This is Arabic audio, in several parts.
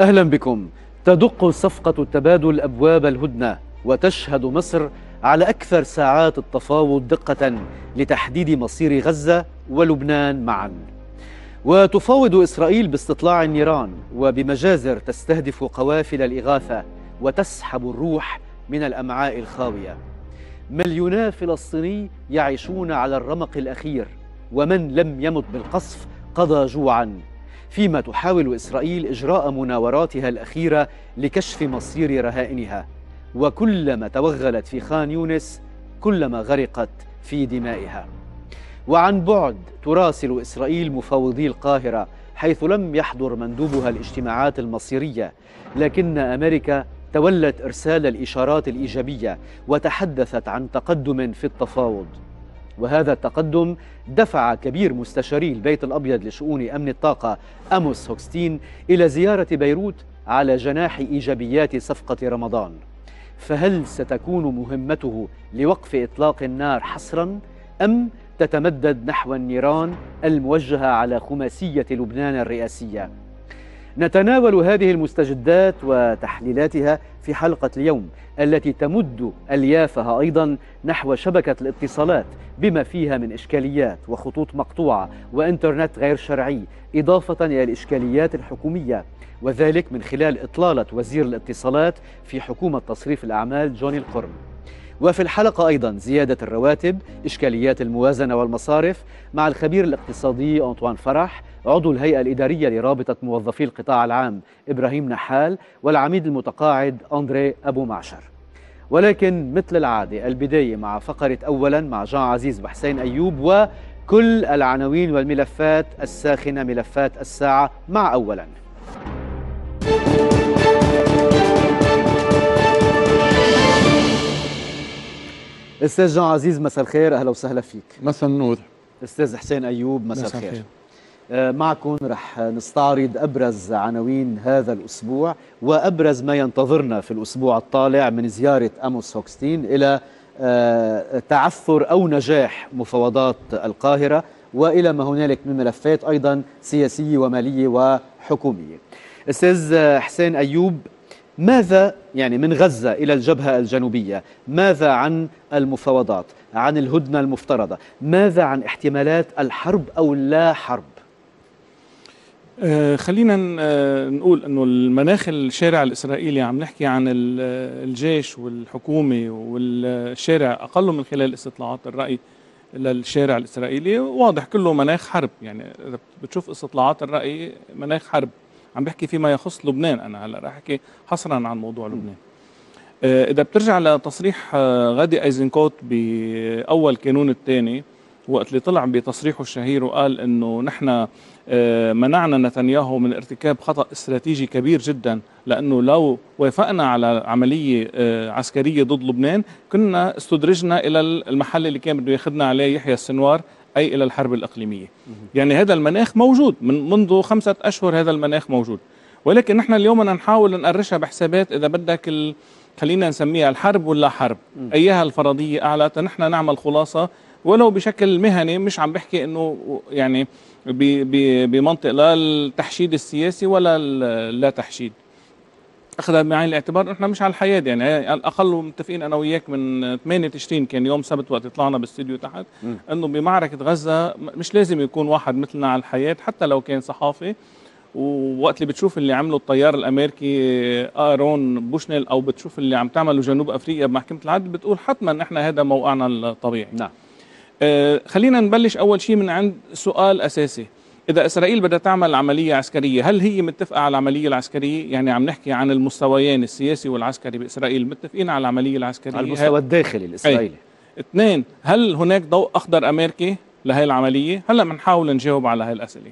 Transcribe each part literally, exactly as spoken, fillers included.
أهلا بكم. تدق صفقة التبادل أبواب الهدنة، وتشهد مصر على أكثر ساعات التفاوض دقة لتحديد مصير غزة ولبنان معا. وتفاوض إسرائيل باستطلاع النيران وبمجازر تستهدف قوافل الإغاثة وتسحب الروح من الأمعاء الخاوية. مليونا فلسطيني يعيشون على الرمق الأخير، ومن لم يمت بالقصف قضى جوعا، فيما تحاول إسرائيل إجراء مناوراتها الأخيرة لكشف مصير رهائنها. وكلما توغلت في خان يونس كلما غرقت في دمائها. وعن بعد تراسل إسرائيل مفاوضي القاهرة، حيث لم يحضر مندوبها الاجتماعات المصيرية، لكن أمريكا تولت إرسال الإشارات الإيجابية وتحدثت عن تقدم في التفاوض. وهذا التقدم دفع كبير مستشاري البيت الأبيض لشؤون أمن الطاقة أموس هوكستين إلى زيارة بيروت على جناح إيجابيات صفقة رمضان. فهل ستكون مهمته لوقف إطلاق النار حصراً؟ أم تتمدد نحو النيران الموجهة على خماسية لبنان الرئاسية؟ نتناول هذه المستجدات وتحليلاتها في حلقة اليوم التي تمد أليافها أيضا نحو شبكة الاتصالات بما فيها من إشكاليات وخطوط مقطوعة وإنترنت غير شرعي، إضافة إلى الإشكاليات الحكومية، وذلك من خلال إطلالة وزير الاتصالات في حكومة تصريف الأعمال جوني القرم. وفي الحلقة أيضا زيادة الرواتب، إشكاليات الموازنة والمصارف مع الخبير الاقتصادي أنطوان فرح، عضو الهيئة الإدارية لرابطة موظفي القطاع العام إبراهيم نحال، والعميد المتقاعد أندريه أبو معشر. ولكن مثل العادة البداية مع فقرة أولا مع جان عزيز وحسين أيوب، وكل العناوين والملفات الساخنة ملفات الساعة مع أولا. أستاذ جان عزيز مساء الخير، أهلا وسهلا فيك. مساء النور. أستاذ حسين أيوب مساء الخير. خير. معكم رح نستعرض أبرز عناوين هذا الأسبوع وأبرز ما ينتظرنا في الأسبوع الطالع من زيارة أموس هوكستين إلى تعثر أو نجاح مفاوضات القاهرة، وإلى ما هنالك من ملفات أيضا سياسية ومالية وحكومية. أستاذ حسين أيوب، ماذا يعني من غزة إلى الجبهة الجنوبية؟ ماذا عن المفاوضات؟ عن الهدنة المفترضة؟ ماذا عن احتمالات الحرب أو لا حرب؟ آه خلينا آه نقول أنه المناخ الشارع الإسرائيلي، عم نحكي عن الجيش والحكومة والشارع، أقل من خلال استطلاعات الرأي للشارع الإسرائيلي واضح كله مناخ حرب. يعني بتشوف استطلاعات الرأي مناخ حرب. عم بحكي فيما يخص لبنان، أنا هلأ راح أحكي حصرا عن موضوع لبنان. آه إذا بترجع لتصريح آه غادي أيزنكوت بأول كانون الثاني، وقت اللي طلع بتصريحه الشهير وقال أنه نحن آه منعنا نتنياهو من ارتكاب خطأ استراتيجي كبير جدا، لأنه لو وافقنا على عملية آه عسكرية ضد لبنان كنا استدرجنا إلى المحل اللي كان بده ياخذنا عليه يحيى السنوار، أي إلى الحرب الإقليمية. يعني هذا المناخ موجود من منذ خمسة أشهر، هذا المناخ موجود، ولكن نحن اليوم نحاول نقرشها بحسابات، إذا بدك ال... خلينا نسميها الحرب ولا حرب، أيها الفرضية أعلى، تنحن نعمل خلاصة ولو بشكل مهني. مش عم بحكي إنه يعني ب... ب... بمنطق لا التحشيد السياسي ولا لا تحشيد، أخذ بعين الاعتبار نحن مش على الحياد. يعني على الأقل متفقين أنا وياك من ثمانية تشرين كان يوم سبت وقت طلعنا بالاستديو تحت، أنه بمعركة غزة مش لازم يكون واحد مثلنا على الحياد حتى لو كان صحافي. ووقت اللي بتشوف اللي عمله الطيار الأمريكي آرون بوشنيل، أو بتشوف اللي عم تعمله جنوب أفريقيا بمحكمة العدل، بتقول حتما نحن هذا موقعنا الطبيعي. نعم. آه خلينا نبلش أول شيء من عند سؤال أساسي. إذا إسرائيل بدها تعمل عملية عسكرية، هل هي متفقة على العملية العسكرية؟ يعني عم نحكي عن المستويين السياسي والعسكري بإسرائيل، متفقين على العملية العسكرية على المستوى الداخلي الإسرائيلي. اثنين، هل هناك ضوء أخضر أمريكي لهي العملية؟ هلا بنحاول نجاوب على هاي الأسئلة.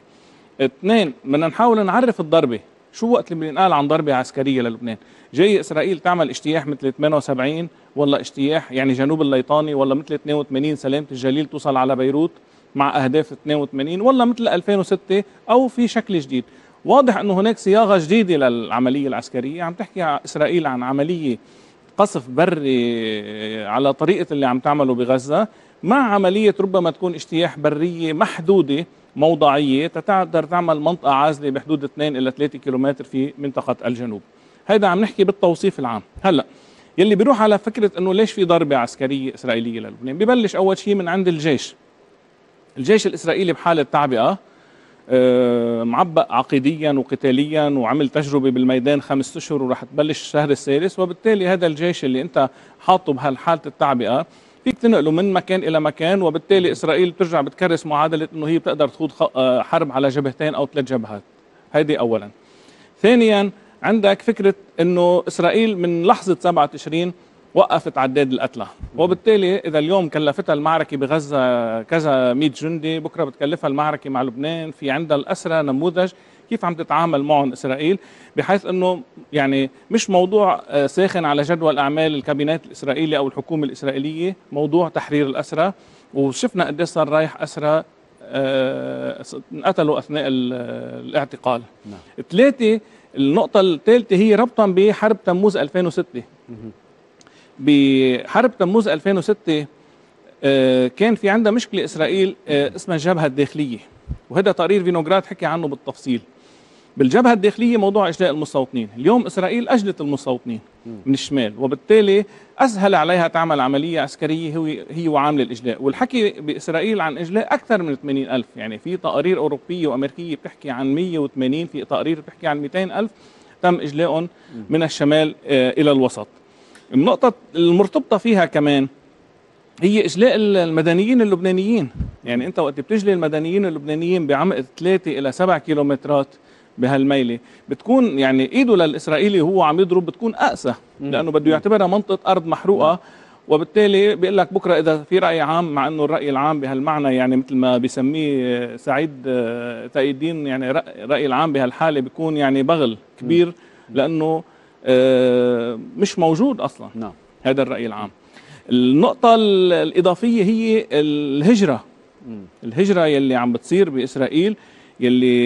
اثنين، بدنا نحاول نعرف الضربة، شو وقت اللي بنقال عن ضربة عسكرية للبنان؟ جاي إسرائيل تعمل اجتياح مثل ثمانية وسبعين، ولا اجتياح يعني جنوب الليطاني، ولا مثل اثنين وثمانين سلامة الجليل توصل على بيروت مع أهداف اثنين وثمانين، ولا مثل ألفين وستة، أو في شكل جديد؟ واضح أنه هناك صياغة جديدة للعملية العسكرية. عم تحكي إسرائيل عن عملية قصف بري على طريقة اللي عم تعمله بغزة، مع عملية ربما تكون اجتياح برية محدودة موضعيه تقدر تعمل منطقه عازله بحدود اثنين الى ثلاثة كيلومتر في منطقه الجنوب. هيدا عم نحكي بالتوصيف العام. هلا يلي بيروح على فكره انه ليش في ضربه عسكريه اسرائيليه للبنان، ببلش اول شيء من عند الجيش. الجيش الاسرائيلي بحاله تعبئه، معبأ عقيديا وقتاليا، وعمل تجربه بالميدان خمس اشهر وراح تبلش الشهر السادس، وبالتالي هذا الجيش اللي انت حاطه بهالحاله التعبئه فيك تنقله من مكان الى مكان، وبالتالي اسرائيل بترجع بتكرس معادله انه هي بتقدر تخوض حرب على جبهتين او ثلاث جبهات. هيدي اولا. ثانيا عندك فكره انه اسرائيل من لحظه سبعة وتسعين وقفت عداد القتلى، وبالتالي اذا اليوم كلفتها المعركه بغزه كذا مئة جندي، بكره بتكلفها المعركه مع لبنان. في عندها الاسرى نموذج كيف عم تتعامل معهم اسرائيل، بحيث انه يعني مش موضوع ساخن على جدول اعمال الكابينات الاسرائيلي او الحكومه الاسرائيليه، موضوع تحرير الاسرى، وشفنا قديش صار رايح اسرى انقتلوا اثناء الاعتقال. ثلاثه، النقطه الثالثه هي ربطا بحرب تموز ألفين وستة. بحرب تموز ألفين وستة كان في عندها مشكلة إسرائيل اسمها الجبهة الداخلية، وهذا تقرير فينوغراد حكي عنه بالتفصيل. بالجبهة الداخلية موضوع إجلاء المستوطنين، اليوم إسرائيل أجلت المستوطنين من الشمال، وبالتالي أسهل عليها تعمل عملية عسكرية هي وعامل الإجلاء. والحكي بإسرائيل عن إجلاء أكثر من ثمانين ألف، يعني في تقارير أوروبية وأمريكية بتحكي عن مئة وثمانين، في تقارير بتحكي عن مئتين ألف تم إجلاءهم من الشمال إلى الوسط. النقطة المرتبطة فيها كمان هي إجلاء المدنيين اللبنانيين، يعني أنت وقت بتجلي المدنيين اللبنانيين بعمق ثلاثة إلى سبعة كيلومترات بهالميلة، بتكون يعني إيده للإسرائيلي هو عم يضرب بتكون أقسى، لأنه بده يعتبرها منطقة أرض محروقة، وبالتالي بيقول لك بكرة إذا في رأي عام، مع أنه الرأي العام بهالمعنى يعني مثل ما بيسميه سعيد تاقي الدين، يعني الرأي العام بهالحالة بيكون يعني بغل كبير لأنه مش موجود أصلا. نعم. هذا الرأي العام. النقطة الإضافية هي الهجرة. مم. الهجرة يلي عم بتصير بإسرائيل يلي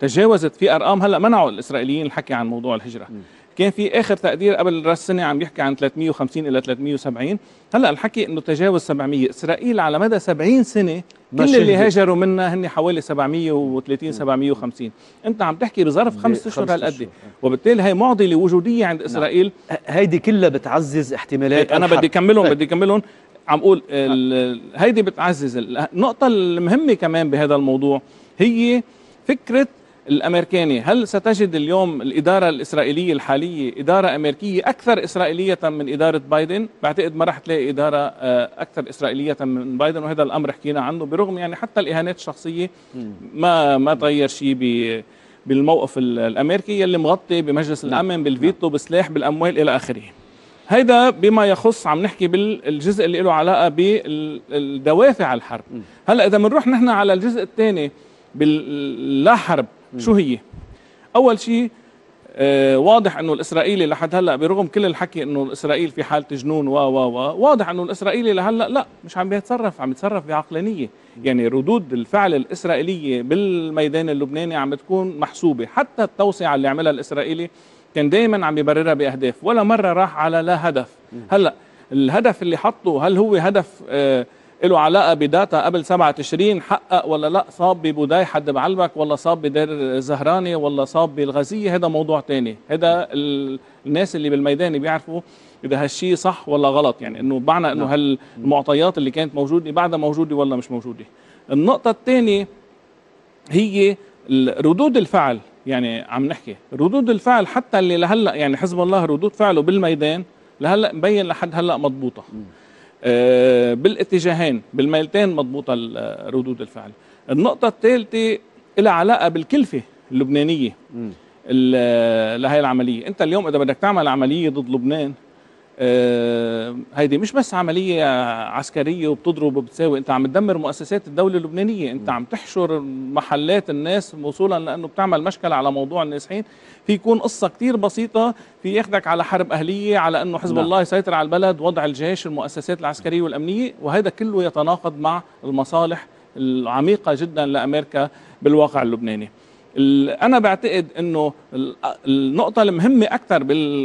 تجاوزت في أرقام. هلأ منعوا الإسرائيليين الحكي عن موضوع الهجرة. مم. كان في آخر تقدير قبل رأس السنة عم يحكي عن ثلاثمئة وخمسين إلى ثلاثمئة وسبعين، هلأ الحكي إنه تجاوز سبعمئة. إسرائيل على مدى سبعين سنة كل اللي هاجروا منها هن حوالي سبعمئة وثلاثين سبعمئة وخمسين. انت عم تحكي بظرف خمس اشهر هالقد، وبالتالي هي معضله وجوديه عند اسرائيل. نعم. هيدي كلها بتعزز احتمالات. انا بدي اكملهم بدي اكملهم عم اقول هيدي بتعزز. النقطه المهمه كمان بهذا الموضوع هي فكره الامريكانيه. هل ستجد اليوم الاداره الاسرائيليه الحاليه اداره امريكيه اكثر اسرائيليه من اداره بايدن؟ بعتقد ما راح تلاقي اداره اكثر اسرائيليه من بايدن، وهذا الامر حكينا عنه، برغم يعني حتى الاهانات الشخصيه ما ما تغير شيء بالموقف الامريكي اللي مغطي بمجلس الامن، بالفيتو، بالسلاح، بالاموال الى اخره. هيدا بما يخص عم نحكي بالجزء اللي له علاقه بالدوافع الحرب. هلا اذا بنروح نحن على الجزء الثاني باللا حرب، شو هي؟ أول شيء آه واضح أنه الإسرائيلي لحد هلأ برغم كل الحكي أنه إسرائيل في حالة جنون و و و واضح أنه الإسرائيلي لهلأ لا مش عم بيتصرف، عم يتصرف بعقلانية. يعني ردود الفعل الإسرائيلية بالميدان اللبناني عم بتكون محسوبة، حتى التوسعة اللي عملها الإسرائيلي كان دايما عم يبررها بأهداف، ولا مرة راح على لا هدف. هلأ الهدف اللي حطه هل هو هدف آه له علاقة بداتا قبل سبعة وتسعين حقق ولا لا؟ صاب ببوداي حد بعلبك، ولا صاب بدير زهراني، ولا صاب بالغزية؟ هذا موضوع تاني. هذا الناس اللي بالميدان بيعرفوا إذا هالشي صح ولا غلط، يعني إنه بمعنى إنه هالمعطيات اللي كانت موجودة بعدها موجودة ولا مش موجودة. النقطة الثانية هي ردود الفعل، يعني عم نحكي ردود الفعل حتى اللي لهلا يعني حزب الله ردود فعله بالميدان لهلا مبين لحد هلا مضبوطة. أه بالاتجاهين بالميلتين مضبوطة ردود الفعل. النقطة الثالثة لها علاقة بالكلفة اللبنانية لهي العملية. أنت اليوم إذا بدك تعمل عملية ضد لبنان أه هيدي مش بس عملية عسكرية وبتضرب وبتساوي، أنت عم تدمر مؤسسات الدولة اللبنانية، أنت عم تحشر محلات الناس وصولا لأنه بتعمل مشكلة على موضوع النازحين. في يكون قصة كتير بسيطة في ياخدك على حرب أهلية، على أنه حزب الله يسيطر على البلد، وضع الجيش، المؤسسات العسكرية والأمنية، وهذا كله يتناقض مع المصالح العميقة جدا لأمريكا بالواقع اللبناني. أنا بعتقد أنه النقطة المهمة أكثر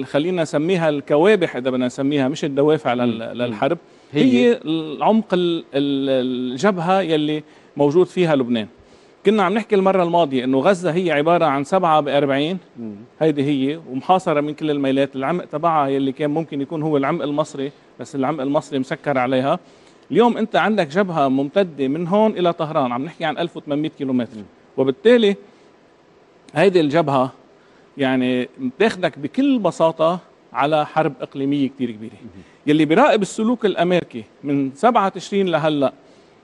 خلينا نسميها الكوابح إذا بدنا نسميها، مش الدوافع للحرب، هي العمق الجبهة يلي موجود فيها لبنان. كنا عم نحكي المرة الماضية انه غزة هي عبارة عن سبعة بأربعين، هيدي هي ومحاصرة من كل الميلات. العمق تبعها يلي كان ممكن يكون هو العمق المصري، بس العمق المصري مسكر عليها. اليوم انت عندك جبهة ممتدة من هون الى طهران، عم نحكي عن ألف وثمانمئة كيلومتر، وبالتالي هيدي الجبهة يعني بتاخدك بكل بساطة على حرب إقليمية كتير كبيرة. يلي بيراقب السلوك الأمريكي من سبعة تشرين لهلأ،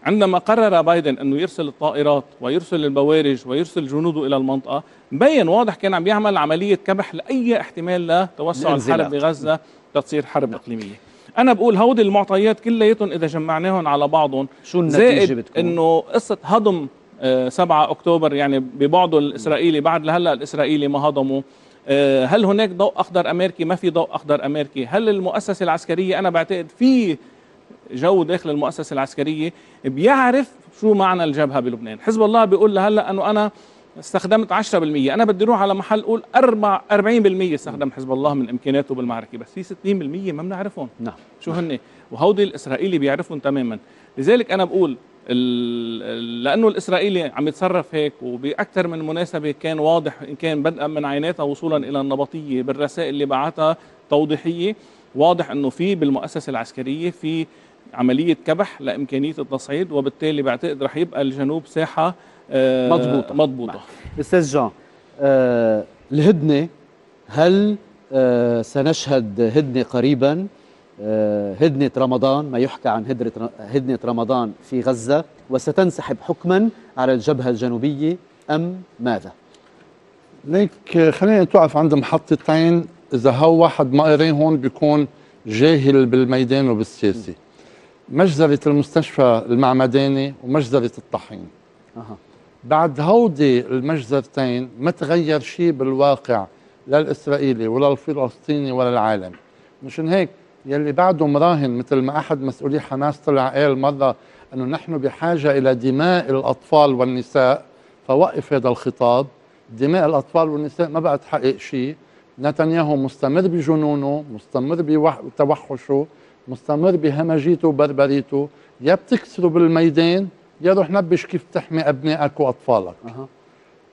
عندما قرر بايدن أنه يرسل الطائرات ويرسل البوارج ويرسل جنوده إلى المنطقة، مبين واضح كان عم يعمل عملية كبح لأي احتمال لتوسع الحرب بغزة لتصير حرب إقليمية. أنا بقول هودي المعطيات كلياتهم إذا جمعناهم على بعضهم، شو النتيجة بتكون؟ أنه قصة هضم سبعة أكتوبر يعني ببعضه الإسرائيلي بعد لهلأ الإسرائيلي ما هضموا. هل هناك ضوء أخضر أمريكي؟ ما في ضوء أخضر أمريكي. هل المؤسسة العسكرية، أنا بعتقد في جو داخل المؤسسة العسكرية بيعرف شو معنى الجبهة بلبنان. حزب الله بيقول لهلا أنه أنا استخدمت عشرة بالمئة، أنا بدي أروح على محل أقول أربعة وأربعين بالمئة استخدم حزب الله من إمكاناته بالمعركة، بس في ستين بالمئة ما بنعرفهم. نعم. شو هن؟ وهودي الإسرائيلي بيعرفهم تماما. لذلك أنا بقول لأنه الإسرائيلي عم يتصرف هيك، وبأكثر من مناسبة كان واضح إن كان بدءا من عيناتها وصولا إلى النبطية بالرسائل اللي بعتها توضيحية، واضح أنه في بالمؤسسة العسكرية في عملية كبح لإمكانية التصعيد، وبالتالي بعتقد رح يبقى الجنوب ساحة آه مضبوطة مضبوطة. أستاذ جان، آه الهدنة، هل آه سنشهد هدنة قريبا؟ هدنة رمضان، ما يحكى عن هدنة رمضان في غزة، وستنسحب حكما على الجبهة الجنوبية أم ماذا؟ ليك خلينا نتوقف عند محطتين، إذا هو واحد ما قاري هون بيكون جاهل بالميدان وبالسياسة. مجزرة المستشفى المعمداني ومجزرة الطحين. أه. بعد هودي المجزرتين ما تغير شيء بالواقع، لا الإسرائيلي ولا الفلسطيني ولا العالم. مشان هيك يلي بعده مراهن، مثل ما أحد مسؤولي حماس طلع قال مرة أنه نحن بحاجة إلى دماء الأطفال والنساء، فوقف هذا الخطاب. دماء الأطفال والنساء ما بقى تحقق شيء. نتنياهو مستمر بجنونه، مستمر بتوحشه، مستمر بهمجيته وبربريته. يا بتكسره بالميدان يا روح نبش كيف تحمي أبنائك وأطفالك. أه.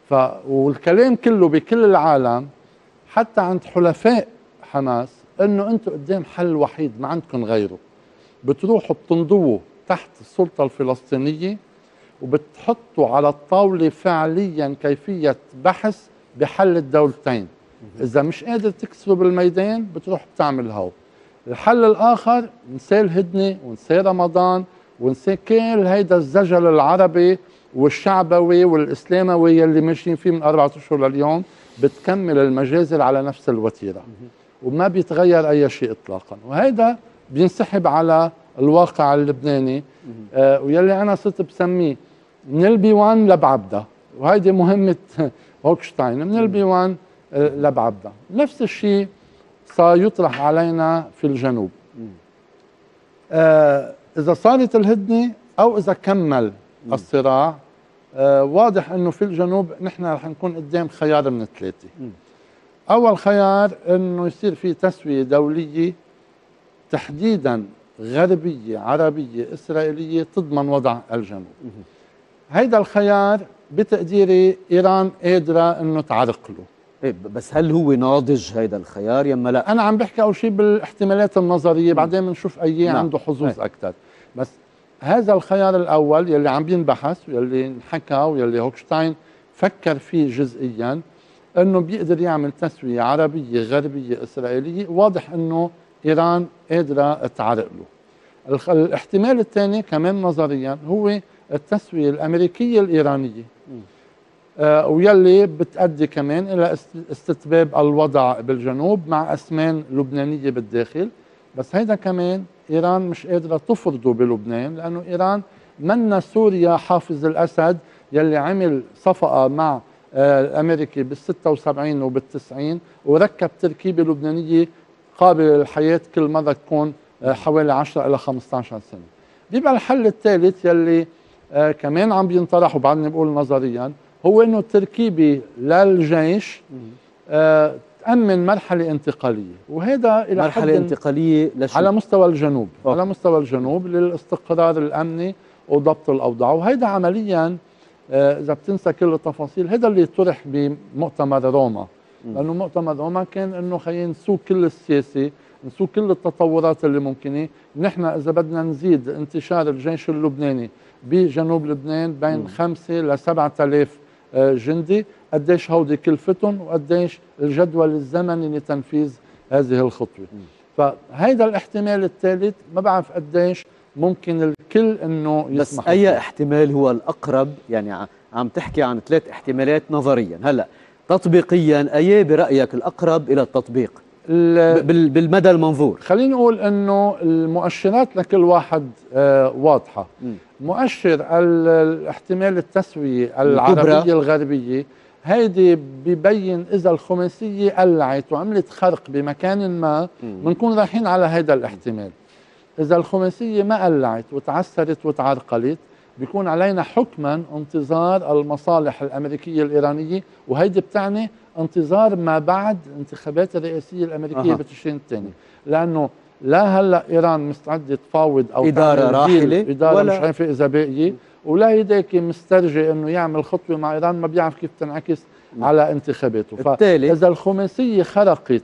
ف... والكلام كله بكل العالم حتى عند حلفاء حماس انه انتم قدام حل وحيد، ما عندكم غيره. بتروحوا بتنضووا تحت السلطه الفلسطينيه وبتحطوا على الطاوله فعليا كيفيه بحث بحل الدولتين. اذا مش قادر تكسروا بالميدان بتروح بتعمل هو الحل الاخر. نسى الهدنه ونسى رمضان ونسى كل هيدا الزجل العربي والشعبوي والاسلاموي اللي ماشيين فيه من اربعه اشهر لليوم. بتكمل المجازر على نفس الوتيره وما بيتغير أي شيء إطلاقا، وهذا بينسحب على الواقع اللبناني. آه ويلي أنا صرت بسميه من البيوان لبعبدة، وهيدي مهمة هوكشتاين، من البيوان آه لبعبدة. نفس الشيء صار يطرح علينا في الجنوب. آه إذا صارت الهدنة أو إذا كمل الصراع، آه واضح أنه في الجنوب نحن رح نكون قدام خيار من الثلاثة. أول خيار أنه يصير في تسوية دولية تحديداً غربية عربية إسرائيلية تضمن وضع الجنوب. هيدا الخيار بتقديري إيران قادرة أنه تعرق له. إيه بس هل هو ناضج هيدا الخيار يما لا؟ أنا عم بحكي أول شيء بالاحتمالات النظرية، بعدين بنشوف أي عنده حظوظ أكثر. بس هذا الخيار الأول يلي عم بينبحث ويلي انحكى ويلي هوكشتاين فكر فيه جزئياً، أنه بيقدر يعمل تسوية عربية غربية إسرائيلية. واضح أنه إيران قادرة تعرق له. الاحتمال الثاني كمان نظريا هو التسوية الأمريكية الإيرانية، آه ويلي بتأدي كمان إلى استتباب الوضع بالجنوب مع أسمان لبنانية بالداخل. بس هيدا كمان إيران مش قادرة تفرضه بلبنان، لأنه إيران من سوريا حافظ الأسد يلي عمل صفقة مع الأمريكي بالستة وسبعين وبالتسعين وركب تركيبة لبنانية قابلة للحياة، كل مرة تكون حوالي عشرة إلى خمسة عشر سنة. بيبقى الحل الثالث يلي كمان عم بينطرح وبعدني بقول نظريا، هو أنه التركيبة للجيش تأمن مرحلة انتقالية، وهذا إلى مرحلة انتقالية على مستوى الجنوب. أوه. على مستوى الجنوب للاستقرار الأمني وضبط الاوضاع. وهيدا عمليا اذا بتنسى كل التفاصيل هذا اللي طرح بمؤتمر روما، لانه مؤتمر روما كان انه خلينا نسوق كل السياسه، نسوق كل التطورات اللي ممكنه، نحن اذا بدنا نزيد انتشار الجيش اللبناني بجنوب لبنان بين خمسة لسبعة آلاف جندي، قديش هودي كلفتهم وقديش الجدول الزمني لتنفيذ هذه الخطوه. فهيدا الاحتمال الثالث ما بعرف قديش ممكن الكل انه يسمح، بس اي فيه. احتمال هو الاقرب؟ يعني عم تحكي عن ثلاث احتمالات نظريا، هلا تطبيقيا اي برايك الاقرب الى التطبيق بالمدى المنظور؟ خليني اقول انه المؤشرات لكل واحد آه واضحه. م. مؤشر الاحتمال التسويه العربيه الغربيه هيدي ببين اذا الخماسيه قلعت وعملت خرق بمكان ما بنكون رايحين على هيدا الاحتمال. اذا الخماسيه ما قلعت وتعسرت وتعرقلت بيكون علينا حكما انتظار المصالح الامريكيه الايرانيه، وهيدي بتعني انتظار ما بعد انتخابات الرئاسيه الامريكيه أه. بتشرين الثاني، لانه لا هلا ايران مستعده تفاوض او اداره راحله اداره ولا مش عارفه اذا باقيه، ولا هيداك مسترجي انه يعمل خطوه مع ايران ما بيعرف كيف تنعكس م. على انتخاباته. بالتالي اذا الخماسيه خرقت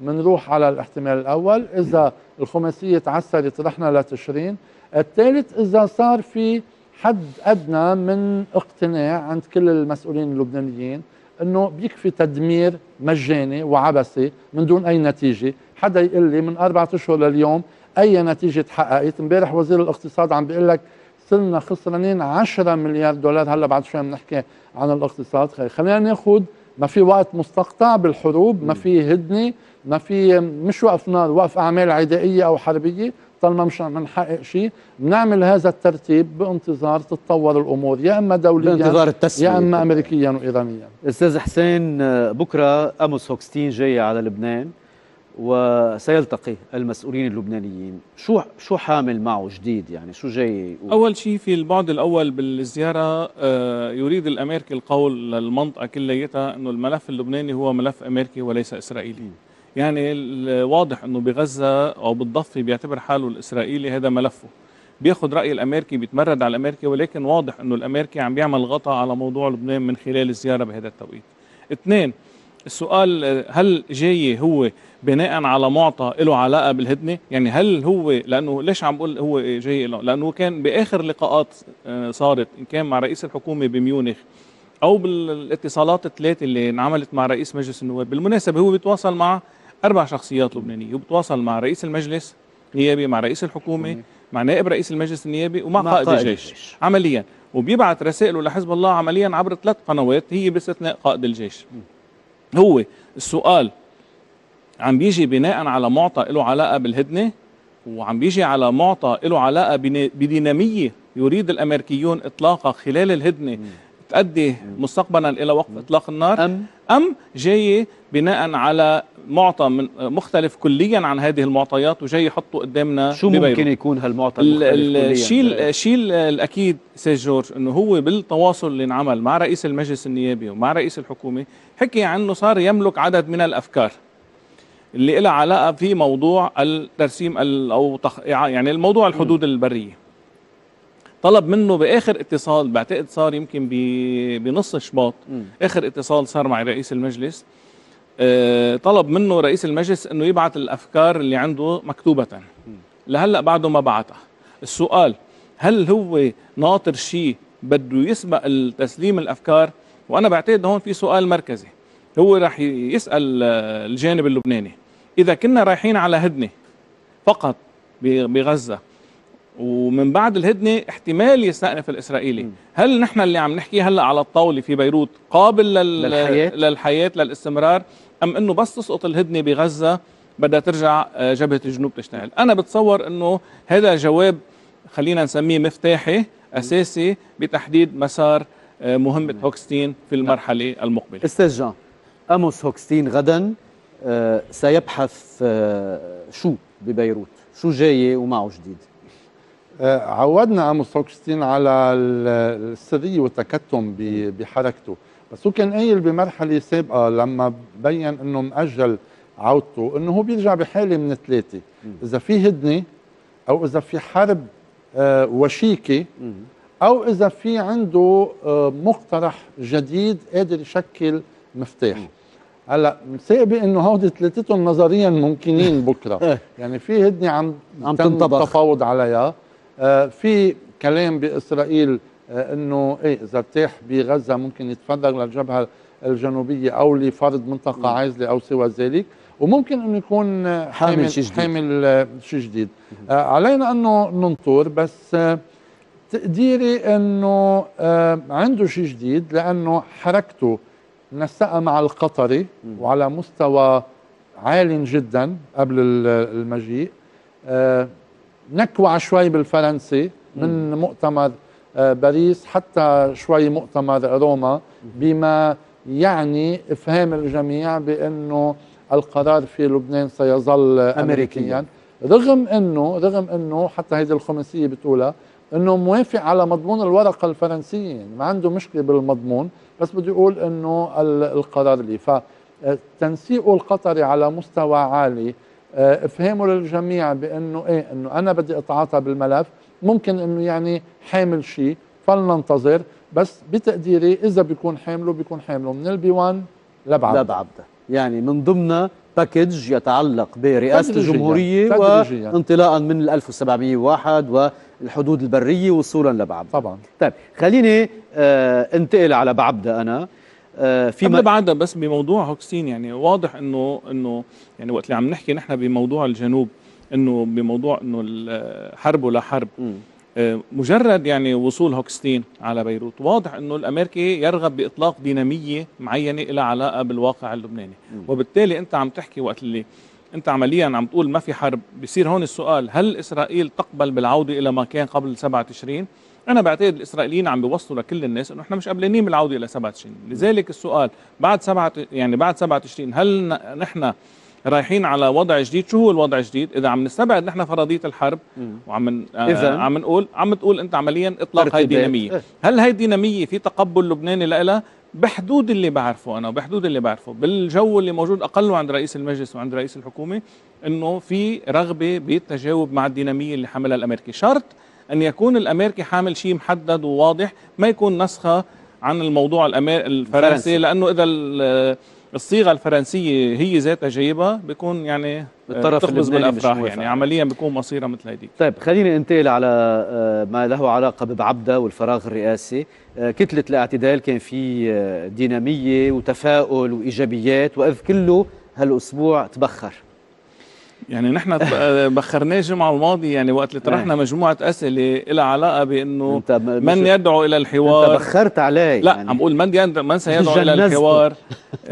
بنروح على الاحتمال الاول، اذا الخماسيه تعسرت رحنا لتشرين، الثالث اذا صار في حد ادنى من اقتناع عند كل المسؤولين اللبنانيين انه بيكفي تدمير مجاني وعبثي من دون اي نتيجه، حدا يقول لي من اربع اشهر لليوم اي نتيجه تحققت. امبارح وزير الاقتصاد عم بيقول لك صرنا خسرانين عشرة مليار دولار، هلا بعد شوي بنحكي عن الاقتصاد، خلينا ناخذ ما في وقت مستقطع بالحروب، ما في هدنه، ما في مش وقف نار، وقف اعمال عدائيه او حربيه، طالما مش عم نحقق شيء بنعمل هذا الترتيب بانتظار تتطور الامور يا اما دوليا يا اما امريكيا وايرانيا. استاذ حسين، بكره أموس هوكستين جاي على لبنان وسيلتقي المسؤولين اللبنانيين، شو شو حامل معه جديد؟ يعني شو جاي يقول؟ اول شيء في البعد الاول بالزياره يريد الامريكي القول للمنطقه كليتها انه الملف اللبناني هو ملف امريكي وليس اسرائيلي. يعني واضح انه بغزه او بالضفه بيعتبر حاله الاسرائيلي هذا ملفه، بياخذ راي الامريكي، بيتمرد على الامريكي، ولكن واضح انه الامريكي عم بيعمل غطاء على موضوع لبنان من خلال الزياره بهذا التوقيت. اثنين، السؤال هل جاي هو بناء على معطى له علاقه بالهدنه؟ يعني هل هو، لانه ليش عم بقول هو جاي له؟ لانه كان باخر لقاءات صارت ان كان مع رئيس الحكومه بميونخ او بالاتصالات الثلاثه اللي انعملت مع رئيس مجلس النواب، بالمناسبه هو بيتواصل مع أربع شخصيات لبنانية، وبتواصل مع رئيس المجلس النيابي، مع رئيس الحكومة، مع نائب رئيس المجلس النيابي، ومع قائد الجيش عمليا، وبيبعث رسائله لحزب الله عمليا عبر ثلاث قنوات هي باستثناء قائد الجيش. هو السؤال عم بيجي بناء على معطى له علاقة بالهدنة، وعم بيجي على معطى له علاقة بدينامية يريد الأمريكيون إطلاقها خلال الهدنة تؤدي مستقبلا إلى وقف إطلاق النار، أم أم جاي بناء على معطى من مختلف كليا عن هذه المعطيات وجاي يحطه قدامنا؟ شو ببيروت ممكن يكون هالمعطى المختلف كليا؟ الشيء الأكيد سيد جورج أنه هو بالتواصل اللي انعمل مع رئيس المجلس النيابي ومع رئيس الحكومة حكي عنه صار يملك عدد من الأفكار اللي لها علاقة في موضوع الترسيم أو يعني الموضوع الحدود البرية. طلب منه باخر اتصال، بعتقد صار يمكن بنص شباط، اخر اتصال صار مع رئيس المجلس، أه طلب منه رئيس المجلس انه يبعث الافكار اللي عنده مكتوبه، لهلا بعده ما بعتها. السؤال هل هو ناطر شيء بده يسبق تسليم الافكار؟ وانا بعتقد هون في سؤال مركزي هو راح يسال الجانب اللبناني، اذا كنا رايحين على هدنه فقط بغزه ومن بعد الهدنه احتمال يستأنف الاسرائيلي، م. هل نحن اللي عم نحكي هلا على الطاوله في بيروت قابل للحياه للحياه للاستمرار، ام انه بس تسقط الهدنه بغزه بدها ترجع جبهه الجنوب تشتغل؟ انا بتصور انه هذا جواب خلينا نسميه مفتاحي اساسي بتحديد مسار مهمه هوكستين في المرحله المقبله. استاذ جان، أموس هوكستين غدا سيبحث شو ببيروت؟ شو جاي ومعه جديد؟ عودنا أموس هوكستين على السرية والتكتم بحركته، بس هو كان قايل بمرحلة سابقة لما بين أنه مأجل عودته أنه هو بيرجع بحالة من ثلاثة، إذا في هدنة أو إذا في حرب وشيكه، أو إذا في عنده مقترح جديد قادر يشكل مفتاح. هلا سابق انه هودي ثلاثتهم نظريا ممكنين بكره، يعني في هدنه عم عم تنطبخ تفاوض عليها. آه في كلام باسرائيل آه انه ايه اذا ارتاح بغزه ممكن يتفرغ للجبهه الجنوبيه او لفرض منطقه عازله او سوى ذلك، وممكن انه يكون حامل شيء جديد. حامل شيء جديد. آه علينا انه ننطر، بس آه تقديري انه آه عنده شيء جديد، لانه حركته نسقها مع القطري وعلى مستوى عال جدا قبل المجيء، آه نكوع شوي بالفرنسي من مم. مؤتمر آه باريس حتى شوي مؤتمر روما، بما يعني إفهام الجميع بأنه القرار في لبنان سيظل أمريكيا، رغم أنه رغم أنه حتى هذه الخماسية بتقولها أنه موافق على مضمون الورقة الفرنسية، يعني ما عنده مشكلة بالمضمون، بس بدي أقول أنه القرار لي. فتنسيقه القطري على مستوى عالي، إفهامه للجميع بأنه إيه أنه أنا بدي أتعاطى بالملف، ممكن أنه يعني حامل شيء، فلننتظر. بس بتقديري إذا بيكون حامله بيكون حامله من البيوان لبعبدة لبعبدة، يعني من ضمن باكج يتعلق برئاسة الجمهورية وانطلاقا من ألف وسبعمئة وواحد والحدود البرية وصولا لبعبدة. طبعا. طيب خليني آه انتقل على بعبدة. أنا آه في قبل بعدها بس بموضوع هوكستين، يعني واضح إنه إنه يعني وقت اللي عم نحكي نحن بموضوع الجنوب، إنه بموضوع إنه الحرب ولا حرب، آه مجرد يعني وصول هوكستين على بيروت واضح إنه الأمريكي يرغب بإطلاق دينامية معينة إلى علاقة بالواقع اللبناني، مم. وبالتالي أنت عم تحكي وقت اللي أنت عمليا عم تقول ما في حرب، بصير هون السؤال هل إسرائيل تقبل بالعودة إلى ما كان قبل سبعة وتسعين؟ أنا بعتقد الإسرائيليين عم بيوصلوا لكل الناس إنه إحنا مش قبلانين بالعودة إلى سبعة وتسعين، لذلك السؤال بعد سبعة يعني بعد سبعة وتسعين هل نحن رايحين على وضع جديد؟ شو هو الوضع الجديد؟ إذا عم نستبعد نحن فرضية الحرب، وعم آه عم نقول عم تقول أنت عمليا إطلاق هاي الدينامية، هل هاي الدينامية في تقبل لبناني لها؟ بحدود اللي بعرفه أنا وبحدود اللي بعرفه بالجو اللي موجود أقله عند رئيس المجلس وعند رئيس الحكومة، إنه في رغبة بالتجاوب مع الدينامية اللي حملها الأمريكي. شرط أن يكون الأمريكي حامل شيء محدد وواضح، ما يكون نسخة عن الموضوع الأمير الفرنسي، لأنه إذا الصيغة الفرنسية هي ذاتها جايبها بيكون يعني بتخبز بالأفراح، يعني عمليا بيكون مصيرها مثل هيديك. طيب خلينا ننتقل على ما له علاقة ببعبدة والفراغ الرئاسي. كتلة الاعتدال كان في دينامية وتفاؤل وإيجابيات، وإذ كله هالأسبوع تبخر. يعني نحن بخرناه الجمعة الماضية، يعني وقت اللي طرحنا مجموعة أسئلة لها علاقة بأنه من يدعو إلى الحوار. أنت بخرت علي. لا يعني عم أقول من يدعو من سيدعو إلى الحوار،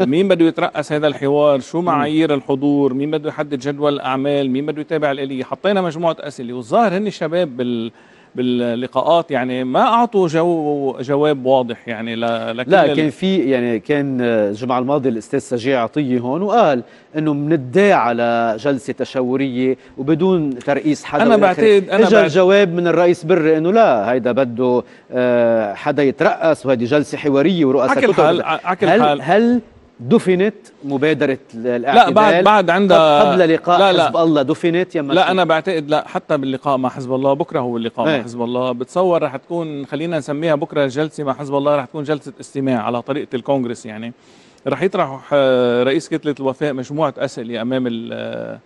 مين بده يترأس هذا الحوار، شو معايير الحضور، مين بده يحدد جدول الأعمال، مين بده يتابع الآلية. حطينا مجموعة أسئلة، والظاهر هن الشباب بال باللقاءات يعني ما اعطوا جو جواب واضح يعني لكل. لا كان في يعني كان الجمعه الماضيه الاستاذ سجيه عطيه هون وقال انه بندعي لجلسه تشاوريه وبدون ترئيس حدا. انا بعتقد انا اجى الجواب من الرئيس بري انه لا، هيدا بده حدا يترأس وهذه جلسه حواريه ورؤساء كتل. هل هل دفنت مبادرة الاعتدال؟ لا بعد بعد عندها قبل لقاء لا لا حزب الله دفنت. يما لا أنا بعتقد لا، حتى باللقاء مع حزب الله بكرة هو اللقاء ايه. مع حزب الله بتصور رح تكون، خلينا نسميها بكرة الجلسة مع حزب الله رح تكون جلسة استماع على طريقة الكونغرس، يعني رح يطرح رئيس كتلة الوفاء مجموعة أسئلة أمام ال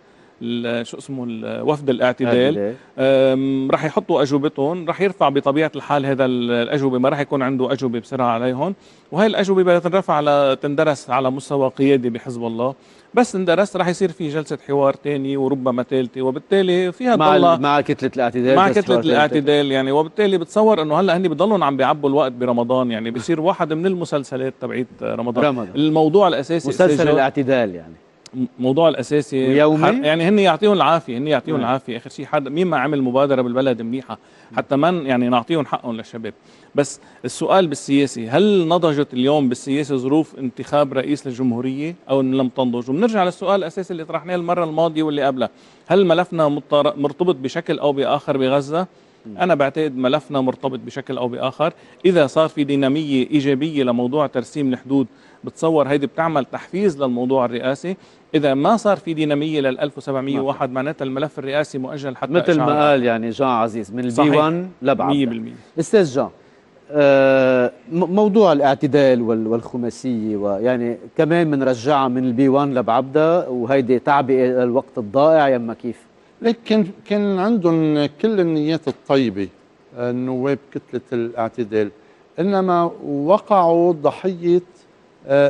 شو اسمه وفد الاعتدال، راح يحطوا اجوبتهم، راح يرفع بطبيعه الحال هذا الاجوبه، ما راح يكون عنده اجوبه بسرعه عليهم، وهي الاجوبه بدها تنرفع على تندرس على مستوى قيادي بحزب الله، بس اندرس راح يصير في جلسه حوار ثاني وربما ثالثه، وبالتالي فيها مع مع كتله الاعتدال مع كتله الاعتدال يعني. وبالتالي بتصور انه هلا هن بضلهم عم بيعبوا الوقت برمضان، يعني بصير واحد من المسلسلات تبعيت رمضان. رمضان الموضوع الاساسي، مسلسل الاعتدال يعني موضوع الاساسي يومي، يعني هن يعطيهم العافيه هن يعطيهم العافيه اخر شيء حد مين ما عمل مبادره بالبلد منيحه حتى من يعني نعطيهم حقهم للشباب. بس السؤال بالسياسي، هل نضجت اليوم بالسياسه ظروف انتخاب رئيس للجمهوريه او لم تنضج؟ وبنرجع للسؤال الاساسي اللي طرحناه المره الماضيه واللي قبلها، هل ملفنا مرتبط بشكل او باخر بغزه؟ أنا بعتقد ملفنا مرتبط بشكل أو بآخر. إذا صار في دينامية إيجابية لموضوع ترسيم الحدود بتصور هيدي بتعمل تحفيز للموضوع الرئاسي. إذا ما صار في دينامية لل ألف وسبعمئة وواحد معناتها الملف الرئاسي مؤجل حتى مثل ما قال يعني جان عزيز من البي واحد لبعض. مية بالمية. أستاذ جان، آه موضوع الاعتدال والخماسية ويعني كمان بنرجعها من البي واحد لبعبدة، وهيدي تعبئة للوقت الضائع يما كيف؟ لكن كان عندهم كل النيات الطيبة النواب كتلة الاعتدال، إنما وقعوا ضحية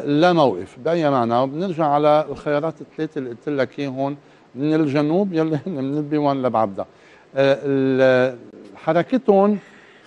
لا موقف. بأي معنى؟ بنرجع على الخيارات الثلاثة اللي قلت لك إيه هون من الجنوب يلي هن من البيوان لبعبدة. حركتهم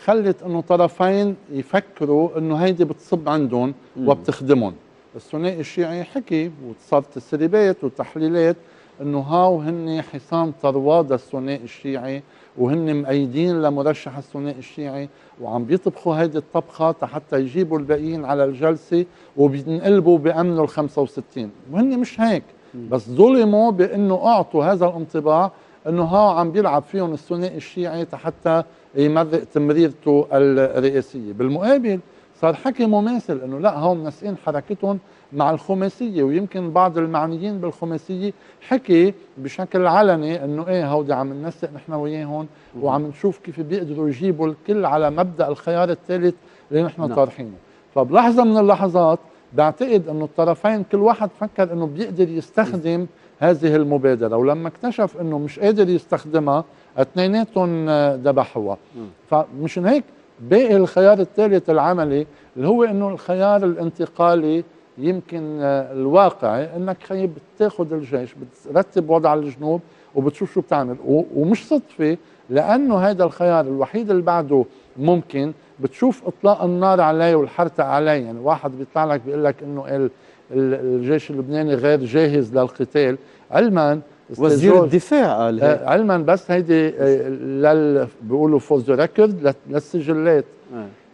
خلت إنه طرفين يفكروا إنه هيدي بتصب عندهم وبتخدمهم. الثنائي الشيعي حكي وصارت تسريبات وتحليلات انه هاو هن حصان طرواد الثنائي الشيعي وهن مؤيدين لمرشح الثنائي الشيعي وعم بيطبخوا هيدي الطبخه حتى يجيبوا الباقيين على الجلسه وبينقلبوا بامنوا ال خمسة وستين، وهن مش هيك، بس ظلموا بانه اعطوا هذا الانطباع انه هاو عم بيلعب فيهم الثنائي الشيعي حتى يمرق تمريرته الرئاسيه. بالمقابل صار حكي مماثل انه لا هاو منسقين حركتهم مع الخماسيه، ويمكن بعض المعنيين بالخماسيه حكي بشكل علني انه ايه هودي عم ننسق نحن وياهم وعم نشوف كيف بيقدروا يجيبوا الكل على مبدا الخيار الثالث اللي نحن طارحينه. فبلحظه من اللحظات بعتقد انه الطرفين كل واحد فكر انه بيقدر يستخدم هذه المبادره، ولما اكتشف انه مش قادر يستخدمها اثنيناتهم ذبحوها. فمشان هيك باقي الخيار الثالث العملي اللي هو انه الخيار الانتقالي يمكن الواقعي، انك خيب بتاخذ الجيش بترتب وضع الجنوب وبتشوف شو بتعمل، ومش صدفه لانه هذا الخيار الوحيد اللي بعده ممكن بتشوف اطلاق النار عليه والحرتة عليه. يعني واحد بيطلع لك بيقول لك انه الجيش اللبناني غير جاهز للقتال، علما وزير الدفاع قال هيك، علما بس هيدي لل بيقولوا فور ذا ريكورد للسجلات.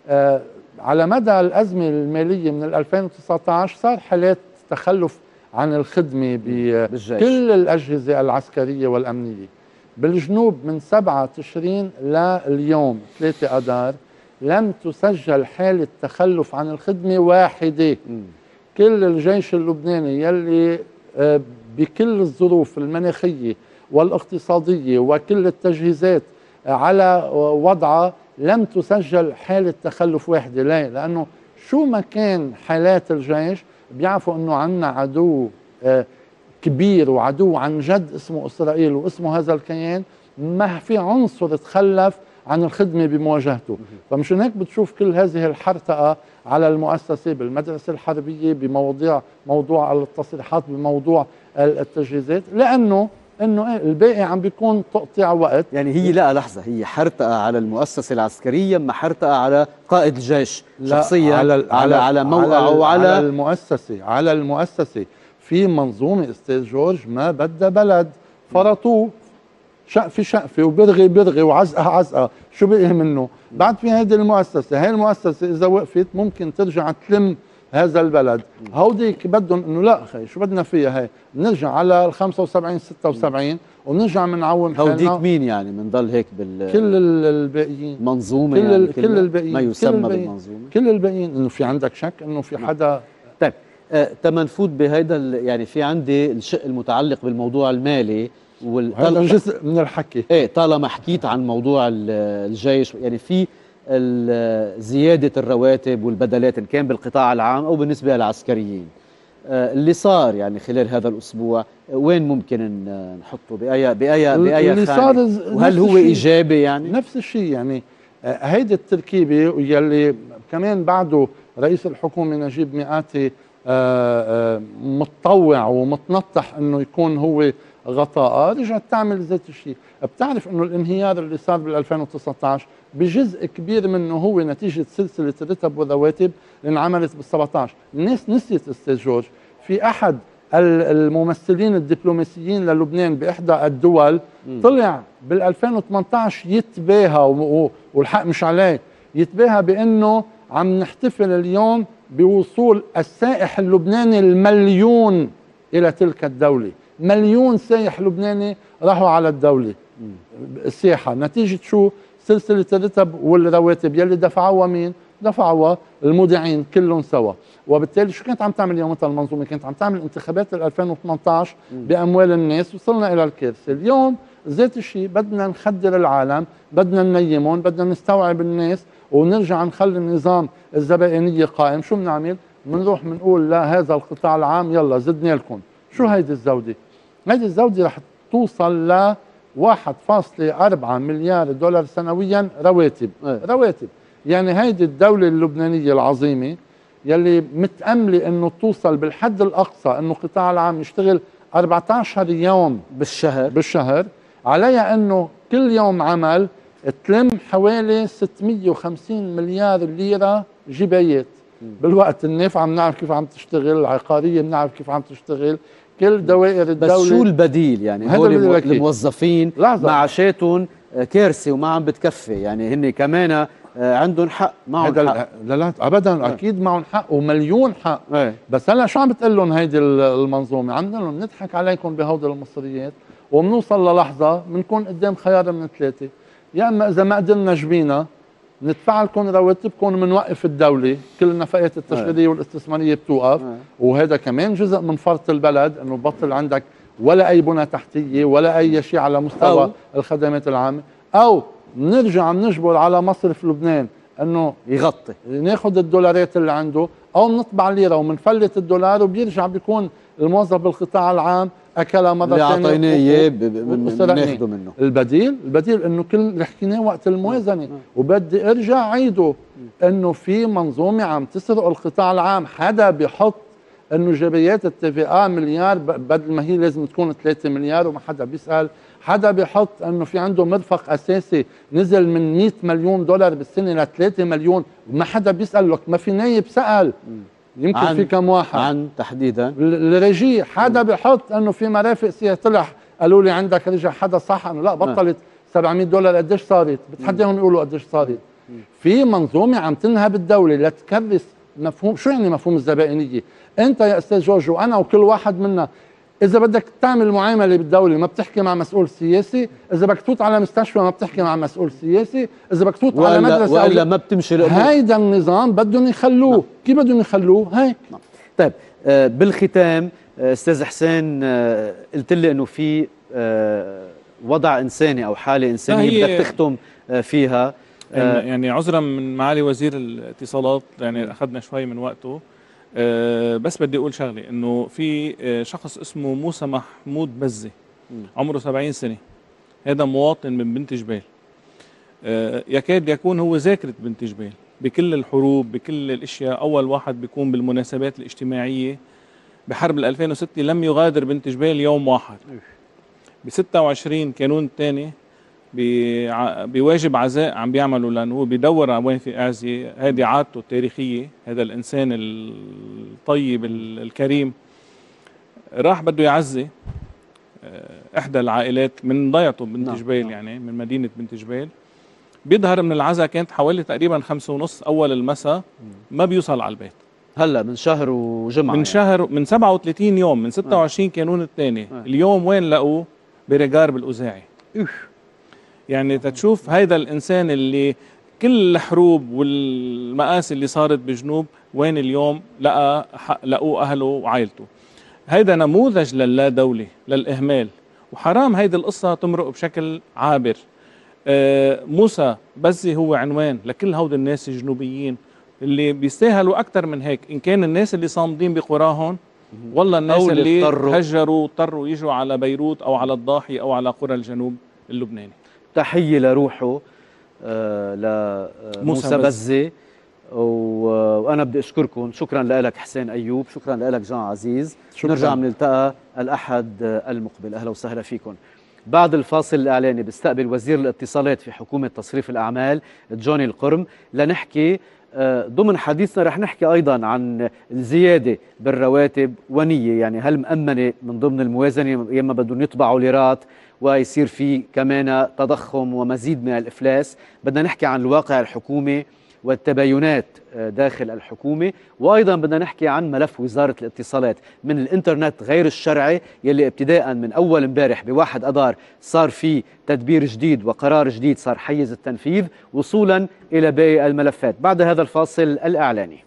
آه على مدى الأزمة المالية من ألفين وتسعة عشر صار حالات تخلف عن الخدمة بكل الأجهزة العسكرية والأمنية بالجنوب. من سبعة تشرين لليوم ثلاثة آذار لم تسجل حالة تخلف عن الخدمة واحدة. م. كل الجيش اللبناني يلي بكل الظروف المناخية والاقتصادية وكل التجهيزات على وضعه لم تسجل حالة تخلف واحدة. لا، لأنه شو ما كان حالات الجيش بيعرفوا أنه عنا عدو كبير وعدو عن جد اسمه إسرائيل واسمه هذا الكيان، ما في عنصر تخلف عن الخدمة بمواجهته. فمشان هيك بتشوف كل هذه الحرتقة على المؤسسة بالمدرسة الحربية بمواضيع موضوع التصريحات بموضوع التجهيزات، لأنه انه إيه الباقي عم بيكون تقطيع وقت. يعني هي لا لحظه، هي حرتقه على المؤسسه العسكريه، ما حرتقه على قائد الجيش شخصيا، على على على موقعه وعلى على المؤسسه. على المؤسسه في منظومه استاذ جورج ما بدها بلد، فرطوه شقفه شقفه وبرغي برغي وعزقه عزقه، شو بقي منه؟ بعد في هذه المؤسسه، هي المؤسسه اذا وقفت ممكن ترجع تلم هذا البلد. هوديك بدهم انه لا خي شو بدنا فيها هي، بنرجع على ال خمسة وسبعين ستة وسبعين وبنرجع بنعوم حالنا. هوديك مين يعني؟ بنضل هيك بال كل الباقيين منظومه، كل يعني كل, كل الباقيين ما يسمى بالمنظومه، كل الباقيين. انه في عندك شك انه في حدا؟ طيب آه تما نفوت بهيدا، يعني في عندي الشق المتعلق بالموضوع المالي وهذا جزء من الحكي. ايه طالما حكيت عن موضوع الجيش، يعني في زيادة الرواتب والبدلات إن كان بالقطاع العام أو بالنسبة للعسكريين اللي صار يعني خلال هذا الأسبوع، وين ممكن نحطه؟ بأي بأي بأي خانة؟ وهل هو إيجابي يعني؟ نفس الشيء يعني هيدي التركيبة يلي كمان بعده رئيس الحكومة نجيب ميقاتي متطوع ومتنطح إنه يكون هو غطاء، رجعت تعمل ذات الشيء. بتعرف انه الانهيار اللي صار بال ألفين وتسعة عشر بجزء كبير منه هو نتيجه سلسله الرتب والرواتب اللي انعملت بال سبعة عشر، الناس نسيت استاذ جورج. في احد الممثلين الدبلوماسيين للبنان باحدى الدول طلع بال ألفين وثمانية عشر يتباهى، والحق مش عليه، يتباهى بانه عم نحتفل اليوم بوصول السائح اللبناني المليون الى تلك الدوله. مليون سائح لبناني راحوا على الدولة السياحة، نتيجة شو؟ سلسله الرتب والرواتب يلي دفعوها مين؟ دفعوها المودعين كلهم سوا، وبالتالي شو كانت عم تعمل يومتها المنظومه؟ كانت عم تعمل انتخابات ال ألفين وثمانطعش باموال الناس. وصلنا الى الكارثه. اليوم ذات الشيء، بدنا نخدر العالم، بدنا ننيمون، بدنا نستوعب الناس ونرجع نخلي النظام الزبائنيه قائم. شو بنعمل؟ بنروح بنقول لهذا القطاع العام يلا زدنا لكم. شو هيدي الزوده؟ هيدي الزوده رح توصل ل واحد فاصلة أربعة مليار دولار سنويا رواتب. ايه. رواتب، يعني هيدي الدولة اللبنانية العظيمة يلي متأملة انه توصل بالحد الأقصى انه القطاع العام يشتغل أربعطعش يوم بالشهر بالشهر عليها انه كل يوم عمل تلم حوالي ستمية وخمسين مليار ليرة جبايات. بالوقت النافع بنعرف كيف عم تشتغل، العقارية بنعرف كيف عم تشتغل، كل دوائر الدولة. بس شو البديل يعني؟ هول الموظفين معاشاتهم كارثة وما عم بتكفي، يعني هن كمان عندهم حق، معهم حق. لا لا ابدا، اه. اكيد معهم حق ومليون حق. اه. بس هلا شو عم بتقول لهم هيدي المنظومه؟ عم بتقول لهم نضحك عليكم بهودي المصريات، وبنوصل للحظه بنكون قدام خيار من ثلاثه، يا اما اذا ما قدرنا جبينا ندفع لكم رواتبكم ومنوقف الدوله، كل النفقات التشغيليه اه. والاستثماريه بتوقف، اه. وهذا كمان جزء من فرط البلد، انه بطل عندك ولا اي بنى تحتيه ولا اي شيء على مستوى أو. الخدمات العامه، او نرجع نجبر على مصرف لبنان انه يغطي، ناخذ الدولارات اللي عنده او بنطبع ليره وبنفلت الدولار، وبيرجع بيكون الموظف بالقطاع العام اكلها مره ثانيه اللي اعطيناه اياه بناخده منه. البديل البديل انه كل اللي حكيناه وقت الموازنه، وبدي ارجع عيده انه في منظومه عم تسرق القطاع العام، حدا بيحط انه جبهات التي في إيه مليار بدل ما هي لازم تكون ثلاثة مليار وما حدا بيسال، حدا بيحط انه في عنده مرفق اساسي نزل من مية مليون دولار بالسنه ل ثلاثة مليون وما حدا بيسال، لك ما في نايب سال، يمكن في كم واحد عن تحديدا الرجي، حدا بيحط انه في مرافق سياسيه، طلع قالوا لي عندك رجع حدا صح انه لا بطلت سبعمية دولار، قديش صارت؟ بتحداهم يقولوا قديش صارت. في منظومه عم تنهب الدوله لتكرس مفهوم. شو يعني مفهوم الزبائنيه؟ انت يا استاذ جورج وانا وكل واحد منا إذا بدك تعمل معاملة بالدولة ما بتحكي مع مسؤول سياسي، إذا بدك تفوت على مستشفى ما بتحكي مع مسؤول سياسي، إذا بدك تفوت على مدرسة ولا ما بتمشي الأمور. هيدا النظام بدهم يخلوه. نعم. كيف بدهم يخلوه؟ هيك. نعم. طيب آه بالختام أستاذ آه حسين، آه قلت لي إنه في آه وضع إنساني أو حالة إنسانية بدك تختم آه فيها. آه يعني عذرا من معالي وزير الاتصالات، يعني أخذنا شوي من وقته. أه بس بدي أقول شغلي، إنه في أه شخص اسمه موسى محمود بزة، عمره سبعين سنة، هذا مواطن من بنت جبيل، أه يكاد يكون هو ذاكرة بنت جبيل بكل الحروب بكل الأشياء، أول واحد بيكون بالمناسبات الاجتماعية. بحرب ألفين وستة لم يغادر بنت جبيل يوم واحد. ب ستة وعشرين كانون الثاني بواجب عزاء عم بيعملوا لانه هو بيدور على وين في اعزيه، هذه عادته التاريخيه، هذا الانسان الطيب الكريم. راح بده يعزي احدى العائلات من ضيعته بنت جبيل، يعني من مدينه بنت جبيل. بيظهر من العزاء كانت حوالي تقريبا خمسة ونص اول المساء، ما بيوصل على البيت. هلا من شهر وجمعه، من شهر يعني. من سبعة وثلاثين يوم، من ستة وعشرين كانون الثاني اليوم وين لقوه؟ بريغار بالاوزاعي. يعني تتشوف هيدا الإنسان اللي كل الحروب والمآسي اللي صارت بجنوب وين اليوم لقى لقوا أهله وعائلته. هيدا نموذج للا دولة، للإهمال، وحرام هيدي القصة تمرق بشكل عابر. آه موسى بزي هو عنوان لكل هود الناس الجنوبيين اللي بيستاهلوا أكتر من هيك، إن كان الناس اللي صامدين بقراهم والله الناس اللي هجروا اضطروا يجوا على بيروت أو على الضاحية أو على قرى الجنوب اللبناني. تحية لروحه آه لموسى بزة، وأنا بدي أشكركم. شكرا لك حسين أيوب، شكرا لك جان عزيز، شكرا. نرجع بنلتقى الأحد المقبل، أهلا وسهلا فيكم. بعد الفاصل الإعلاني بستقبل وزير الاتصالات في حكومة تصريف الأعمال جوني القرم لنحكي آه ضمن حديثنا، رح نحكي أيضا عن الزيادة بالرواتب ونية، يعني هل مأمنة من ضمن الموازنة يا إما بدهم يطبعوا ليرات ويصير في كمان تضخم ومزيد من الإفلاس. بدنا نحكي عن الواقع الحكومي والتباينات داخل الحكومة، وأيضا بدنا نحكي عن ملف وزارة الاتصالات من الإنترنت غير الشرعي يلي ابتداء من أول امبارح بواحد أذار صار في تدبير جديد وقرار جديد صار حيز التنفيذ وصولا إلى باقي الملفات بعد هذا الفاصل الإعلاني.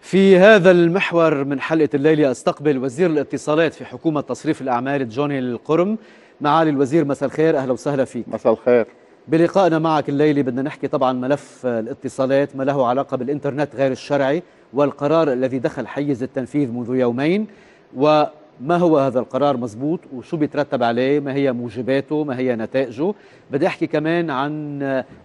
في هذا المحور من حلقة الليلة استقبل وزير الاتصالات في حكومة تصريف الأعمال جوني القرم. معالي الوزير مساء الخير، أهلا وسهلا فيك. مساء الخير. بلقائنا معك الليلة بدنا نحكي طبعا ملف الاتصالات ما له علاقة بالإنترنت غير الشرعي والقرار الذي دخل حيز التنفيذ منذ يومين، وما هو هذا القرار مزبوط وشو بيترتب عليه، ما هي موجباته، ما هي نتائجه. بدي أحكي كمان عن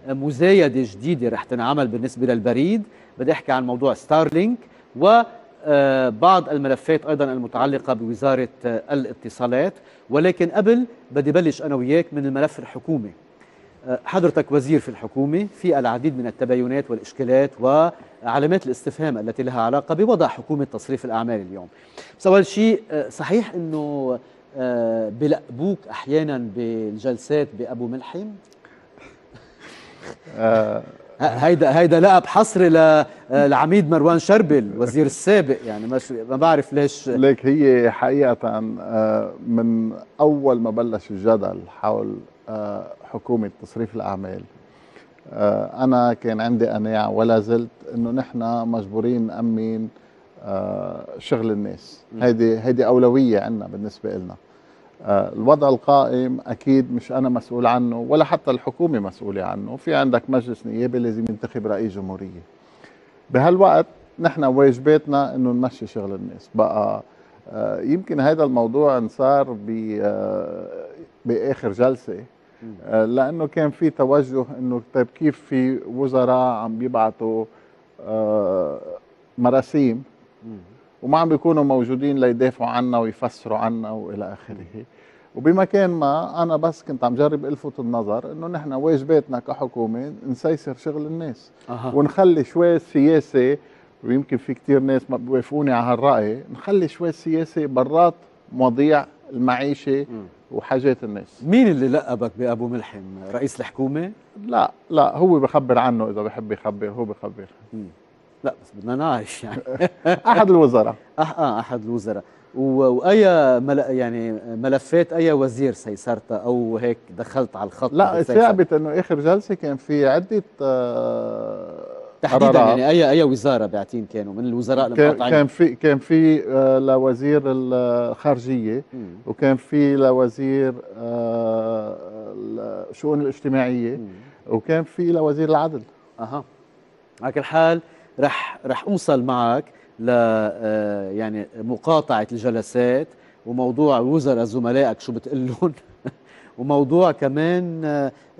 مزايدة جديدة رح تنعمل بالنسبة للبريد، بدي أحكي عن موضوع ستارلينك وبعض الملفات أيضا المتعلقة بوزارة الاتصالات. ولكن قبل بدي بلش أنا وياك من الملف الحكومي. حضرتك وزير في الحكومة، في العديد من التباينات والإشكالات وعلامات الاستفهام التي لها علاقة بوضع حكومة تصريف الأعمال اليوم. بس أول شيء، صحيح أنه بلقبوك أحيانا بالجلسات بأبو ملحم؟ هيدا هيدا لقب حصري للعميد مروان شربل وزير السابق، يعني مش ما بعرف ليش. ليك هي حقيقة من أول ما بلش الجدل حول حكومة تصريف الأعمال أنا كان عندي قناعة ولا زلت إنه نحن مجبورين نأمن شغل الناس، هيدي هيدي أولوية عندنا بالنسبة لنا. الوضع القائم أكيد مش أنا مسؤول عنه ولا حتى الحكومة مسؤولة عنه، في عندك مجلس نيابي لازم ينتخب رئيس جمهورية. بهالوقت نحن واجباتنا إنه نمشي شغل الناس، بقى يمكن هذا الموضوع انصار بآخر جلسة لأنه كان في توجه إنه طيب كيف في وزراء عم بيبعتوا مراسيم وما عم بيكونوا موجودين ليدافعوا عنا ويفسروا عنا والى اخره. وبمكان ما انا بس كنت عم جرب الفت النظر انه نحن واجباتنا كحكومه نسيسر شغل الناس. أه. ونخلي شوي السياسه، ويمكن في كثير ناس ما بيوافقوني على هالراي، نخلي شوي السياسه برات مواضيع المعيشه م. وحاجات الناس. مين اللي لقبك بأبو ملحم؟ رئيس الحكومه؟ لا لا، هو بخبر عنه اذا بحب يخبر، هو بخبر. م. لا بس بدنا نعرف يعني. احد الوزراء. اه احد الوزراء. واي مل... يعني ملفات اي وزير سيسرتها او هيك دخلت على الخط؟ لا، ثابت انه اخر جلسه كان في عده آه تحديدا قرارات. يعني اي اي وزاره بعتين كانوا من الوزراء المقاطعين؟ كان في كان في آه لوزير الخارجيه، م. وكان في لوزير آه الشؤون الاجتماعيه، م. وكان في لوزير العدل. اها. على كل حال رح رح اوصل معك ل يعني مقاطعه الجلسات وموضوع وزراء زملائك شو بتقلون وموضوع كمان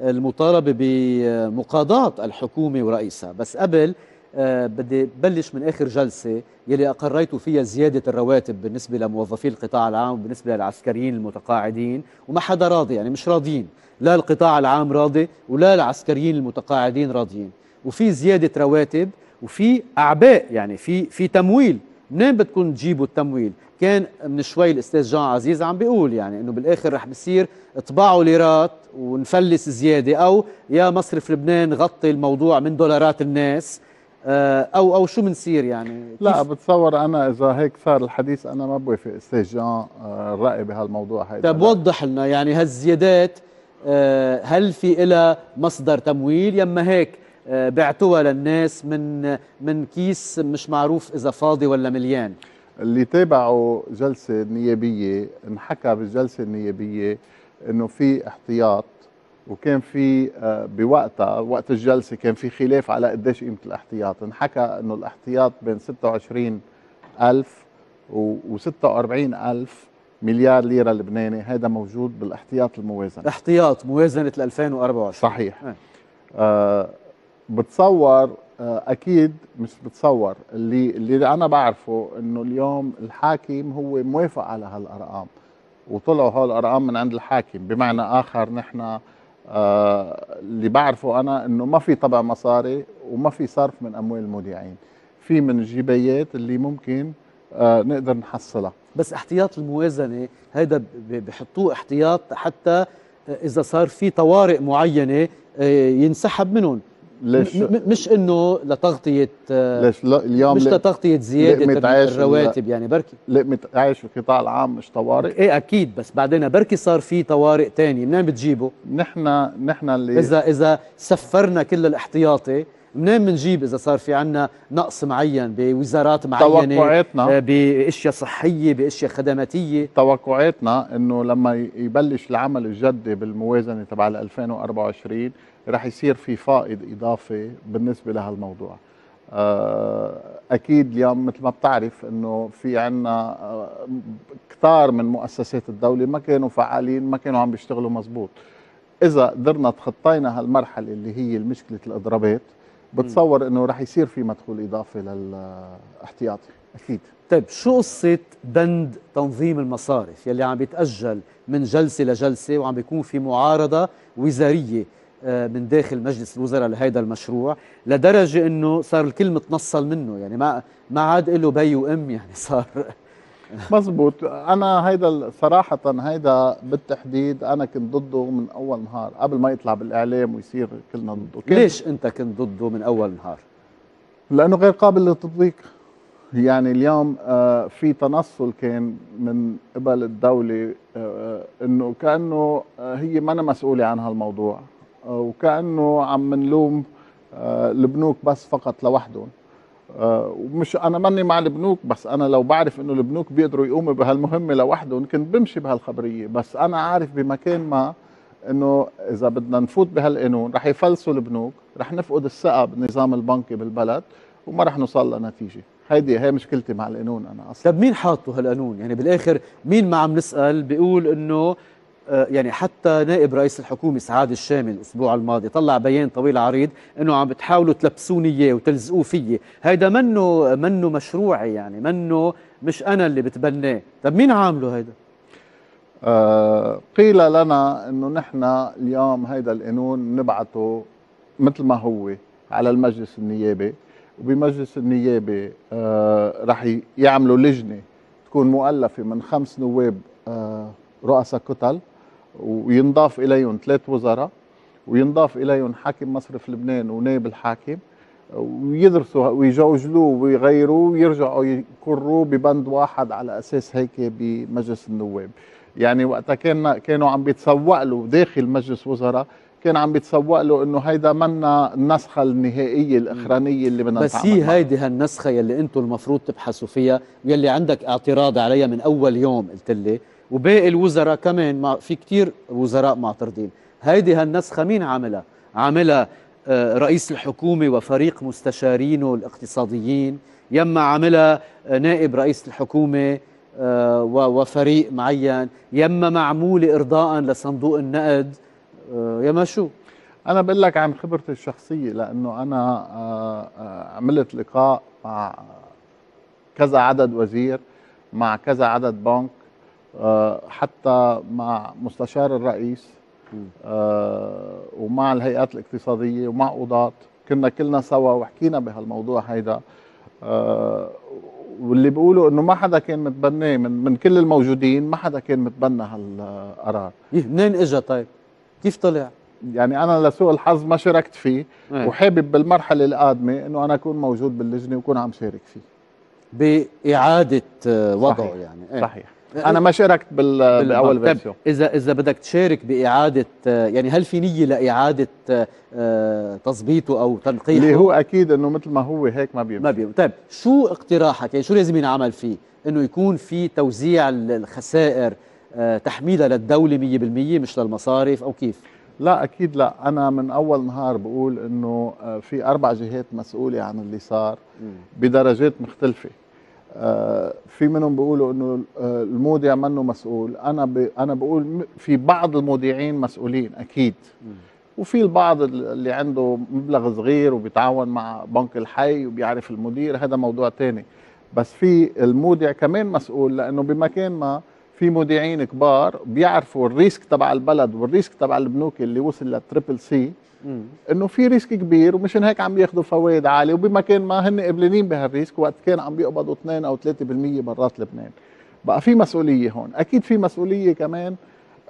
المطالبه بمقاضاه الحكومه ورئيسها. بس قبل بدي بلش من اخر جلسه يلي اقريتوا فيها زياده الرواتب بالنسبه لموظفي القطاع العام وبالنسبه للعسكريين المتقاعدين، وما حدا راضي، يعني مش راضيين، لا القطاع العام راضي ولا العسكريين المتقاعدين راضيين، وفي زياده رواتب وفي اعباء، يعني في في تمويل. منين بدكم تجيبوا التمويل؟ كان من شوي الاستاذ جان عزيز عم بيقول يعني انه بالاخر رح بصير اطبعوا ليرات ونفلس زياده، او يا مصرف لبنان غطي الموضوع من دولارات الناس، او او شو بنصير يعني؟ لا بتصور انا اذا هيك صار الحديث انا ما بوافق استاذ جان الراي بهالموضوع هيدا. طيب وضح لنا يعني هالزيادات هل في لها مصدر تمويل يما هيك بعتوها للناس من من كيس مش معروف اذا فاضي ولا مليان؟ اللي تابعوا جلسه نيابيه انحكى بالجلسه النيابيه انه في احتياط، وكان في بوقتها وقت الجلسه كان في خلاف على قديش قيمه الاحتياط، انحكى انه الاحتياط بين ستة وعشرين ألف وستة وأربعين ألف مليار ليره لبناني، هذا موجود بالاحتياط الموازنه. احتياط موازنه ل ألفين وأربعة وعشرين. صحيح. اه. آه بتصور اكيد، مش بتصور، اللي اللي انا بعرفه انه اليوم الحاكم هو موافق على هالارقام، وطلعوا هالارقام من عند الحاكم. بمعنى اخر نحن آه اللي بعرفه انا انه ما في طبع مصاري وما في صرف من اموال المودعين، في من الجبايات اللي ممكن آه نقدر نحصلها. بس احتياط الموازنه هيدا بحطوه احتياط حتى اذا صار في طوارئ معينه ينسحب منهم، ليش مش انه لتغطيه، ليش لا اليوم مش لتغطيه زياده الرواتب، يعني بركي لقمه عيش في القطاع العام مش طوارئ. ايه اكيد، بس بعدين بركي صار في طوارئ ثانيه، منين بتجيبه؟ نحن نحن اللي اذا اذا سفرنا كل الاحتياطي منين بنجيب اذا صار في عندنا نقص معين بوزارات معينه؟ توقعاتنا باشياء صحيه، باشياء خدماتيه، توقعاتنا انه لما يبلش العمل الجدي بالموازنه تبع ألفين وأربعة وعشرين رح يصير في فائض اضافي بالنسبه لهالموضوع. اكيد اليوم مثل ما بتعرف انه في عندنا كثار من مؤسسات الدوله ما كانوا فعالين، ما كانوا عم بيشتغلوا مزبوط. اذا قدرنا تخطينا هالمرحله اللي هي مشكله الاضرابات، بتصور انه رح يصير في مدخول اضافي للاحتياطي اكيد. طيب شو قصه بند تنظيم المصارف يلي عم بيتاجل من جلسه لجلسه وعم بيكون في معارضه وزاريه من داخل مجلس الوزراء لهيدا المشروع، لدرجه انه صار الكل متنصل منه، يعني ما ما عاد له بي وام، يعني صار مزبوط. انا هيدا صراحه هيدا بالتحديد انا كنت ضده من اول نهار قبل ما يطلع بالاعلام ويصير كلنا ضده. ليش انت كنت ضده من اول نهار؟ لانه غير قابل للتطبيق. يعني اليوم في تنصل كان من قبل الدوله انه كانه هي ما أنا مسؤوله عن هالموضوع، وكأنه عم نلوم البنوك بس فقط لوحدهم. ومش أنا ماني مع البنوك، بس أنا لو بعرف إنه البنوك بيقدروا يقوموا بهالمهمة لوحدهم كنت بمشي بهالخبرية. بس أنا عارف بمكان ما إنه إذا بدنا نفوت بهالقانون رح يفلسوا البنوك، رح نفقد الثقة بالنظام البنكي بالبلد وما رح نوصل لنتيجة. هيدي هي مشكلتي مع القانون أنا أصلاً. طب مين حاطه هالقانون؟ يعني بالآخر مين ما عم نسأل بيقول إنه، يعني حتى نائب رئيس الحكومة سعاد الشامل الأسبوع الماضي طلع بيان طويل عريض إنه عم بتحاولوا تلبسوني إياه وتلزقوه فيي، هيدا منه منه مشروعي، يعني منه مش أنا اللي بتبناه. طب مين عامله هيدا؟ آه قيل لنا إنه نحن اليوم هيدا القانون نبعته مثل ما هو على المجلس النيابي، وبمجلس النيابي آه رح يعملوا لجنة تكون مؤلفة من خمس نواب آه رؤساء كتل، وينضاف إليهم ثلاث وزراء، وينضاف إليهم حاكم مصرف لبنان ونائب الحاكم، ويدرسوا ويجوجلوه ويغيروه ويرجعوا يقروه ببند واحد على أساس هيك بمجلس النواب. يعني وقتها كان كانوا عم بيتسوق له داخل مجلس وزراء، كان عم بيتسوق له إنه هيدا منا النسخة النهائية الأخرانية اللي بدنا نتعامل معها. بس هي هيدي هالنسخة يلي أنتم المفروض تبحثوا فيها ويلي عندك اعتراض عليها من أول يوم قلت لي، وباقي الوزراء كمان مع في كتير وزراء معترضين. هيدي هالنسخة مين عاملها؟ عاملها رئيس الحكومة وفريق مستشارينه الاقتصاديين، يما عاملها نائب رئيس الحكومة وفريق معين، يما معمولة إرضاء لصندوق النقد، يما شو؟ أنا بقول لك عن خبرتي الشخصية، لأنه أنا عملت لقاء مع كذا عدد وزير، مع كذا عدد بنك، أه حتى مع مستشار الرئيس أه ومع الهيئات الاقتصادية ومع قضاة، كنا كلنا سوا وحكينا بهالموضوع هيدا. أه واللي بيقولوا انه ما حدا كان متبناه من, من كل الموجودين، ما حدا كان متبنى هالقرار. منين اجى طيب؟ كيف طلع؟ يعني انا لسوء الحظ ما شاركت فيه، وحابب بالمرحلة القادمة انه انا اكون موجود باللجنة وكون عم شارك فيه بإعادة وضعه. صحيح. يعني ايه؟ صحيح، أنا ما شاركت بال... بأول فيرسيون. إذا إذا بدك تشارك بإعادة، يعني هل في نية لإعادة تظبيطه أو تنقيحه؟ اللي هو أكيد إنه مثل ما هو هيك ما بيمشي ما بيمشي. طيب شو اقتراحك؟ يعني شو لازم ينعمل فيه؟ إنه يكون في توزيع الخسائر تحميلها للدولة مية بالمية مش للمصارف أو كيف؟ لا أكيد لا، أنا من أول نهار بقول إنه في أربع جهات مسؤولة عن اللي صار بدرجات مختلفة. آه في منهم بيقولوا انه آه المودع منه مسؤول، انا انا بقول في بعض المودعين مسؤولين اكيد، وفي البعض اللي عنده مبلغ صغير وبيتعاون مع بنك الحي وبيعرف المدير، هذا موضوع ثاني. بس في المودع كمان مسؤول، لانه بمكان ما في مودعين كبار بيعرفوا الريسك تبع البلد والريسك تبع البنوك اللي وصل للتريبل سي انه في ريسك كبير، ومشان هيك عم ياخذوا فوائد عاليه، وبمكان ما هن قبلانين بهالريسك وقت كان عم بيقبضوا اثنين او ثلاثة بالمية برات لبنان. بقى في مسؤوليه هون، اكيد في مسؤوليه كمان.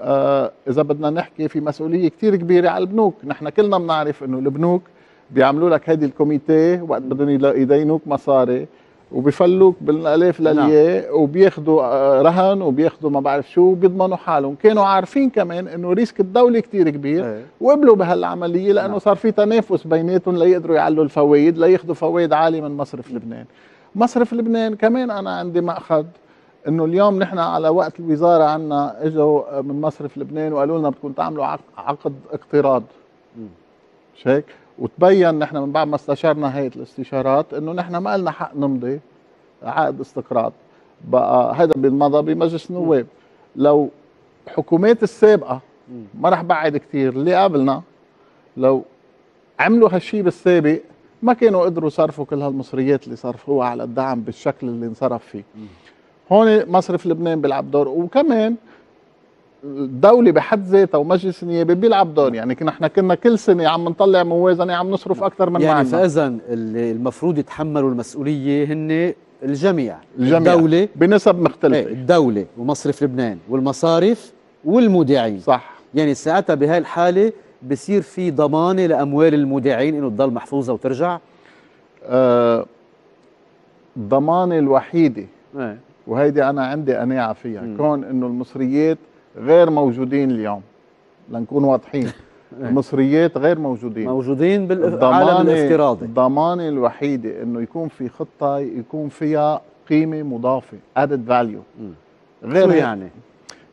آه اذا بدنا نحكي في مسؤوليه كثير كبيره على البنوك، نحن كلنا بنعرف انه البنوك بيعملوا لك هيدي الكوميتيه وقت بدهم يدينوك مصاري وبيفلوك بالالاف لليه، وبياخذوا رهن وبياخذوا ما بعرف شو، وبيضمنوا حالهم. كانوا عارفين كمان انه ريسك الدوله كثير كبير وقبلوا بهالعمليه، لانه صار في تنافس بيناتهم ليقدروا يعلوا الفوائد، لياخذوا فوائد عاليه من مصرف لبنان. مصرف لبنان كمان انا عندي مأخذ انه اليوم نحن على وقت الوزاره عندنا اجوا من مصرف لبنان وقالوا لنا بدكم تعملوا عقد اقتراض، مش هيك؟ وتبين نحن من بعد ما استشرنا هيئه الاستشارات انه نحن ما لنا حق نمضي عقد استقراض. بقى هذا بنمضى بمجلس النواب. لو الحكومات السابقه، ما راح بعد كثير اللي قبلنا، لو عملوا هالشيء بالسابق ما كانوا قدروا يصرفوا كل هالمصريات اللي صرفوها على الدعم بالشكل اللي انصرف فيه. هون مصرف لبنان بيلعب دور، وكمان الدولة بحد ذاتها ومجلس النيابة بيلعب دور. يعني نحن كنا كل سنة عم نطلع موازنة عم نصرف أكثر من يعني معنا. فإذا اللي المفروض يتحملوا المسؤولية هن الجميع، الجميع الدولة بنسب مختلفة. ايه الدولة ومصرف لبنان والمصارف والمودعين، صح؟ يعني ساعتها بهاي الحالة بصير في ضمانة لأموال المودعين إنه تضل محفوظة وترجع. آه الضمانة الوحيدة، ايه وهيدي أنا عندي قناعة فيها، م. كون إنه المصريات غير موجودين اليوم، لنكون واضحين. المصريات غير موجودين، موجودين بالعالم الافتراضي. الضمانه الوحيده انه يكون في خطه يكون فيها قيمه مضافه، ادد فاليو. غير يعني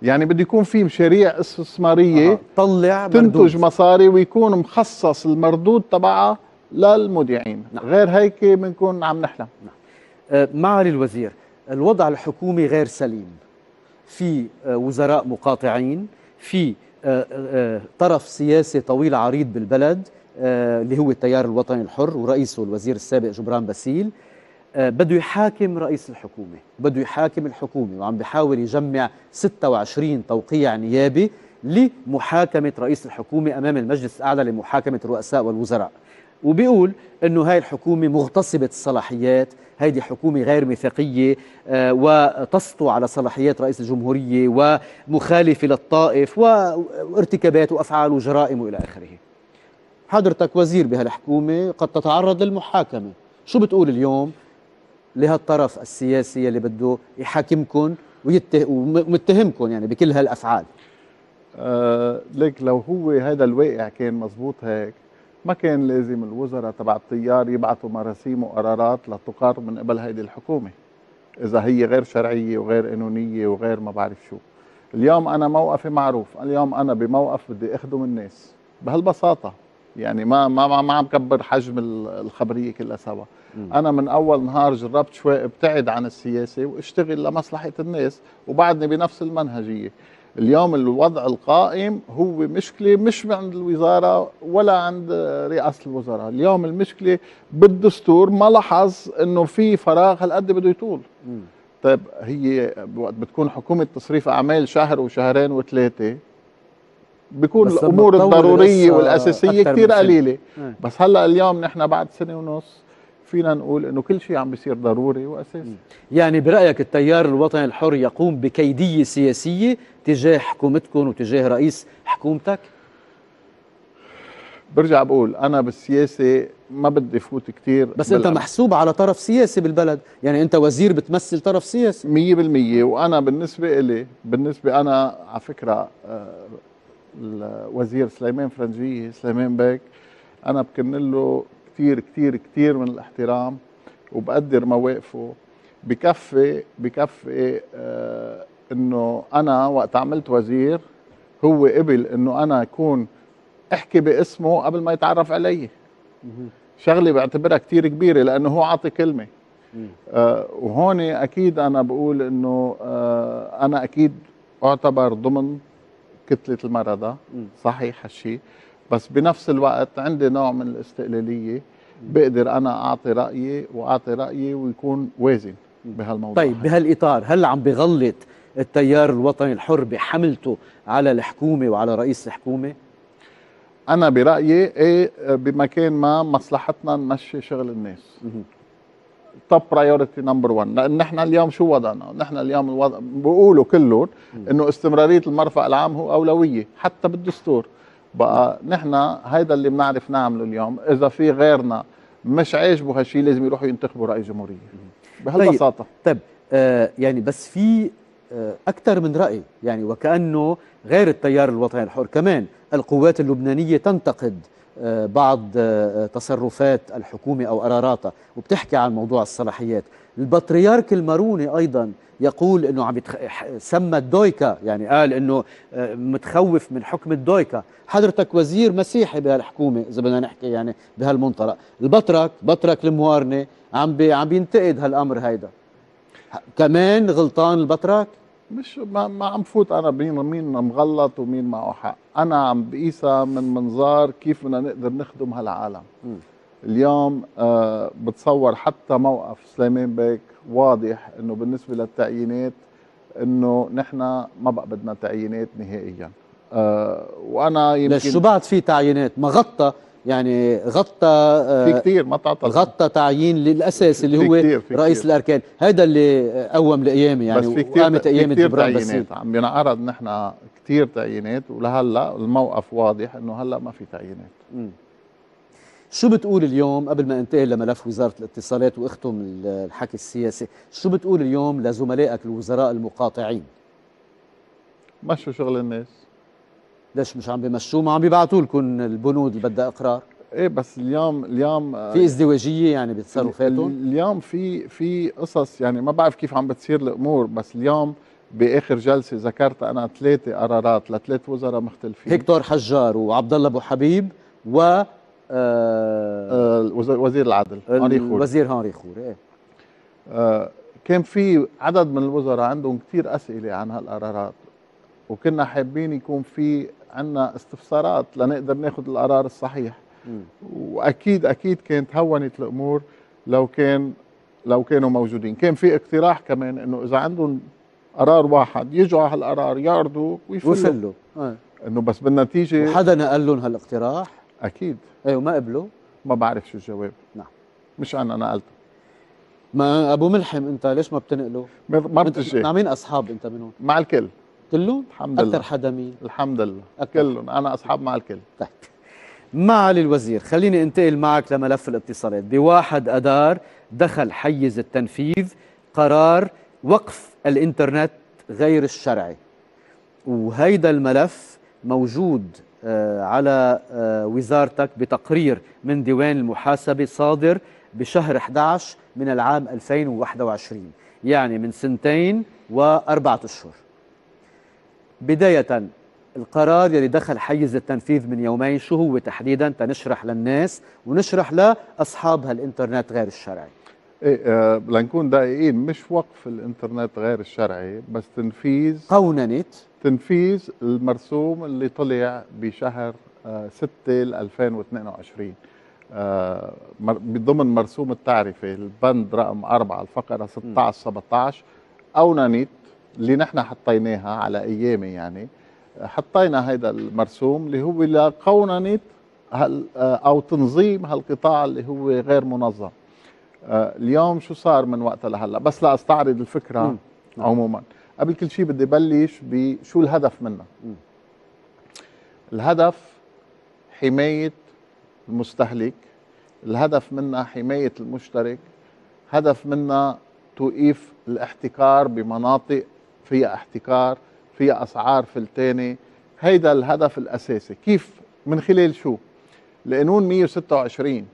يعني بده يكون في مشاريع استثماريه آه. طلع تنتج مردود. مصاري ويكون مخصص المردود تبعها للمودعين. نعم. غير هيك بنكون عم نحلم. نعم. آه معالي الوزير، الوضع الحكومي غير سليم، في وزراء مقاطعين، في طرف سياسي طويل عريض بالبلد اللي هو التيار الوطني الحر ورئيسه الوزير السابق جبران باسيل، بده يحاكم رئيس الحكومة، بده يحاكم الحكومة، وعم بيحاول يجمع ستة وعشرين توقيع نيابي لمحاكمة رئيس الحكومة أمام المجلس الأعلى لمحاكمة الرؤساء والوزراء، وبيقول انه هاي الحكومه مغتصبه الصلاحيات، هيدي حكومه غير ميثاقيه آه وتسطو على صلاحيات رئيس الجمهوريه ومخالفه للطائف وارتكابات وافعال وجرائم والى اخره. حضرتك وزير بهالحكومه قد تتعرض للمحاكمه، شو بتقول اليوم لهالطرف السياسي اللي بده يحاكمكم ومتهمكم يعني بكل هالافعال؟ آه ليك لو هو هذا الواقع كان مضبوط هيك ما كان لازم الوزراء تبع التيار يبعثوا مراسيم وقرارات لتقر من قبل هيدي الحكومه اذا هي غير شرعيه وغير قانونيه وغير ما بعرف شو. اليوم انا موقفي معروف، اليوم انا بموقف بدي اخده من الناس بهالبساطه، يعني ما ما ما عم كبر حجم الخبريه كلها سوا. انا من اول نهار جربت شوي ابتعد عن السياسه واشتغل لمصلحه الناس، وبعدني بنفس المنهجيه. اليوم الوضع القائم هو مشكلة مش عند الوزارة ولا عند رئاسة الوزراء، اليوم المشكلة بالدستور ما لاحظ انه في فراغ هالقد بده يطول. طيب هي وقت بتكون حكومة تصريف اعمال شهر وشهرين وثلاثة بيكون الامور الضرورية والاساسية كثير قليلة، اه. بس هلا اليوم نحن بعد سنة ونص فينا نقول انه كل شيء عم بيصير ضروري واساسي. يعني برايك التيار الوطني الحر يقوم بكيديه سياسيه تجاه حكومتكم وتجاه رئيس حكومتك؟ برجع بقول انا بالسياسه ما بدي فوت كثير، بس بالأمر. انت محسوب على طرف سياسي بالبلد، يعني انت وزير بتمثل طرف سياسي مية بالمية. وانا بالنسبه لي بالنسبه انا على فكره الوزير سليمان فرنجيه سليمان بيك انا بكن له كتير كتير كتير من الاحترام وبقدر مواقفه. بكفي بكفي آه انه انا وقت عملت وزير هو قبل انه انا اكون احكي باسمه قبل ما يتعرف علي. شغلي بعتبرها كتير كبيره لانه هو عاطي كلمه. آه وهون اكيد انا بقول انه آه انا اكيد اعتبر ضمن كتله المرضى، صحيح هالشيء، بس بنفس الوقت عندي نوع من الاستقلاليه، بقدر انا اعطي رايي واعطي رايي ويكون وازن بهالموضوع. طيب بهالاطار هل عم بغلط التيار الوطني الحر بحملته على الحكومه وعلى رئيس الحكومه؟ أنا برأيي إيه بمكان ما مصلحتنا نمشي شغل الناس توب برايورتي نمبر واحد، لأن نحن اليوم شو وضعنا؟ نحن اليوم الوضع بيقولوا كلهم إنه استمرارية المرفأ العام هو أولوية حتى بالدستور. بقى نحن هيدا اللي بنعرف نعمله اليوم، إذا في غيرنا مش عاجبه هالشيء لازم يروحوا ينتخبوا رئيس جمهورية بهالبساطة. طيب, طيب. آه يعني بس في آه أكثر من رأي، يعني وكأنه غير التيار الوطني الحر كمان القوات اللبنانية تنتقد آه بعض آه تصرفات الحكومة أو قراراتها وبتحكي عن موضوع الصلاحيات. البطريرك الماروني أيضا يقول أنه عم يتخ... سمى الدويكا، يعني قال أنه آه متخوف من حكم الدويكا. حضرتك وزير مسيحي بهالحكومة إذا بدنا نحكي يعني بهالمنطلق، البطرك بطرك الموارنة عم بي... عم بينتقد هالأمر هيدا، كمان غلطان البطرك؟ مش ما, ما عم فوت انا بين مين مغلط ومين معه حق، انا عم بقيسها من منظار كيف بدنا نقدر نخدم هالعالم. م. اليوم آه بتصور حتى موقف سليمان بيك واضح انه بالنسبه للتعيينات انه نحن ما بقى بدنا تعيينات نهائيا. آه وانا يمكن ليش شو بعد في تعيينات ما غطى، يعني غطى في كثير ما تعطل، غطى تعيين للاساس اللي هو في في رئيس كتير. الاركان هذا اللي قوم لايامه، يعني بس في كثير تعيينات عم بينعرض نحن كثير تعيينات، ولهلا الموقف واضح انه هلا ما في تعيينات. م. شو بتقول اليوم قبل ما انتقل لملف وزاره الاتصالات واختم الحكي السياسي، شو بتقول اليوم لزملائك الوزراء المقاطعين؟ مشوا شغل الناس. ليش مش عم بمشوا؟ ما عم بيبعتوا لكم البنود اللي بدها اقرار. ايه بس اليوم اليوم في ازدواجيه يعني بتصرفاتهم. اليوم في في قصص يعني ما بعرف كيف عم بتصير الامور، بس اليوم باخر جلسه ذكرت انا ثلاثه قرارات لثلاث وزراء مختلفين، هيكتور حجار وعبد الله ابو حبيب و آه وزير العدل هنري خوري. وزير هنري خوري ايه آه كان في عدد من الوزراء عندهم كثير اسئله عن هالقرارات، وكنا حابين يكون في عنا استفسارات لنقدر ناخذ القرار الصحيح. م. واكيد اكيد كانت هونت الامور لو كان لو كانوا موجودين. كان في اقتراح كمان انه اذا عندهم قرار واحد يجوا على هالقرار يعرضوا ويفلوا آه. انه بس بالنتيجه وحدا نقل لهم هالاقتراح اكيد ايه وما قبلوا، ما بعرف شو الجواب. نعم مش انا نقلته. ما ابو ملحم انت ليش ما بتنقله؟ ما بتجي مع مين اصحاب انت منهم؟ مع الكل كلهم؟ الحمد لله. أكثر حدا مين؟ الحمد لله كلهم، أنا أصحاب مع الكل. طيب معالي الوزير خليني أنتقل معك لملف الاتصالات. بواحد أدار دخل حيز التنفيذ قرار وقف الإنترنت غير الشرعي، وهيدا الملف موجود آه على آه وزارتك بتقرير من ديوان المحاسبة صادر بشهر إحدى عشر من العام ألفين وواحد وعشرين، يعني من سنتين وأربعة أشهر. بداية القرار يلي دخل حيز التنفيذ من يومين شو هو تحديدا تنشرح للناس ونشرح لأصحاب هالإنترنت غير الشرعي. إيه آه لنكون دقيقين، مش وقف الإنترنت غير الشرعي بس تنفيذ قوننة تنفيذ المرسوم اللي طلع بشهر آه ستة ألفين واثنين وعشرين آه ضمن مرسوم التعرفة البند رقم أربعة الفقرة ستة عشر سبعة عشر. قوننة اللي نحن حطيناها على ايامه، يعني حطينا هيدا المرسوم اللي هو لقوننه او تنظيم هالقطاع اللي هو غير منظم. اليوم شو صار من وقتها لهلا؟ بس لاستعرض الفكره. مم. عموما قبل كل شيء بدي بلش بشو الهدف منها. مم. الهدف حمايه المستهلك، الهدف منها حمايه المشترك، هدف منها توقيف الاحتكار بمناطق فيها احتكار، فيها اسعار فلتانه. هيدا الهدف الاساسي. كيف؟ من خلال شو؟ القانون مية وستة وعشرين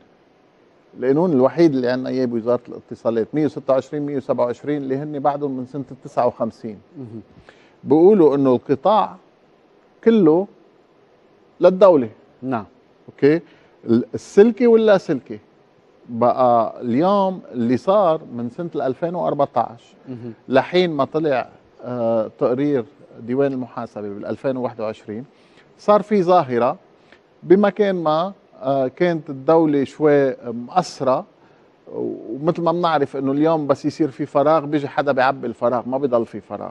القانون الوحيد اللي عندنا اياه بوزاره الاتصالات مية وستة وعشرين مية وسبعة وعشرين اللي هن بعدهم من سنه تسعة وخمسين بيقولوا انه القطاع كله للدوله. نعم اوكي، السلكي واللاسلكي. بقى اليوم اللي صار من سنة ألفين وأربعة عشر لحين ما طلع آه تقرير ديوان المحاسبة بال ألفين وواحد وعشرين صار في ظاهرة بمكان ما آه كانت الدولة شوي مقصرة، ومثل ما بنعرف انه اليوم بس يصير في فراغ بيجي حدا بيعبي الفراغ، ما بيضل في فراغ.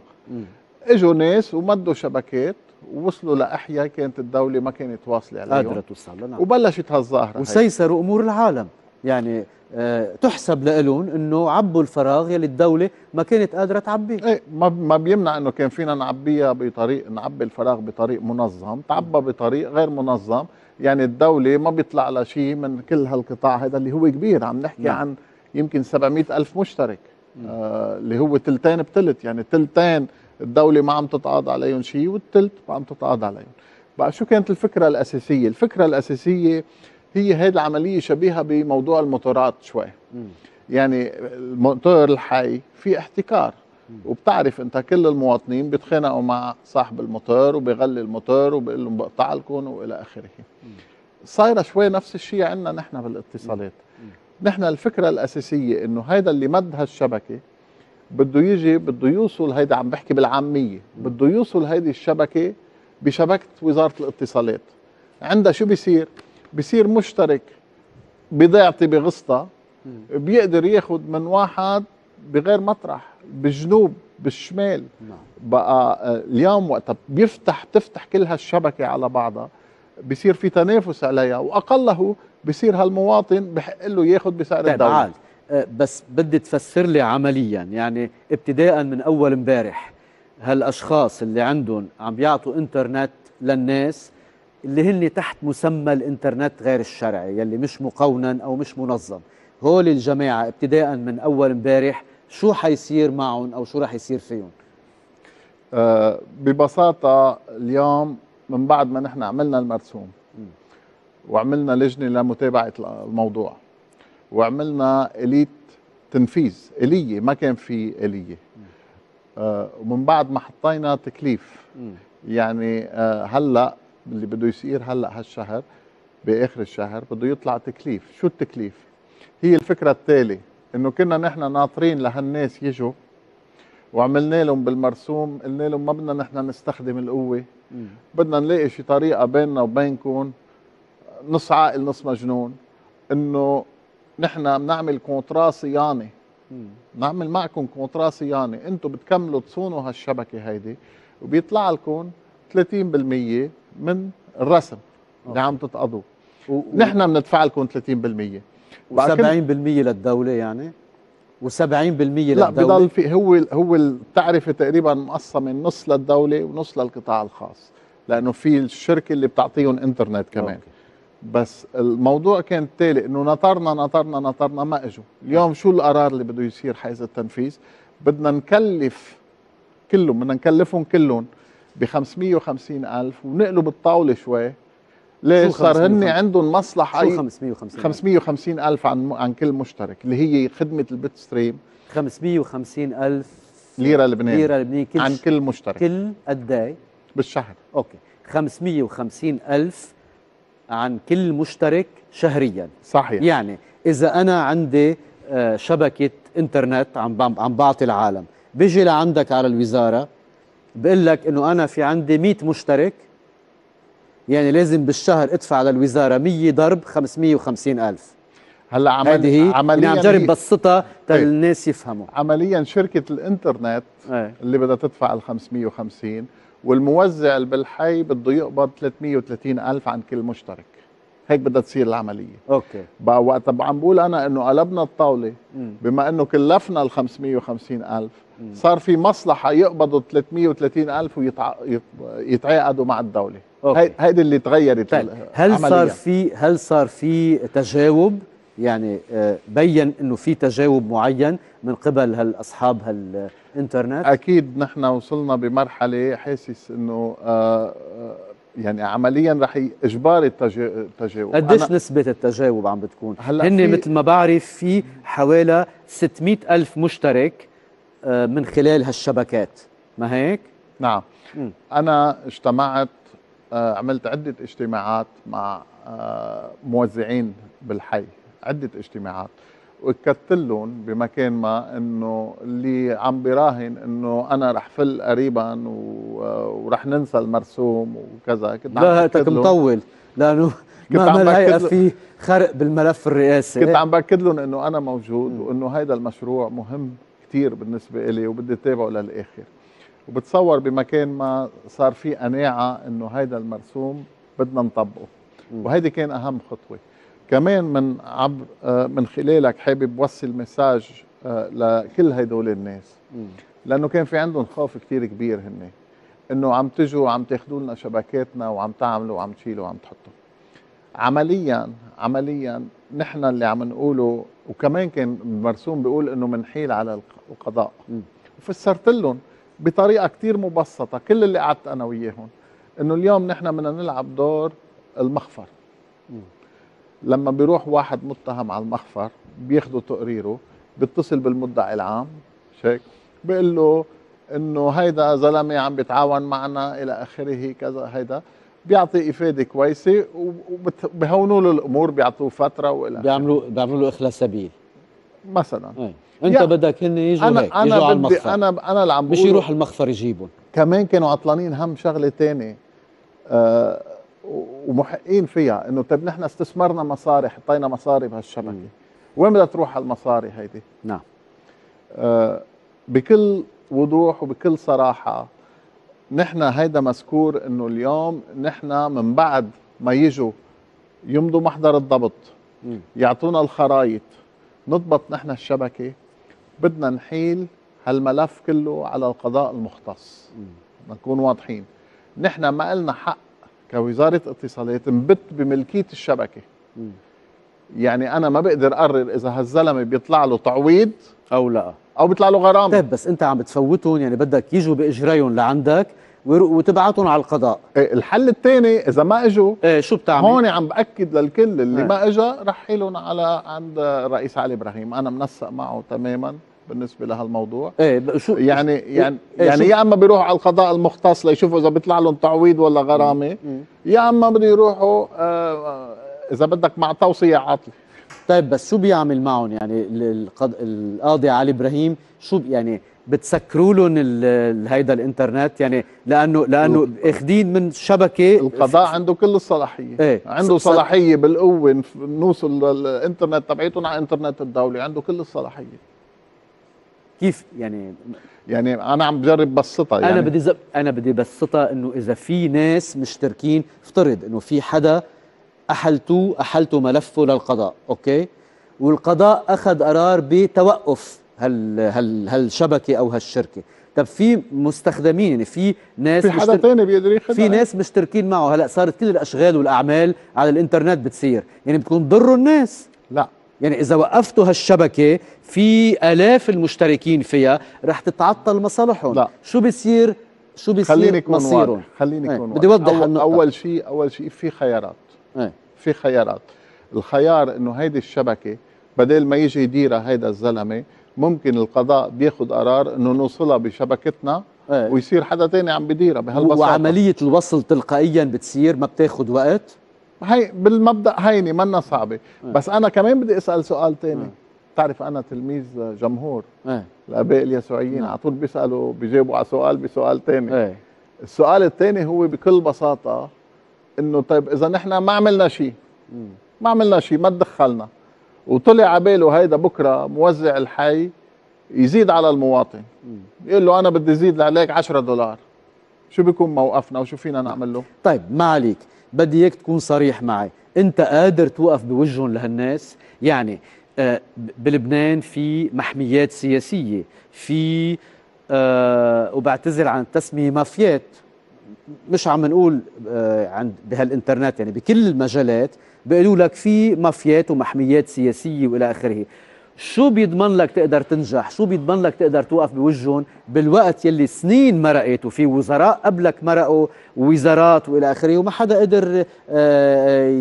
اجوا ناس ومدوا شبكات وصلوا لأحياء كانت الدولة ما كانت واصلة عليهم، قادرة توصل لنا، وبلشت هالظاهرة وسيسروا أمور العالم. يعني أه تحسب لإلهم إنه عبوا الفراغ يلي الدولة ما كانت قادرة تعبيه. إيه، ما ما بيمنع إنه كان فينا نعبيها بطريق، نعبي الفراغ بطريق منظم، تعبى بطريق غير منظم. يعني الدولة ما بيطلع لها شيء من كل هالقطاع هذا اللي هو كبير، عم نحكي نعم. عن يمكن سبعمئة ألف مشترك، آه اللي هو تلتين بتلت، يعني تلتين الدولة ما عم تتقاضى عليهم شيء والتلت ما عم تتقاضى عليهم. بقى شو كانت الفكرة الأساسية؟ الفكرة الأساسية هي هذه العملية شبيهة بموضوع الموتورات شوي. مم. يعني الموتور الحي في احتكار، مم. وبتعرف انت كل المواطنين بيتخانقوا مع صاحب الموتور وبيغلي الموتور وبيقول لهم بقطع لكم والى اخره. صايره شوي نفس الشيء عندنا نحن بالاتصالات. مم. نحن الفكره الاساسيه انه هيدا اللي مد هالشبكه بده يجي، بده يوصل، هيدا عم بحكي بالعاميه، بده يوصل هيدي الشبكه بشبكه وزاره الاتصالات. عندها شو بيصير؟ بصير مشترك بضيعتي بغسطة بيقدر ياخذ من واحد بغير مطرح، بالجنوب، بالشمال. نعم. بقى اليوم وقتها بيفتح، بتفتح كل هالشبكه على بعضها، بصير في تنافس عليها، واقله بصير هالمواطن بحق له ياخذ بسعر الدولة. بس بدي تفسر لي عمليا، يعني ابتداء من اول امبارح، هالاشخاص اللي عندهم عم بيعطوا انترنت للناس اللي هن تحت مسمى الانترنت غير الشرعي يلي مش مقونا او مش منظم، هول الجماعه ابتداء من اول امبارح شو حيصير معهم او شو راح يصير فيهم؟ آه ببساطه اليوم من بعد ما نحن عملنا المرسوم م. وعملنا لجنه لمتابعه الموضوع وعملنا اليه تنفيذ، اليه ما كان في اليه، آه ومن بعد ما حطينا تكليف. م. يعني آه هلا اللي بده يصير هلا هالشهر باخر الشهر بده يطلع تكليف. شو التكليف؟ هي الفكره التالي، انه كنا نحن ناطرين لهالناس يجوا وعملنا لهم بالمرسوم، قلنا لهم ما بدنا نحن نستخدم القوه، مم. بدنا نلاقي شي طريقه بيننا وبينكم، نص عاقل نص مجنون، انه نحن بنعمل كونترا صيانه، بنعمل معكم كونترا صيانه، انتم بتكملوا تصونوا هالشبكه هيدي وبيطلع لكم ثلاثين بالمئة من الرسم اللي عم تتقضوه، نحن بندفع لكم ثلاثين بالمئة و70% للدولة، يعني و70% للدولة. لا بضل في، هو هو التعرفة تقريبا مقسمة، نص للدولة ونص للقطاع الخاص، لأنه في الشركة اللي بتعطيهم انترنت كمان. أوكي. بس الموضوع كان التالي، إنه نطرنا نطرنا نطرنا ما إجوا. اليوم شو القرار اللي بده يصير حيز التنفيذ؟ بدنا نكلف كلهم، بدنا نكلفهم كلهم ب خمسمئة وخمسين ألف، ونقلب الطاولة شوي. ليه؟ صار هن عندهم مصلحة. شو خمسمئة وخمسين ألف؟ خمسمئة وخمسين ألف عن عن كل مشترك، اللي هي خدمة البيت ستريم. خمسمئة وخمسين ألف ليرة لبناني، ليرة لبناني عن كل مشترك. كل قد ايه؟ بالشهر. اوكي، خمسمئة وخمسين ألف عن كل مشترك شهريا. صحيح. يعني إذا أنا عندي شبكة انترنت عم عم بعطي العالم، بيجي لعندك على الوزارة بقول لك انه انا في عندي مئة مشترك، يعني لازم بالشهر ادفع للوزاره مئة ضرب خمسمئة وخمسين ألف. هلا عمليا عمليا عم جرب بسطها للناس يفهموا. عمليا شركه الانترنت ايه؟ اللي بدها تدفع ال خمسمئة وخمسين، والموزع بالحي بده يقبض ثلاثمئة وثلاثين ألف عن كل مشترك. هيك بدها تصير العمليه. اوكي. بقى وقت عم بقول انا انه قلبنا الطاوله، م. بما انه كلفنا ال خمسمئة وخمسين ألف، م. صار في مصلحه يقبضوا ثلاثمئة وثلاثين ألف ويتع... يتعاقدوا مع الدوله. هي هيدي اللي تغيرت. طيب. هل عملية. صار في هل صار في تجاوب؟ يعني بين انه في تجاوب معين من قبل هالاصحاب هالانترنت؟ اكيد نحن وصلنا بمرحله حاسس انه آه يعني عمليا رح اجباري التجاوب. قديش نسبة التجاوب عم بتكون؟ هن مثل ما بعرف في حوالي ستمئة ألف مشترك من خلال هالشبكات، ما هيك؟ نعم. م. أنا اجتمعت، عملت عدة اجتماعات مع موزعين بالحي، عدة اجتماعات، واكدت لهم بمكان ما انه اللي عم براهن انه انا رح فل قريبا ورح ننسى المرسوم وكذا. كنت لا هاتك مطول لانه ما الهيئه في خرق بالملف الرئاسي. كنت عم باكد لهم انه انا موجود، وانه هيدا المشروع مهم كثير بالنسبه لي وبدي اتابعه للاخر. وبتصور بمكان ما صار في قناعه انه هيدا المرسوم بدنا نطبقه، وهيدي كان اهم خطوه. كمان من عبر من خلالك حابب وصل مساج لكل هدول الناس، لانه كان في عندهم خوف كتير كبير هن انه عم تجوا وعم تاخذوا لنا شبكاتنا وعم تعملوا وعم تشيلوا وعم تحطوا. عمليا عمليا نحن اللي عم نقوله، وكمان كان مرسوم بيقول انه منحيل على القضاء، وفسرت لهم بطريقه كتير مبسطه كل اللي قعدت انا وياهم انه اليوم نحن بدنا نلعب دور المخفر. م. لما بيروح واحد متهم على المخفر بياخذوا تقريره، بيتصل بالمدعي العام شيك بيقول له انه هيدا زلمه عم بيتعاون معنا الى اخره كذا، هيدا بيعطي افاده كويسه وبهونوا له الامور، بيعطوه فتره والى بيعملوا بيعملوا له اخلاء سبيل مثلا. أي. انت يعني بدك هن يجوا هيك، يجوا على المخفر، انا انا اللي عم بقول مش يروح المخفر يجيبهم. كمان كانوا عطلانين هم شغله ثانيه آه ومحقين فيها، انه طيب نحن استثمرنا مصاري، حطينا مصاري بهالشبكه، وين بدها تروح هالمصاري هيدي؟ نعم. آه بكل وضوح وبكل صراحه نحن هيدا مذكور انه اليوم نحن من بعد ما يجوا يمضوا محضر الضبط، م. يعطونا الخرايط، نضبط نحن الشبكه، بدنا نحيل هالملف كله على القضاء المختص. م. نكون واضحين، نحن ما لنا حق كوزاره اتصالات نبت بملكيه الشبكه. م. يعني انا ما بقدر اقرر اذا هالزلمه بيطلع له تعويض او لا او بيطلع له غرامه. طيب بس انت عم بتفوتهم، يعني بدك يجوا باجريهم لعندك وتبعتهم على القضاء. إيه الحل الثاني اذا ما اجوا؟ إيه شو بتعمل؟ هون عم باكد للكل اللي إيه. ما اجى رحيلهم على عند الرئيس علي ابراهيم، انا منسق معه تماما بالنسبه لهالموضوع. ايه شو يعني يعني إيه يعني يا اما بيروحوا على القضاء المختص ليشوفوا اذا بيطلع لهم تعويض ولا غرامه، يا اما بده يروحوا آه اذا بدك مع توصيه عاطله. طيب بس شو بيعمل معهم يعني القاضي القاضي علي ابراهيم؟ شو يعني بتسكروا لهم هيدا الانترنت؟ يعني لانه لانه اخذين من شبكه القضاء عنده كل الصلاحيه. ايه عنده صلاحيه بالقوه نوصل الانترنت تبعيتهم على الانترنت الدولي، عنده كل الصلاحيه. كيف يعني؟ يعني انا عم بجرب بسطها، يعني انا بدي زب... انا بدي بسطها انه اذا في ناس مشتركين، افترض انه في حدا احلتوه احلتوا ملفه للقضاء، اوكي؟ والقضاء اخذ قرار بتوقف هال هال هالشبكه او هالشركه، طب في مستخدمين يعني في ناس في حدا ثاني مشتر... بيقدر ياخذها، في ناس مشتركين معه. هلا صارت كل الاشغال والاعمال على الانترنت بتصير، يعني بتكون ضروا الناس؟ لا، يعني إذا وقفتوا هالشبكة في آلاف المشتركين فيها رح تتعطل مصالحهم. لا. شو بيصير شو بيصير مصيرهم؟ خليني أكون واضح. بدي أوضح النقطة. أول شيء أول شيء في خيارات. ايه. في خيارات. الخيار إنه هيدي الشبكة بدل ما يجي يديرها هيدا الزلمة، ممكن القضاء بياخد قرار إنه نوصلها بشبكتنا. ايه. ويصير حدا تاني عم بديرها بهالبساطة، وعملية الوصل تلقائيا بتصير، ما بتاخد وقت. هي بالمبدا هيني منا صعبه. أه. بس انا كمان بدي اسال سؤال ثاني. أه. بتعرف انا تلميذ جمهور. أه. الاباء اليسوعيين على طول بيسالوا بيجاوبوا على سؤال بسؤال ثاني. أه. السؤال الثاني هو بكل بساطه انه طيب اذا نحن ما عملنا شيء، ما عملنا شيء، ما تدخلنا، وطلع على باله هيدا بكره موزع الحي يزيد على المواطن، يقول له انا بدي زيد عليك عشرة دولار، شو بيكون موقفنا وشو فينا نعمل له؟ طيب ما عليك، بدي اياك تكون صريح معي، انت قادر توقف بوجههم لهالناس؟ يعني آه بلبنان في محميات سياسيه، في آه وبعتذر عن التسميه مافيات، مش عم نقول آه عند بهالانترنت، يعني بكل المجالات بيقولوا لك في مافيات ومحميات سياسيه والى اخره. شو بيضمن لك تقدر تنجح؟ شو بيضمن لك تقدر توقف بوجههم بالوقت يلي سنين مرقت وفي وزراء قبلك مرقوا ووزارات والى اخره وما حدا قدر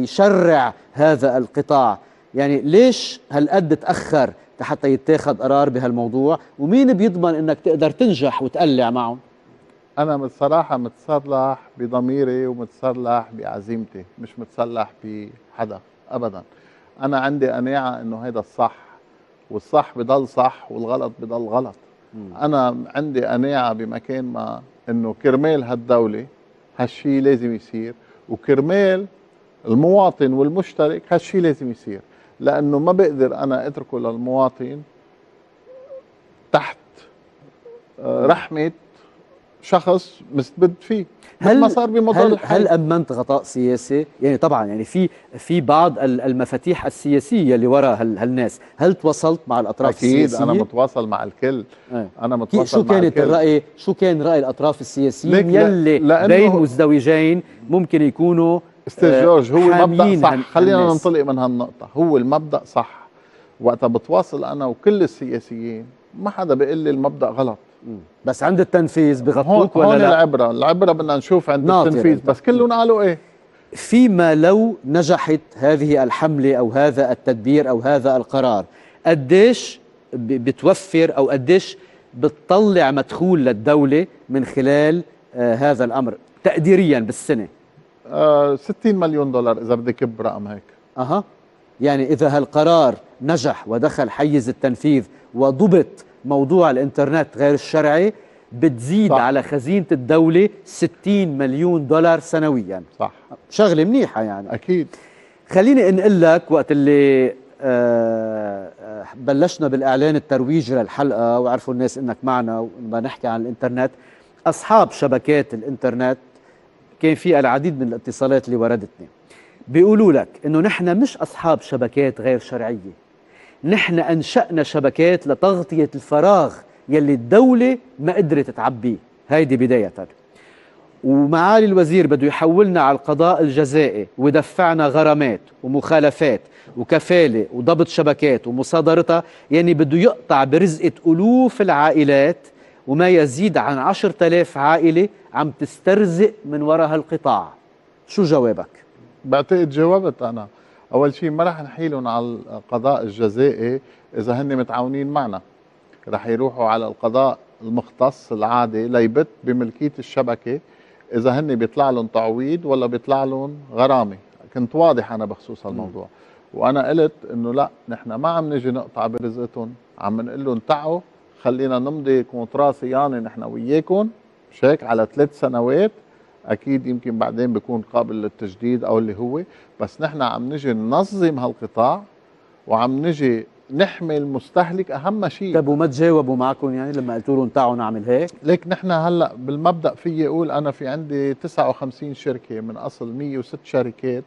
يشرع هذا القطاع؟ يعني ليش هالقد تاخر حتى يتاخذ قرار بهالموضوع؟ ومين بيضمن انك تقدر تنجح وتقلع معهم؟ انا بصراحه متصلح بضميري ومتصلح بعزيمتي، مش متصلح بحدا ابدا. انا عندي قناعه انه هيدا الصح، والصح بضل صح والغلط بضل غلط. م. انا عندي قناعه بمكان ما انه كرمال هالدوله هالشي لازم يصير، وكرمال المواطن والمشترك هالشي لازم يصير، لانه ما بقدر انا اتركه للمواطن تحت رحمه شخص مستبد فيه. هل ما صار بمظهر الحين؟ هل امنت غطاء سياسي؟ يعني طبعا يعني في في بعض المفاتيح السياسيه اللي وراء هالناس، هل تواصلت مع الاطراف أكيد السياسيه؟ اكيد انا متواصل مع الكل، أه. انا متواصل شو مع كانت الكل. الراي شو كان راي الاطراف السياسيين يلي بين مزدوجين ممكن يكونوا استزواج؟ هو المبدا صح، خلينا ننطلق من هالنقطه، هو المبدا صح. وقتها بتواصل انا وكل السياسيين، ما حدا بيقول لي المبدا غلط، بس عند التنفيذ بغطوك ولا لا؟ هون العبرة، العبرة بدنا نشوف عند التنفيذ، بس كلهم قالوا إيه؟ فيما لو نجحت هذه الحملة أو هذا التدبير أو هذا القرار، قديش بتوفر أو قديش بتطلع مدخول للدولة من خلال آه هذا الأمر تقديريا بالسنة؟ آه ستين مليون دولار إذا بدك برقم هيك. أها، يعني إذا هالقرار نجح ودخل حيز التنفيذ وضبط موضوع الانترنت غير الشرعي، بتزيد صح. على خزينة الدولة ستين مليون دولار سنويا. صح، شغلة منيحة يعني. أكيد. خليني أنقل لك وقت اللي آه بلشنا بالإعلان الترويجي للحلقة وعرفوا الناس أنك معنا وما نحكي عن الانترنت، أصحاب شبكات الانترنت كان في العديد من الاتصالات اللي وردتني بيقولوا لك أنه نحن مش أصحاب شبكات غير شرعية، نحن أنشأنا شبكات لتغطية الفراغ يلي الدولة ما قدرت تعبيه. هيدي بداية. ومعالي الوزير بده يحولنا على القضاء الجزائي ويدفعنا غرامات ومخالفات وكفالة وضبط شبكات ومصادرتها، يعني بده يقطع برزقة ألوف العائلات وما يزيد عن عشرة آلاف عائلة عم تسترزق من وراء هالقطاع. شو جوابك؟ بعتقد جاوبت أنا. أول شيء ما رح نحيلهم على القضاء الجزائي إذا هن متعاونين معنا، رح يروحوا على القضاء المختص العادي ليبت بملكية الشبكة إذا هن بيطلع لهم تعويض ولا بيطلع لهم غرامة. كنت واضح أنا بخصوص الموضوع، وأنا قلت إنه لا، نحن ما عم نجي نقطع برزقتهم، عم نقول لهم تعوا خلينا نمضي كونترا صيانة نحن وياكم شيك على ثلاث سنوات، اكيد يمكن بعدين بيكون قابل للتجديد او اللي هو، بس نحن عم نجي ننظم هالقطاع وعم نجي نحمي المستهلك اهم شيء. طب وما تجاوبوا معكم يعني لما قلتوا لهم تعالوا نعمل هيك؟ ليك نحن هلا بالمبدا في اقول انا في عندي تسعة وخمسين شركه من اصل مية وست شركات،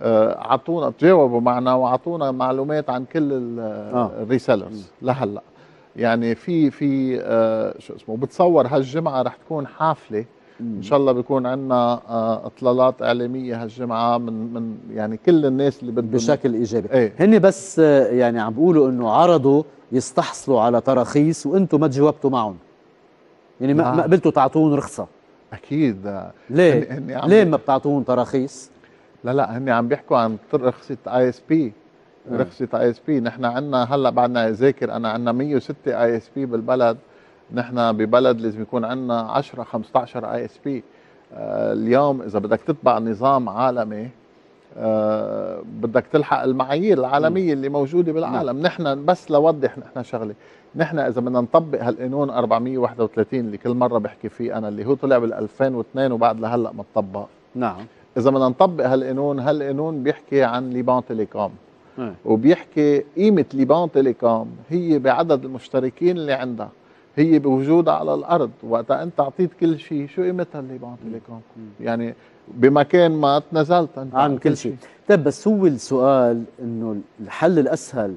اعطونا تجاوبوا معنا واعطونا معلومات عن كل الريسيلرز آه. لهلا يعني في في آه شو اسمه، بتصور هالجمعه رح تكون حافله ان شاء الله، بيكون عندنا اطلالات اعلاميه هالجمعه من من يعني كل الناس اللي بدهم بشكل ايجابي. ايه؟ هن بس يعني عم بيقولوا انه عرضوا يستحصلوا على تراخيص وانتم ما تجاوبتوا معهم، يعني ما ما قبلتوا تعطوهم رخصه. اكيد. ليه؟ هن هن ليه ما بتعطوهم تراخيص؟ لا لا هن عم بيحكوا عن رخصه اي اس بي، رخصه اي اس بي. نحن عندنا هلا بعدنا ذاكر، انا عندنا مية وستة اي اس بي بالبلد. نحن ببلد لازم يكون عندنا عشرة خمسة عشر اي اس بي. اليوم اذا بدك تتبع نظام عالمي أه بدك تلحق المعايير العالميه اللي موجوده بالعالم. م. نحن بس لوضح نحن شغله، نحن اذا بدنا نطبق هالقانون أربعمية وواحد وثلاثين اللي كل مره بحكي فيه انا، اللي هو طلع بال ألفين واثنين وبعد لهلا ما اتطبق. نعم. اذا بدنا نطبق هالقانون، هالقانون بيحكي عن ليبان تيليكوم، وبيحكي قيمه ليبان تيليكوم هي بعدد المشتركين اللي عندها، هي بوجودها على الارض. وقتها انت اعطيت كل شيء، شو قيمتها اللي بعطيلكم؟ يعني بمكان ما تنزلت انت عن كل شيء. طيب بس هو السؤال انه الحل الاسهل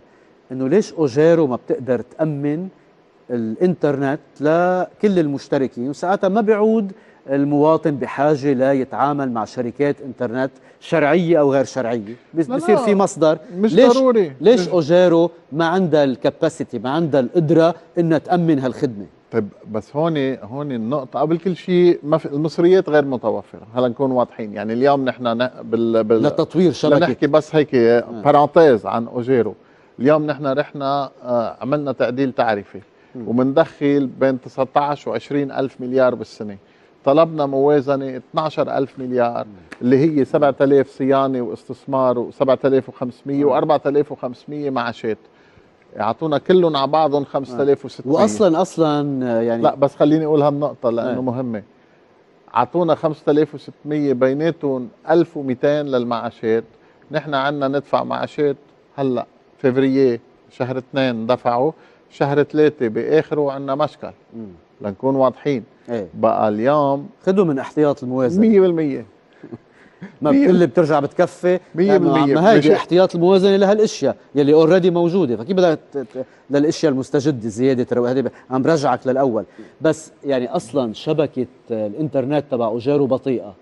انه ليش اوجيرو ما بتقدر تامن الانترنت لكل المشتركين، وساعتها ما بيعود المواطن بحاجه لا يتعامل مع شركات انترنت شرعيه او غير شرعيه، بصير في مصدر. مش ليش ضروري ليش مش اوجيرو ما عندها الكباسيتي، ما عندها القدره انها تامن هالخدمه؟ طيب بس هون هون النقطه، قبل كل شيء المصريات غير متوفره، هلا نكون واضحين. يعني اليوم نحن بال, بال... لتطوير شبكه، لنحكي بس هيك آه. بارانتيز عن اوجيرو. اليوم نحن رحنا آه عملنا تعديل تعريفي ومندخل بين تسعة عشر وعشرين ألف مليار بالسنه، طلبنا موازنة اثني عشر ألف مليار اللي هي سبعة آلاف صيانة واستثمار وسبعة آلاف وخمسمية وأربعة آلاف وخمسمية معاشات، اعطونا كلهم على بعضهم خمسة آلاف وستمية. واصلا اصلا يعني لا بس خليني اقول هالنقطة لانه مهمة. اعطونا خمسة آلاف وستمية بيناتهم ألف ومئتين للمعاشات، نحن عندنا ندفع معاشات هلا فبراير شهر اثنين دفعوا، شهر ثلاثة باخره عندنا مشكل. لنكون واضحين. ايه. بقى اليوم خدوا من احتياط الموازنه مية بالمية ما اللي بترجع بتكفي مية بالمية. ما هيدي احتياط الموازنه لهالاشياء يلي اوريدي موجوده، فكيف بدك للاشياء المستجده زياده؟ هذه عم برجعك للاول، بس يعني اصلا شبكه الانترنت تبع اجاره بطيئه،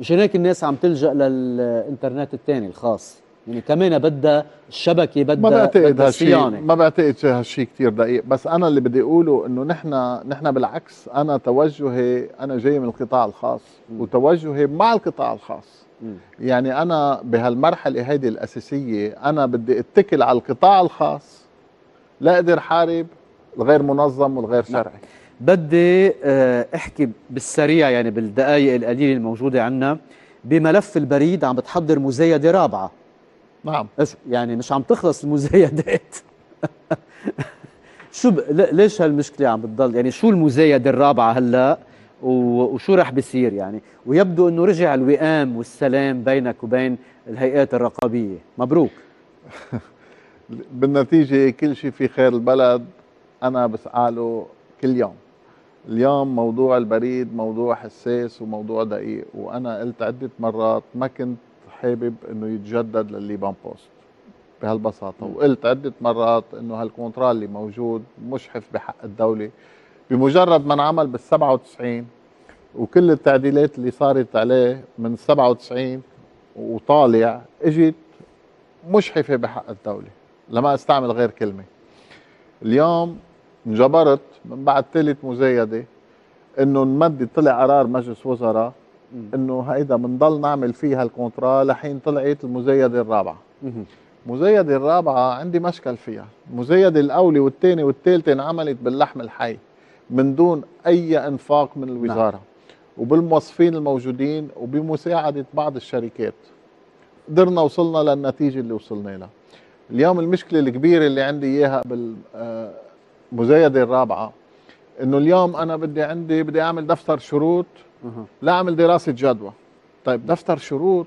مشان هيك الناس عم تلجا للانترنت الثاني الخاص. يعني كمان بدها الشبكه، بدها ما بعتقد هالشيء ما بعتقد هالشيء كثير دقيق، بس انا اللي بدي اقوله انه نحن نحن بالعكس، انا توجهي، انا جاي من القطاع الخاص م. وتوجهي مع القطاع الخاص. م. يعني انا بهالمرحله هيدي الاساسيه انا بدي اتكل على القطاع الخاص لاقدر حارب الغير منظم والغير شرعي. بدي احكي بالسريع يعني بالدقائق القليله الموجوده عندنا بملف البريد. عم بتحضر مزايده رابعه. نعم، يعني مش عم تخلص المزايدات. شو ب... ليش هالمشكله عم بتضل؟ يعني شو المزايده الرابعه هلا و... وشو رح بيصير يعني؟ ويبدو انه رجع الوئام والسلام بينك وبين الهيئات الرقابيه. مبروك. بالنتيجه كل شيء في خير البلد. انا بسأله كل يوم، اليوم موضوع البريد موضوع حساس وموضوع دقيق، وانا قلت عده مرات ما كنت حابب انه يتجدد للليبان بوست بهالبساطه، وقلت عده مرات انه هالكونترا اللي موجود مشحف بحق الدوله. بمجرد ما انعمل بال سبعة وتسعين وكل التعديلات اللي صارت عليه من سبعة وتسعين وطالع اجت مشحفه بحق الدوله، لما استعمل غير كلمه. اليوم انجبرت من بعد ثالث مزايده انه نمد، طلع قرار مجلس وزراء انه هيدا بنضل نعمل فيها الكونترا لحين طلعت المزايده الرابعه. المزايده الرابعه عندي مشكل فيها، المزايده الاولى والثانيه والثالثه انعملت باللحم الحي من دون اي انفاق من الوزاره. نعم. وبالموظفين الموجودين وبمساعده بعض الشركات قدرنا وصلنا للنتيجه اللي وصلنا لها. اليوم المشكله الكبيره اللي عندي اياها بالمزايده الرابعه انه اليوم انا بدي عندي بدي اعمل دفتر شروط، لا اعمل دراسه جدوى. طيب دفتر شروط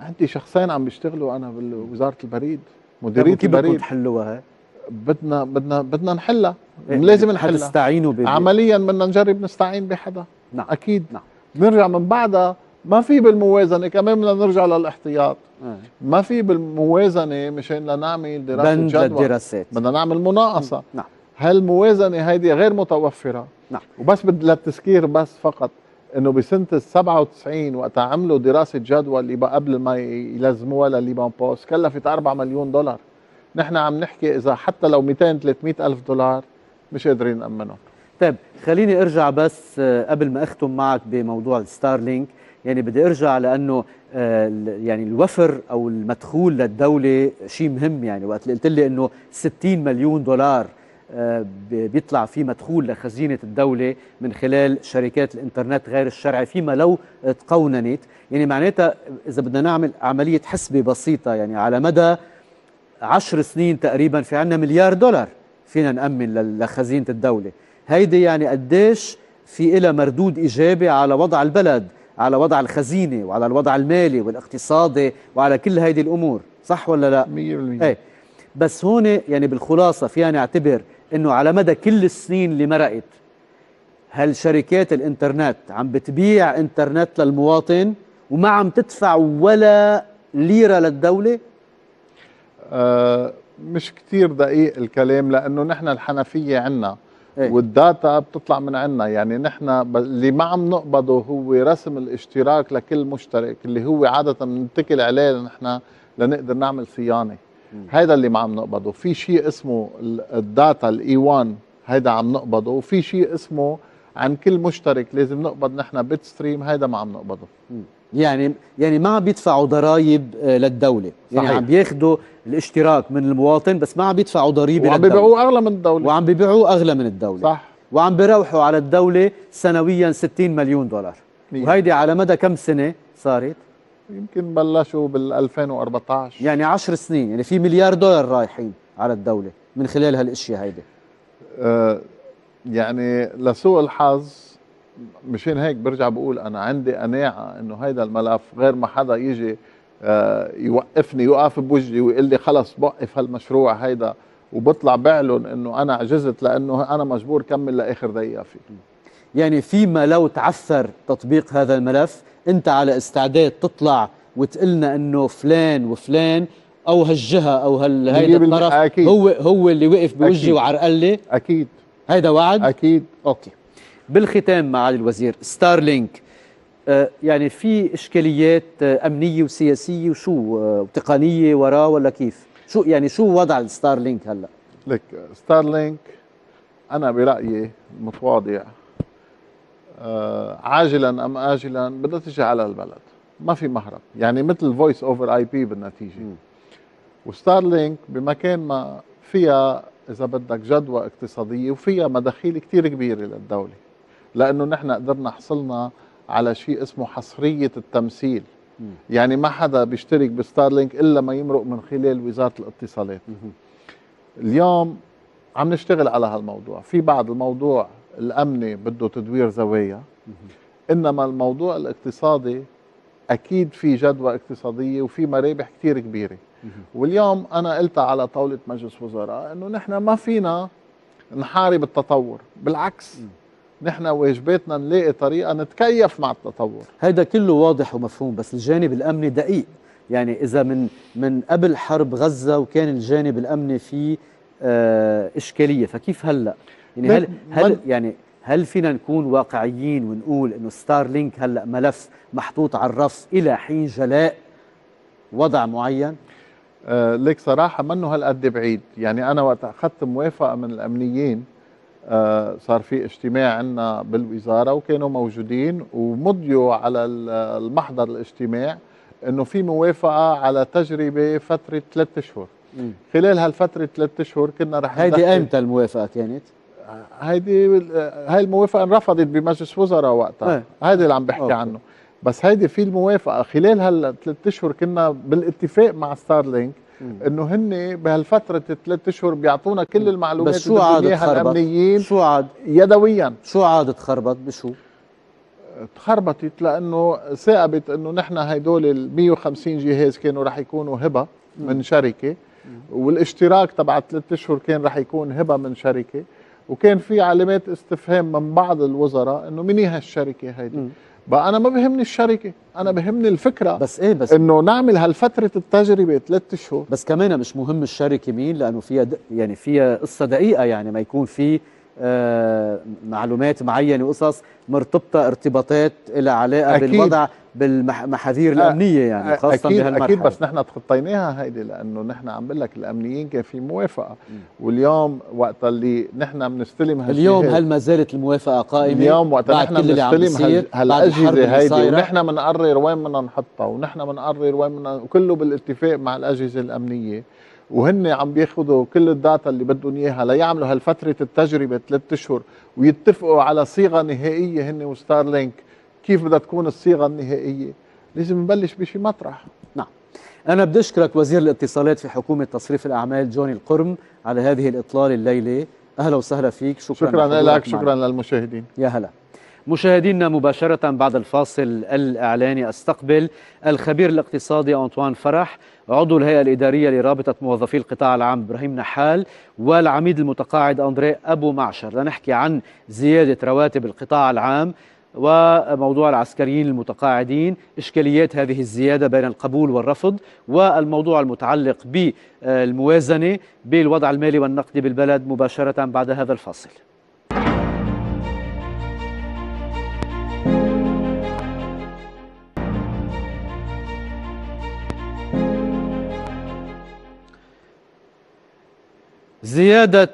عندي شخصين عم بيشتغلوا انا بوزاره البريد، مديريه البريد. كيف تحلوها؟ بدنا بدنا بدنا نحلها. إيه؟ لازم نحلها. تستعينوا ب عمليا بدنا نجرب نستعين بحدا. نعم اكيد. نعم بنرجع من بعدها ما في بالموازنه، كمان بدنا نرجع للاحتياط. آه. ما في بالموازنه مشان لنعمل دراسه جدوى، بند الدراسات بدنا نعمل مناقصه. نعم هالموازنه هيدي غير متوفره. نعم وبس بدي للتذكير بس فقط انه بسنه سبعة وتسعين وقت عملوا دراسه جدوى اللي بقى قبل ما يلزموها للليبان بوست كلفت أربعة مليون دولار. نحن عم نحكي اذا حتى لو مئتين ثلاثمئة الف دولار مش قادرين نامنهم. طيب خليني ارجع بس قبل ما اختم معك بموضوع الستارلينك، يعني بدي ارجع لانه يعني الوفر او المدخول للدوله شيء مهم. يعني وقت اللي قلت لي انه ستين مليون دولار بيطلع في مدخول لخزينة الدولة من خلال شركات الانترنت غير الشرعي فيما لو تقوننت، يعني معناتها إذا بدنا نعمل عملية حسبة بسيطة يعني على مدى عشر سنين تقريبا في عنا مليار دولار فينا نأمن لخزينة الدولة. هيدي يعني قديش في إلها مردود إيجابي على وضع البلد، على وضع الخزينة وعلى الوضع المالي والاقتصادي وعلى كل هيدي الأمور، صح ولا لا؟ مية بالمية. ايه بس هون يعني بالخلاصة فينا نعتبر انه على مدى كل السنين اللي مرقت هل شركات الانترنت عم بتبيع انترنت للمواطن وما عم تدفع ولا ليره للدوله؟ آه مش كتير دقيق الكلام لانه نحن الحنفيه عنا. ايه؟ والداتا بتطلع من عنا. يعني نحن اللي ما عم نقبضه هو رسم الاشتراك لكل مشترك اللي هو عاده بنتكل عليه نحن لنقدر نعمل صيانه. هيدا اللي ما عم نقبضه. في شيء اسمه الداتا الاي واحد هيدا عم نقبضه، وفي شيء اسمه عن كل مشترك لازم نقبض نحن بيت ستريم، هيدا ما عم نقبضه. يعني يعني ما عم بيدفعوا ضرائب للدوله. صحيح. يعني عم بياخذوا الاشتراك من المواطن بس ما عم بيدفعوا ضريبه، وعم بيبيعوه اغلى من الدوله، وعم بيبيعوه اغلى من الدوله. صح. وعم بيروحوا على الدوله سنويا ستين مليون دولار. مية. وهيدي على مدى كم سنه صارت؟ يمكن بلشوا بال ألفين وأربعطعش، يعني عشر سنين، يعني في مليار دولار رايحين على الدولة من خلال هالاشياء هيدي. أه يعني لسوء الحظ مشان هيك برجع بقول انا عندي قناعة انه هيدا الملف غير ما حدا يجي أه يوقفني، يوقف بوجهي ويقول لي خلص بوقف هالمشروع هيدا وبطلع بعلن انه انا عجزت لانه انا مجبور كمل لاخر دقيقه فيه. يعني فيما لو تعثر تطبيق هذا الملف انت على استعداد تطلع وتقلنا انه فلان وفلان او هالجهه او هيدا الطرف هو هو اللي وقف بوجهي وعرقل لي؟ اكيد. هيدا وعد؟ اكيد. اوكي. بالختام معالي الوزير، ستارلينك آه يعني في اشكاليات آه امنيه وسياسيه وشو آه وتقنيه وراه ولا كيف؟ شو يعني شو وضع الستارلينك هلا؟ لك ستارلينك انا برايي متواضع آه عاجلا ام اجلا بدها تجي على البلد، ما في مهرب، يعني مثل فويس اوفر اي بي بالنتيجه. م. وستارلينك بمكان ما فيها اذا بدك جدوى اقتصاديه وفيها مداخيل كثير كبيره للدوله، لانه نحن قدرنا حصلنا على شيء اسمه حصريه التمثيل. م. يعني ما حدا بيشترك بستارلينك الا ما يمرق من خلال وزاره الاتصالات. م. اليوم عم نشتغل على هالموضوع، في بعض الموضوع الامني بده تدوير زوايا، م. انما الموضوع الاقتصادي اكيد في جدوى اقتصاديه وفي مرابح كثير كبيره. واليوم انا قلت على طاوله مجلس وزراء انه نحن ما فينا نحارب التطور، بالعكس نحن واجباتنا نلاقي طريقه نتكيف مع التطور. هيدا كله واضح ومفهوم، بس الجانب الامني دقيق، يعني اذا من من قبل حرب غزه وكان الجانب الامني فيه آه اشكاليه، فكيف هلا؟ يعني هل هل يعني هل فينا نكون واقعيين ونقول انه ستارلينك هلا ملف محطوط على الرف الى حين جلاء وضع معين؟ آه لك صراحه منه هالقد بعيد، يعني انا وقت اخذت موافقه من الامنيين آه صار في اجتماع عندنا بالوزاره وكانوا موجودين ومضيوا على المحضر الاجتماع انه في موافقه على تجربه فتره ثلاث اشهر. م. خلال هالفتره ثلاث اشهر كنا رح هيدي امتى الموافقه كانت؟ هيدي هاي الموافقه انرفضت بمجلس وزراء وقتها، هيدي اللي عم بحكي أوكي. عنه، بس هيدي في الموافقه خلال هالثلاث اشهر كنا بالاتفاق مع ستارلينك انه هن بهالفتره الثلاث اشهر بيعطونا كل المعلومات. بس شو عاد تخربط؟ شو عاد يدويا؟ شو عاد تخربط؟ بشو؟ تخربطت لانه ثاقبت انه نحن هدول ال مية وخمسين جهاز كانوا رح يكونوا هبه من شركه، والاشتراك تبع الثلاث اشهر كان رح يكون هبه من شركه، وكان في علامات استفهام من بعض الوزراء انه مني هالشركه هيدي. م. بقى انا ما بهمني الشركه، انا بهمني الفكره، بس ايه بس انه نعمل هالفتره التجربه ثلاث اشهر. بس كمان مش مهم الشركه مين، لانه فيها د... يعني فيها قصه دقيقه، يعني ما يكون في آه معلومات معينه وقصص مرتبطه ارتباطات لها علاقه أكيد. بالوضع بالمحاذير الامنيه، يعني خاصه بهالمرحله. اكيد بس نحن تخطيناها هيدي، لانه نحن عم بقول لك الامنيين كان في موافقه. م. واليوم وقت اللي نحن بنستلم هالشيء اليوم، هل ما زالت الموافقه قائمه؟ اليوم وقت نحن بنستلم هالاجهزه هيدي ونحن بنقرر وين بدنا نحطها ونحن بنقرر وين بدنا، وكله بالاتفاق مع الاجهزه الامنيه، وهن عم بياخذوا كل الداتا اللي بدهم اياها ليعملوا هالفتره التجربه ثلاث اشهر ويتفقوا على صيغه نهائيه هن وستارلينك. كيف بدها تكون الصيغه النهائيه؟ لازم نبلش بشي مطرح. نعم. انا بدي اشكرك وزير الاتصالات في حكومه تصريف الاعمال جوني القرم على هذه الاطلاله الليله، اهلا وسهلا فيك. شكرا، شكرا لك، شكرا للمشاهدين. يا هلا. مشاهدينا، مباشره بعد الفاصل الاعلاني استقبل الخبير الاقتصادي أنطوان فرح، عضو الهيئه الاداريه لرابطه موظفي القطاع العام إبراهيم نحال، والعميد المتقاعد أندريه أبو معشر، لنحكي عن زياده رواتب القطاع العام وموضوع العسكريين المتقاعدين، إشكاليات هذه الزيادة بين القبول والرفض، والموضوع المتعلق بالموازنة بالوضع المالي والنقدي بالبلد، مباشرة بعد هذا الفاصل. زيادة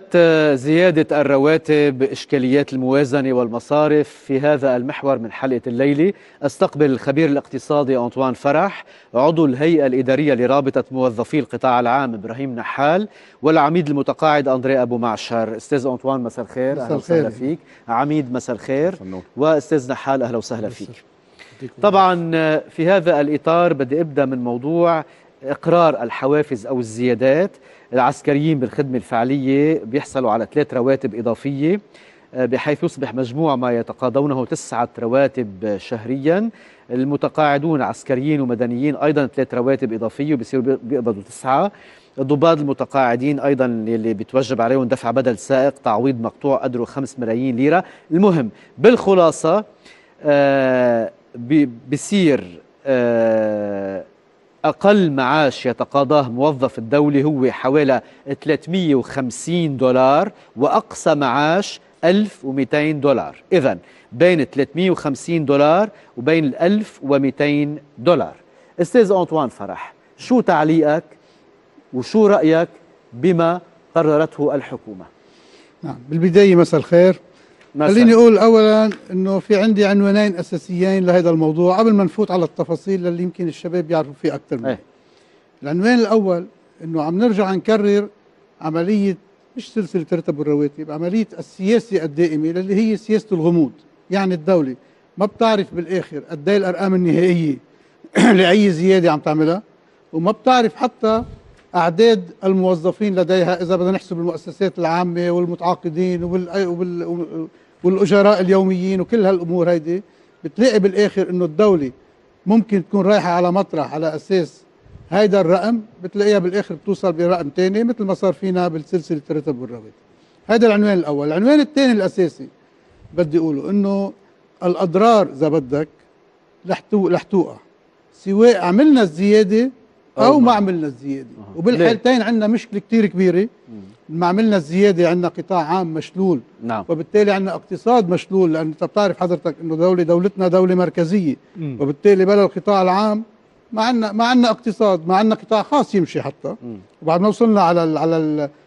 زيادة الرواتب، إشكاليات الموازنة والمصارف، في هذا المحور من حلقة الليلة أستقبل الخبير الاقتصادي أنطوان فرح، عضو الهيئة الإدارية لرابطة موظفي القطاع العام إبراهيم نحال، والعميد المتقاعد أندريه أبو معشر. أستاذ أنطوان مساء الخير، أهلا وسهلا فيك. عميد مساء الخير، وأستاذ نحال أهلا وسهلا فيك. طبعا في هذا الإطار بدي أبدأ من موضوع إقرار الحوافز أو الزيادات. العسكريين بالخدمة الفعلية بيحصلوا على ثلاث رواتب إضافية، بحيث يصبح مجموع ما يتقاضونه تسعة رواتب شهريا. المتقاعدون عسكريين ومدنيين أيضا ثلاث رواتب إضافية وبيصيروا بيقبضوا تسعة. الضباط المتقاعدين ايضا اللي بتوجب عليهم دفع بدل سائق، تعويض مقطوع قدره خمسة ملايين ليره. المهم بالخلاصه آه بصير آه اقل معاش يتقاضاه موظف الدوله هو حوالي ثلاثمئة وخمسين دولار، واقصى معاش ألف ومئتين دولار. اذا بين ثلاثمئة وخمسين دولار وبين ألف ومئتين دولار. استاذ أنطوان فرح، شو تعليقك وشو رأيك بما قررته الحكومة؟ نعم، بالبداية مساء الخير. خليني أقول أولا أنه في عندي عنوانين أساسيين لهذا الموضوع قبل ما نفوت على التفاصيل اللي يمكن الشباب يعرفوا فيه أكثر منه. العنوان الأول أنه عم نرجع نكرر عملية مش سلسلة رتب والرواتب، عملية السياسة الدائمة اللي هي سياسة الغموض. يعني الدولة ما بتعرف بالآخر قد إيه الأرقام النهائية لأي زيادة عم تعملها، وما بتعرف حتى أعداد الموظفين لديها إذا بدنا نحسب المؤسسات العامة والمتعاقدين والأجراء اليوميين وكل هالأمور هيدي. بتلاقي بالآخر إنه الدولة ممكن تكون رايحة على مطرح على أساس هيدا الرقم، بتلاقيها بالآخر بتوصل برقم تاني مثل ما صار فينا بالسلسلة الرتب والرواتب. هذا العنوان الأول. العنوان الثاني الأساسي بدي أقوله إنه الأضرار إذا بدك رح توقع سواء عملنا الزيادة أو ما عملنا الزيادة، وبالحالتين عندنا مشكلة كتير كبيرة. ما عملنا الزيادة عندنا قطاع عام مشلول، نعم. وبالتالي عندنا اقتصاد مشلول، لأن أنت بتعرف حضرتك إنه دولة دولتنا دولة مركزية، مم. وبالتالي بلا القطاع العام ما عندنا ما عندنا اقتصاد، ما عندنا قطاع خاص يمشي حتى. مم. وبعد ما وصلنا على ال على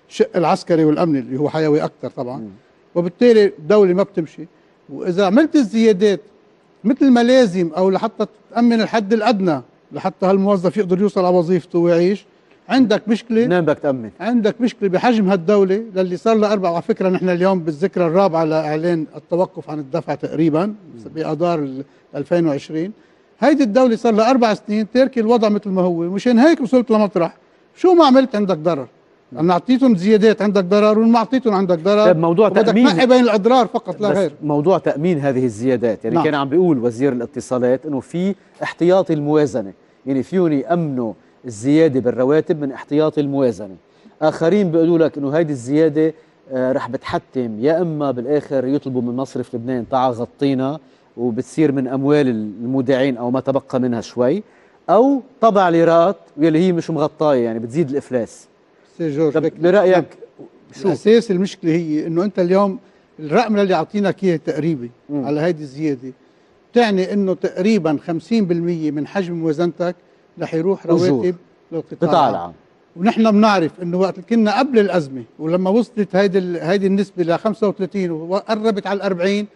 الشق العسكري والأمني اللي هو حيوي أكثر طبعا، مم. وبالتالي الدولة ما بتمشي. وإذا عملت الزيادات مثل ما لازم أو لحتى تأمن الحد الأدنى لحتى هالموظف يقدر يوصل على وظيفته ويعيش، عندك مشكله. منين بدك تأمن؟ عندك مشكله بحجم هالدوله للي صار لها اربع، وعلى فكره نحن اليوم بالذكرى الرابعه لاعلان التوقف عن الدفع تقريبا بأدار ألفين وعشرين. هيدي الدوله صار لها اربع سنين تاركه الوضع مثل ما هو، مشان هيك وصلت لمطرح شو ما عملت عندك ضرر. أن أعطيتهم زيادات عندك ضرر، وما أعطيتهم عندك ضرر. موضوع تأمين بدك تنقي بين الأضرار فقط لا غير. موضوع تأمين هذه الزيادات، يعني نعم. كان عم بيقول وزير الاتصالات إنه في احتياطي الموازنة، يعني فيهم يأمنوا الزيادة بالرواتب من احتياطي الموازنة. آخرين بيقولوا لك إنه هيدي الزيادة آه رح بتحتم يا إما بالآخر يطلبوا من مصرف لبنان تعا غطينا وبتصير من أموال المودعين أو ما تبقى منها شوي، أو طبع ليرات يلي هي مش مغطاية، يعني بتزيد الإفلاس. برأيك شو أساس المشكلة؟ هي إنه أنت اليوم الرقم اللي عطيناك إياه تقريبي م. على هيدي الزيادة بتعني إنه تقريبا خمسين بالمئة من حجم موازنتك رح يروح رواتب للقطاع العام. ونحن بنعرف إنه وقت كنا قبل الأزمة ولما وصلت هيدي هيدي النسبة ل خمسة وثلاثين وقربت على الأربعين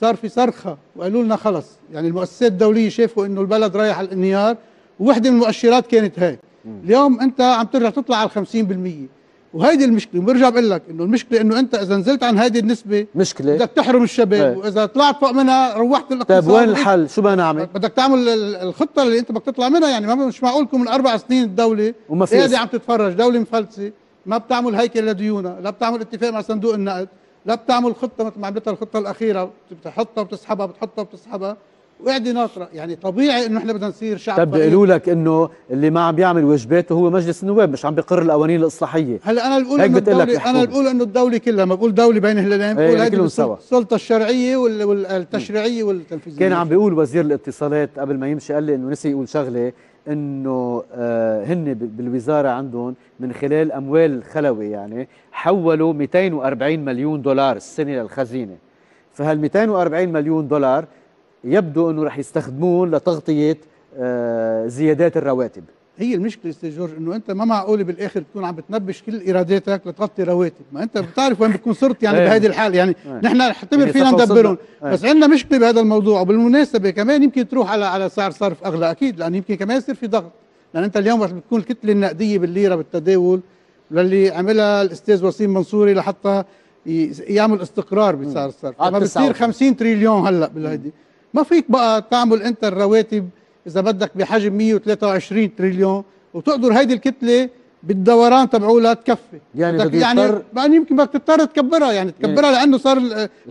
صار في صرخة وقالوا لنا خلص، يعني المؤسسات الدولية شافوا إنه البلد رايح على الانهيار، ووحدة من المؤشرات كانت هاي. اليوم انت عم ترجع تطلع على ال خمسين بالمئة، وهيدي المشكله. وبرجع بقول لك انه المشكله انه انت اذا نزلت عن هيدي النسبه مشكله بدك تحرم الشباب، واذا طلعت فوق منها روحت الاقتصاد. طيب وين الحل؟ شو بدنا نعمل؟ بدك تعمل الخطه اللي انت بدك تطلع منها. يعني مش معقولكم من اربع سنين الدوله قاعده عم تتفرج، دوله مفلسه ما بتعمل هيكل لديونها، لا بتعمل اتفاق مع صندوق النقد، لا بتعمل خطه مثل ما عملتها الخطه الاخيره، بتحطها وبتسحبها بتحطها وبتسحبها وقاعدة ناطرة. يعني طبيعي انه احنا بدنا نصير شعب. طب بيقولوا لك انه اللي ما عم بيعمل واجباته هو مجلس النواب، مش عم بيقرر القوانين الاصلاحيه. هلا انا بقول انه الدولة، انا بقول انه الدوله كلها، ما بقول دوله بين هلالين، بقول هيدي السلطه الشرعيه والتشريعيه والتنفيذيه. كان عم بيقول وزير الاتصالات قبل ما يمشي قال لي انه نسي يقول شغله، انه آه هن بالوزاره عندهم من خلال اموال الخلوي يعني حولوا مئتين وأربعين مليون دولار السنه للخزينه. فهال مئتين وأربعين مليون دولار يبدو انه رح يستخدمون لتغطيه آه زيادات الرواتب. هي المشكله استاذ جورج انه انت ما معقول بالاخر تكون عم بتنبش كل ايراداتك لتغطي رواتب، ما انت بتعرف وين بتكون صرت يعني بهيدي الحاله. يعني نحن نعتبر فينا ندبرهم، بس عندنا مشكله بهذا الموضوع. وبالمناسبه كمان يمكن تروح على على سعر صرف اغلى اكيد، لان يمكن كمان يصير في ضغط، لان انت اليوم وقت بتكون الكتله النقديه بالليره بالتداول اللي عملها الاستاذ وسيم منصوري لحتى يعمل استقرار بسعر الصرف، ما بتصير خمسين تريليون هلا بالهيدي، ما فيك بقى تعمل انت الرواتب اذا بدك بحجم مئة وثلاثة وعشرين تريليون وتقدر هيدي الكتله بالدوران تبعولها تكفي. يعني بدك يعني يعني يمكن بدك تضطر تكبرها، يعني تكبرها يعني لانه صار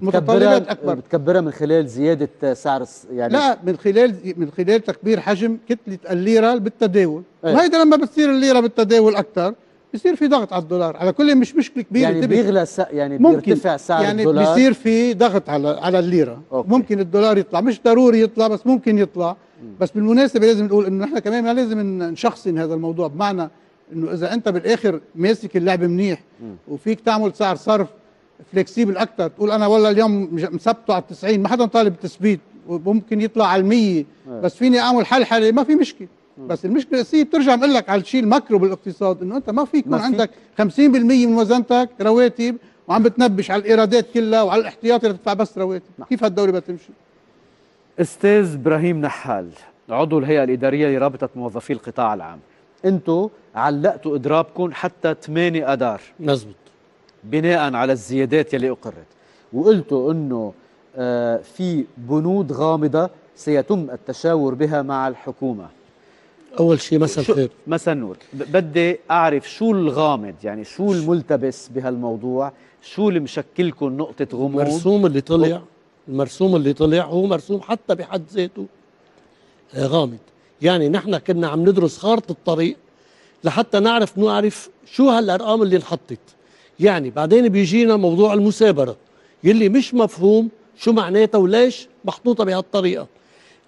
المتطلبات اكبر. بتكبرها من خلال زياده سعر يعني لا من خلال من خلال تكبير حجم كتله الليره بالتداول. وهيدا لما بتصير الليره بالتداول اكثر بيصير في ضغط على الدولار، على كل مش مشكله كبيره يعني بيغلى س... يعني بيرتفع سعر يعني الدولار يعني بيصير في ضغط على على الليره. أوكي. ممكن الدولار يطلع، مش ضروري يطلع بس ممكن يطلع. م. بس بالمناسبه لازم نقول انه نحن كمان ما لازم نشخصن هذا الموضوع، بمعنى انه اذا انت بالاخر ماسك اللعب منيح م. وفيك تعمل سعر صرف فليكسيبل اكثر، تقول انا والله اليوم مثبته على التسعين، ما حدا طالب تثبيت، وممكن يطلع على المية بس فيني اعمل حل حل ما في مشكله. بس المشكله الاساسيه بترجع بقول لك على الشيء الماكرو بالاقتصاد، انه انت ما فيك يكون عندك خمسين بالمية من وزنتك رواتب وعم بتنبش على الايرادات كلها وعلى الاحتياطي اللي بتدفع بس رواتب، كيف هالدوله بدها تمشي؟ استاذ ابراهيم نحال، عضو الهيئه الاداريه لرابطه موظفي القطاع العام، انتم علقتوا اضرابكم حتى ثمانية اذار مزبوط بناء على الزيادات يلي اقرت، وقلتوا انه آه في بنود غامضه سيتم التشاور بها مع الحكومه. أول شيء مساء الخير. مساء النور، بدي أعرف شو الغامض، يعني شو الملتبس بهالموضوع، شو اللي مشكلكم نقطة غموض؟ المرسوم اللي طلع، المرسوم اللي طلع هو مرسوم حتى بحد ذاته غامض، يعني نحن كنا عم ندرس خارطة الطريق لحتى نعرف نعرف شو هالأرقام اللي انحطت، يعني بعدين بيجينا موضوع المسابرة يلي مش مفهوم شو معناتها وليش محطوطة بهالطريقة،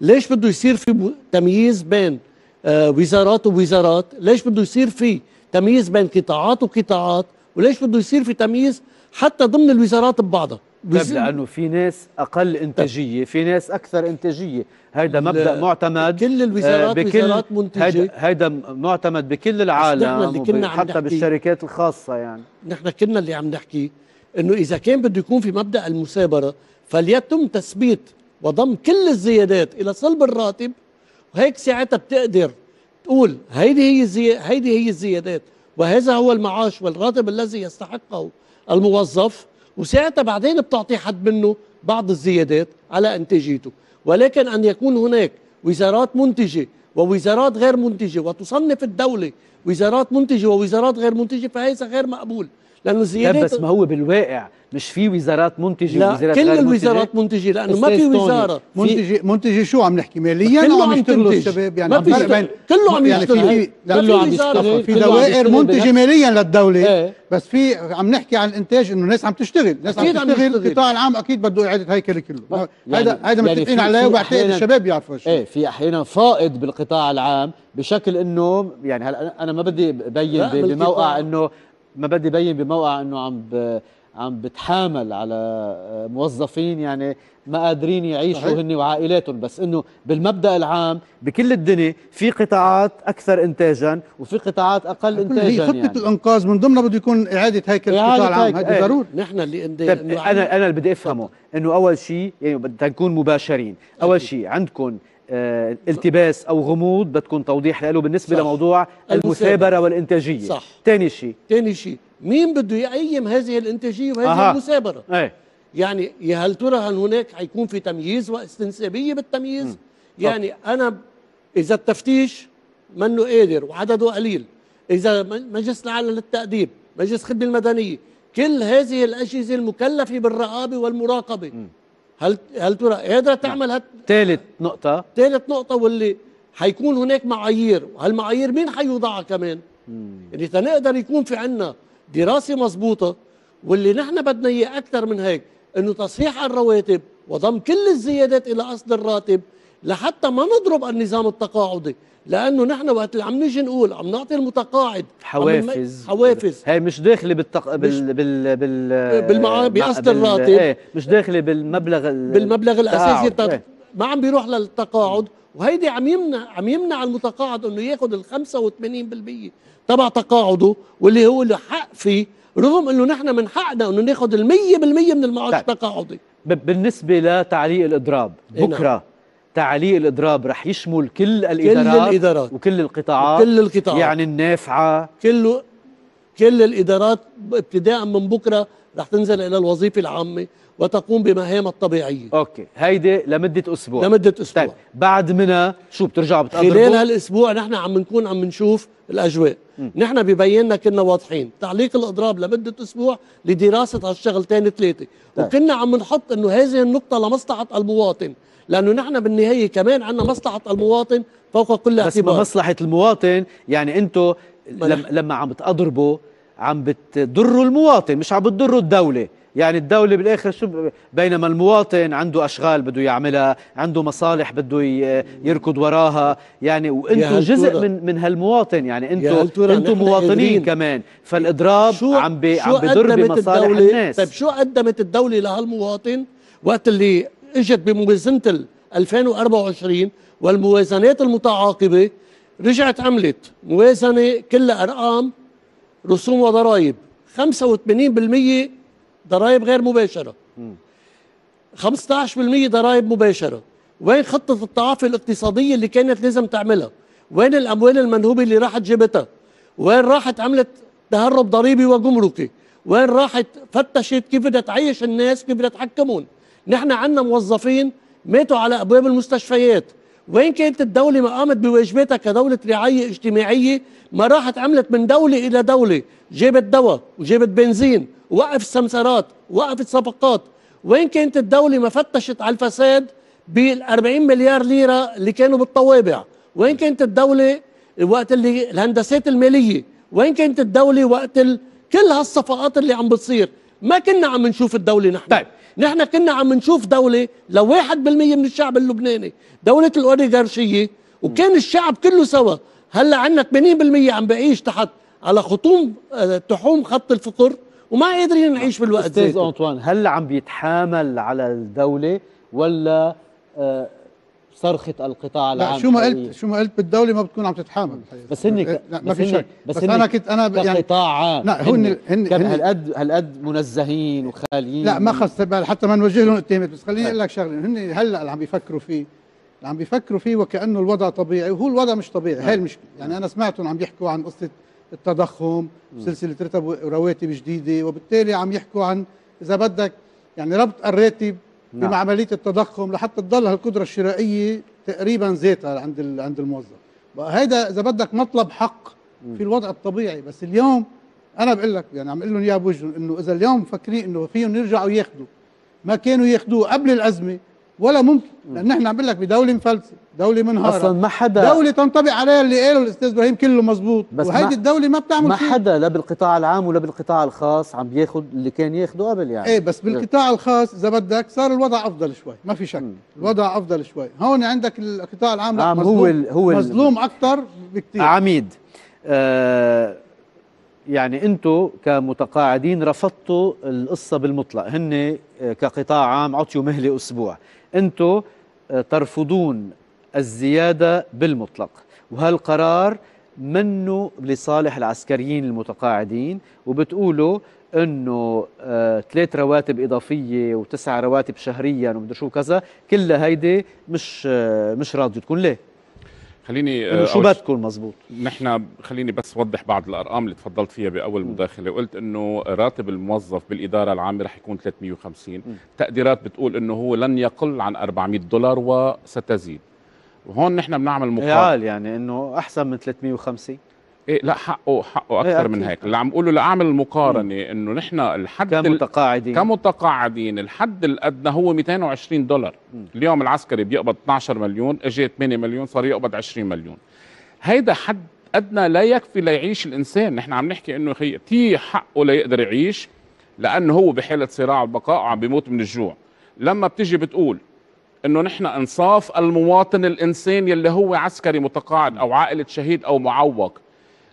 ليش بده يصير في تمييز بين وزارات ووزارات، ليش بده يصير في تمييز بين قطاعات وقطاعات، وليش بده يصير في تمييز حتى ضمن الوزارات ببعضها؟ بس لانه في ناس اقل انتاجيه، في ناس اكثر انتاجيه، هيدا مبدا معتمد كل الوزارات بكل وزارات منتجه، هيدا معتمد بكل العالم حتى بالشركات الخاصه. يعني نحن كنا اللي عم نحكي انه اذا كان بده يكون في مبدا المسابره فليتم تثبيت وضم كل الزيادات الى صلب الراتب، وهيك ساعتها بتقدر تقول هيدي هي الزي... هيدي هي الزيادات وهذا هو المعاش والراتب الذي يستحقه الموظف، وساعتها بعدين بتعطي حد منه بعض الزيادات على انتاجيته، ولكن ان يكون هناك وزارات منتجه ووزارات غير منتجه وتصنف الدوله وزارات منتجه ووزارات غير منتجه فهذا غير مقبول، لانه الزيادات بس ما هو بالواقع مش في وزارات منتجه لا ووزارات غير منتجه، كل الوزارات منتجه لانه ما في وزاره منتجه. منتجه شو عم نحكي ماليا او عم يشتغلوا الشباب؟ يعني عم فرق كله عم يشتغل، كله عم يشتغل، في دوائر منتجه ماليا للدوله. ايه. بس في عم نحكي عن الانتاج انه الناس عم تشتغل، ناس عم تشتغل، القطاع العام اكيد بده اعاده هيكله كله، هذا هذا متفقين عليه، وبعتقد الشباب يعرفوا شو. ايه في احيانا فائض بالقطاع العام بشكل انه يعني هلا انا ما بدي بين بموقع انه ما بدي بين بموقع انه عم ب... عم بتحامل على موظفين يعني ما قادرين يعيشوا هن وعائلاتهم، بس انه بالمبدا العام بكل الدنيا في قطاعات اكثر انتاجا وفي قطاعات اقل انتاجا. هي خطه يعني الانقاذ من ضمنها بده يكون اعاده هيكل القطاع العام، هذا ايه ضروري. نحن اللي انا انا اللي بدي افهمه انه اول شيء يعني بدنا نكون مباشرين، اول شيء عندكم آه التباس او غموض بدكم توضيح له بالنسبه صح. لموضوع المثابره والانتاجيه صح. ثاني شيء ثاني شيء مين بده يقيم هذه الانتاجيه وهذه أها. المثابره؟ ايه. يعني يا هل ترى هل هناك حيكون في تمييز واستنسابيه بالتمييز؟ م. يعني طب. انا اذا التفتيش منه قادر وعدده قليل، اذا مجلس العالم للتاديب، مجلس الخدمه المدنيه، كل هذه الاجهزه المكلفه بالرقابه والمراقبه م. هل هل ترى قادره تعمل هت... ثالث نقطة ثالث نقطة واللي حيكون هناك معايير، وهالمعايير مين حيوضعها كمان؟ اللي تنقدر يكون في عنا دراسة مضبوطة، واللي نحن بدنا اياه أكثر من هيك إنه تصحيح الرواتب وضم كل الزيادات إلى أصل الراتب لحتى ما نضرب النظام التقاعدي، لأنه نحن وقت اللي عم نيجي نقول عم نعطي المتقاعد حوافز حوافز هي مش داخلة بالتق... بال... بال... بال... بالمع... بأصل بال... الراتب ايه مش داخلة بالمبلغ ال... بالمبلغ الأساسي التق... ايه ما عم بيروح للتقاعد، وهيدي عم يمنع عم يمنع المتقاعد انه ياخذ ال خمسة وثمانين بالمية تبع تقاعده، واللي هو له حق فيه، رغم انه نحن من حقنا انه ناخذ ال مية بالمية من المعاش التقاعدي. بالنسبه لتعليق الاضراب بكره، تعليق الاضراب رح يشمل كل الادارات, كل الإدارات وكل القطاعات وكل القطاعات يعني النافعه، كله كل الادارات ابتداء من بكره رح تنزل الى الوظيفه العامه وتقوم بمهامها الطبيعيه. اوكي، هيدي لمده اسبوع. لمده اسبوع. طيب بعد منها شو بترجعوا بتقربوا؟ خلال هالاسبوع نحن عم نكون عم نشوف الاجواء، م. نحن ببيننا كنا واضحين، تعليق الاضراب لمده اسبوع لدراسه هالشغلتين ثلاثه، طيب. وكنا عم نحط انه هذه النقطه لمصلحه المواطن، لانه نحن بالنهايه كمان عندنا مصلحه المواطن فوق كل اعتبار. بس مصلحه المواطن يعني انتم لما, لما عم بتضربه عم بتضره المواطن، مش عم بتضره الدولة. يعني الدولة بالآخر شو، بينما المواطن عنده أشغال بده يعملها، عنده مصالح بده يركض وراها، يعني وأنتم جزء من من هالمواطن، يعني أنتم أنتم مواطنين كمان، فالإضراب عم بضر بمصالح الناس. طيب شو قدمت الدولة لهالمواطن وقت اللي إجت بموازنة ألفين وأربعة وعشرين والموازنات المتعاقبة؟ رجعت عملت موازنة كلها أرقام رسوم وضرائب، خمسة وثمانين بالمية ضرائب غير مباشرة، خمسة عشر بالمية ضرائب مباشرة. وين خطة التعافي الاقتصادية اللي كانت لازم تعملها؟ وين الأموال المنهوبة اللي راحت جابتها؟ وين راحت عملت تهرب ضريبي وجمركي؟ وين راحت فتشت كيف بدها تعيش الناس، كيف بدها تحكمهم؟ نحن عندنا موظفين ماتوا على أبواب المستشفيات، وين كانت الدولة ما قامت بواجباتها كدولة رعاية اجتماعية؟ ما راحت عملت من دولة إلى دولة، جابت دواء وجابت بنزين، وقفت السمسارات، وقفت صفقات. وين كانت الدولة ما فتشت على الفساد بال40 مليار ليرة اللي كانوا بالطوابع؟ وين كانت الدولة وقت اللي الهندسات المالية؟ وين كانت الدولة وقت ال... كل هالصفقات اللي عم بتصير؟ ما كنا عم نشوف الدولة نحن. طيب نحن كنا عم نشوف دولة لواحد بالمية من الشعب اللبناني، دولة الأوليغارشية، وكان الشعب كله سوا. هلا عندنا ثمانين بالمية عم بعيش تحت على خطوم تحوم خط الفقر وما قادرين نعيش بالوقت. أستاذ أنطوان، هلا عم بيتحامل على الدولة ولا آه صرخة القطاع العام؟ لا، شو ما قلت شو ما قلت بالدولة ما بتكون عم تتحامل الحقيقة. بس هن ما في شك، بس, بس انا كنت انا يعني قطاع عام، لا هن هن كان هالقد هالقد منزهين وخاليين. لا ما خص حتى ما نوجه لهم التهمات، بس خليني اقول لك شغله. هن هلا اللي عم بيفكروا فيه اللي عم بيفكروا فيه وكأنه الوضع طبيعي، وهو الوضع مش طبيعي. هاي المشكلة. يعني انا سمعتهم عم بيحكوا عن قصة التضخم، سلسلة رتب ورواتب جديدة، وبالتالي عم يحكوا عن اذا بدك يعني ربط الراتب بمع عملية التضخم لحتى تضل هالقدرة الشرائية تقريبا ذاتها عند عند الموظف. هيدا إذا بدك مطلب حق في الوضع الطبيعي. بس اليوم أنا بقول لك يعني عم بقول لهم إياها بوجههم، إنه إذا اليوم مفكرين إنه فيهم يرجعوا ياخذوا ما كانوا ياخذوه قبل الأزمة ولا ممكن، لأن نحن عم بقول لك بدولة مفلسة، دولة منهارة، أصلا ما حدا دولة تنطبق عليها اللي قاله الأستاذ إبراهيم كله مزبوط. وهيدي الدولة ما بتعمل ما حدا لا بالقطاع العام ولا بالقطاع الخاص عم بياخذ اللي كان ياخذه قبل. يعني إيه بس بالقطاع الخاص إذا بدك صار الوضع أفضل شوي، ما في شك الوضع أفضل شوي. هون عندك القطاع العام لا مظلوم، هو مظلوم أكثر بكثير. عميد، آه يعني أنتوا كمتقاعدين رفضتوا القصة بالمطلق، هن كقطاع عام عطيوا مهلة أسبوع، أنتوا ترفضون الزيادة بالمطلق، وهالقرار منه لصالح العسكريين المتقاعدين، وبتقولوا أنه ثلاث رواتب إضافية وتسع رواتب شهريا ومدري شو كذا، كلها هيدي مش مش راضي تكون. ليه؟ خليني شو بتكون مظبوط؟ نحن خليني بس اوضح بعض الارقام اللي تفضلت فيها باول مداخله، وقلت انه راتب الموظف بالاداره العامه رح يكون ثلاثمية وخمسين، م. تقديرات بتقول انه هو لن يقل عن أربعمية دولار وستزيد. وهون نحن بنعمل مقارنه، يعني انه احسن من ثلاثمية وخمسين. ايه لا حقه حقه اكثر إيه من هيك. اللي عم بقوله لاعمل المقارنه انه نحن الحد كمتقاعدين كمتقاعدين الحد الادنى هو مئتين وعشرين دولار. م. اليوم العسكري بيقبض اثني عشر مليون، اجى ثمانية مليون، صار يقبض عشرين مليون. هيدا حد ادنى لا يكفي ليعيش الانسان. نحن عم نحكي انه في حقه ليقدر يعيش، لانه هو بحاله صراع البقاء وعم بيموت من الجوع. لما بتيجي بتقول انه نحن انصاف المواطن الانسان يلي هو عسكري متقاعد او عائله شهيد او معوق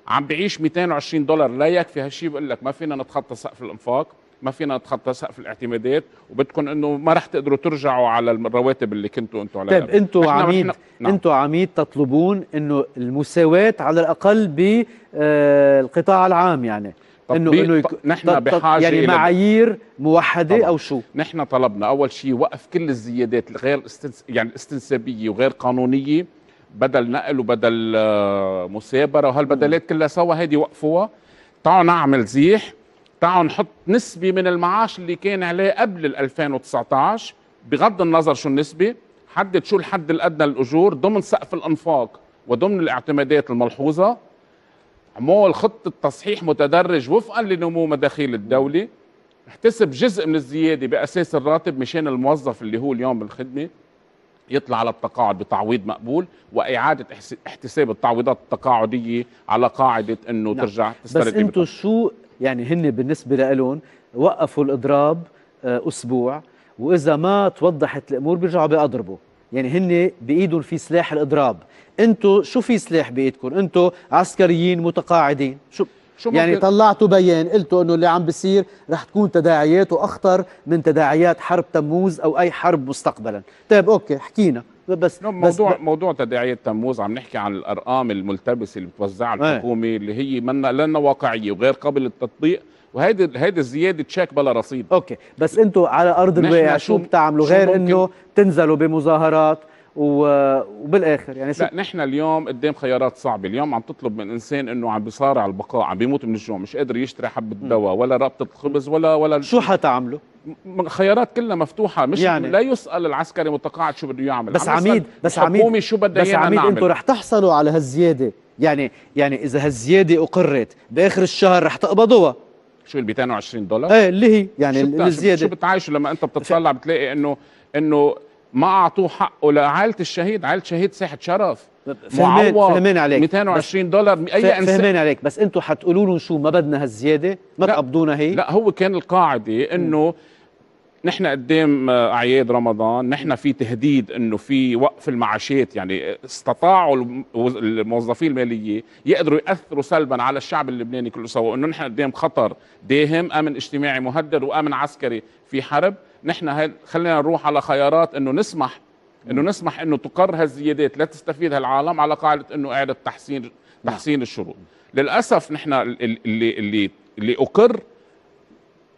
عم بعيش مئتين وعشرين دولار، لا يكفي هالشيء. بقول لك ما فينا نتخطى سقف الانفاق، ما فينا نتخطى سقف الاعتمادات، وبدكم انه ما رح تقدروا ترجعوا على الرواتب اللي كنتوا انتوا عليها. طيب انتوا عميد نحن... نعم. انتوا عميد تطلبون انه المساواة على الاقل بالقطاع العام، يعني انه انه يك... نحن بحاجه يعني معايير موحده طبعا. او شو؟ نحن طلبنا اول شيء وقف كل الزيادات الغير استنس... يعني استنسابيه وغير قانونيه، بدل نقل وبدل مسابرة وهالبدلات كلها سوا، هيدي وقفوها. تعالوا نعمل زيح، تعالوا نحط نسبة من المعاش اللي كان عليه قبل ألفين وتسعطعش، بغض النظر شو النسبة، حدد شو الحد الأدنى للأجور ضمن سقف الأنفاق وضمن الاعتمادات الملحوظة. عمول خطة تصحيح متدرج وفقا لنمو مداخيل الدولة، احتسب جزء من الزيادة بأساس الراتب مشان الموظف اللي هو اليوم بالخدمة. يطلع على التقاعد بتعويض مقبول وإعادة احتساب التعويضات التقاعدية على قاعدة أنه نعم. ترجع تسترد. بس أنتوا شو يعني هن بالنسبة لألون وقفوا الإضراب أسبوع، وإذا ما توضحت الأمور بيرجعوا بيضربوا، يعني هن بإيدهم في سلاح الإضراب. أنتوا شو في سلاح بإيدكم؟ أنتوا عسكريين متقاعدين، شو يعني طلعتوا بيان قلتوا انه اللي عم بيصير رح تكون تداعياته اخطر من تداعيات حرب تموز او اي حرب مستقبلا. طيب اوكي حكينا بس موضوع بس موضوع تداعيات تموز، عم نحكي عن الارقام الملتبسه اللي بتوزعها الحكومه ايه. اللي هي منا لنا واقعيه وغير قابل للتطبيق، وهيدي هيدي الزياده تشيك بلا رصيد. اوكي بس انتم على ارض الواقع شو بتعملوا غير انه تنزلوا بمظاهرات وبالاخر يعني؟ لا نحن اليوم قدام خيارات صعبه، اليوم عم تطلب من انسان انه عم بيصارع البقاء، عم بيموت من الجوع، مش قادر يشتري حبه دواء ولا رابطه خبز ولا ولا شو حتعملوا؟ خيارات كلها مفتوحه، مش يعني لا يسال العسكري المتقاعد شو بده يعمل. بس عميد بس عميد شو بدها بس عميد انتم رح تحصلوا على هالزياده، يعني يعني اذا هالزياده اقرت باخر الشهر رح تقبضوها. شو اللي ب اثنين وعشرين دولار؟ ايه اللي هي يعني الزياده شو بتعايشوا لما انت بتطلع بتلاقي انه انه ما اعطوه حقه لعائله الشهيد، عائله شهيد ساحه شرف فهمين فهمين عليك مئتين وعشرين دولار اي انسان فهمين عليك. بس انتم حتقولوا لهم شو ما بدنا هالزياده ما تقبضونا هي؟ لا هو كان القاعده انه نحن قدام اعياد رمضان، نحن في تهديد انه في وقف المعاشات، يعني استطاعوا الموظفين الماليه يقدروا ياثروا سلبا على الشعب اللبناني كله سوا، انه نحن قدام خطر داهم، امن اجتماعي مهدد وامن عسكري في حرب. نحن خلينا نروح على خيارات انه نسمح انه نسمح انه تقر هالزيادات لا تستفيد هالعالم على قاعده انه اعاده تحسين تحسين الشروط. للاسف نحن اللي اللي اللي اقر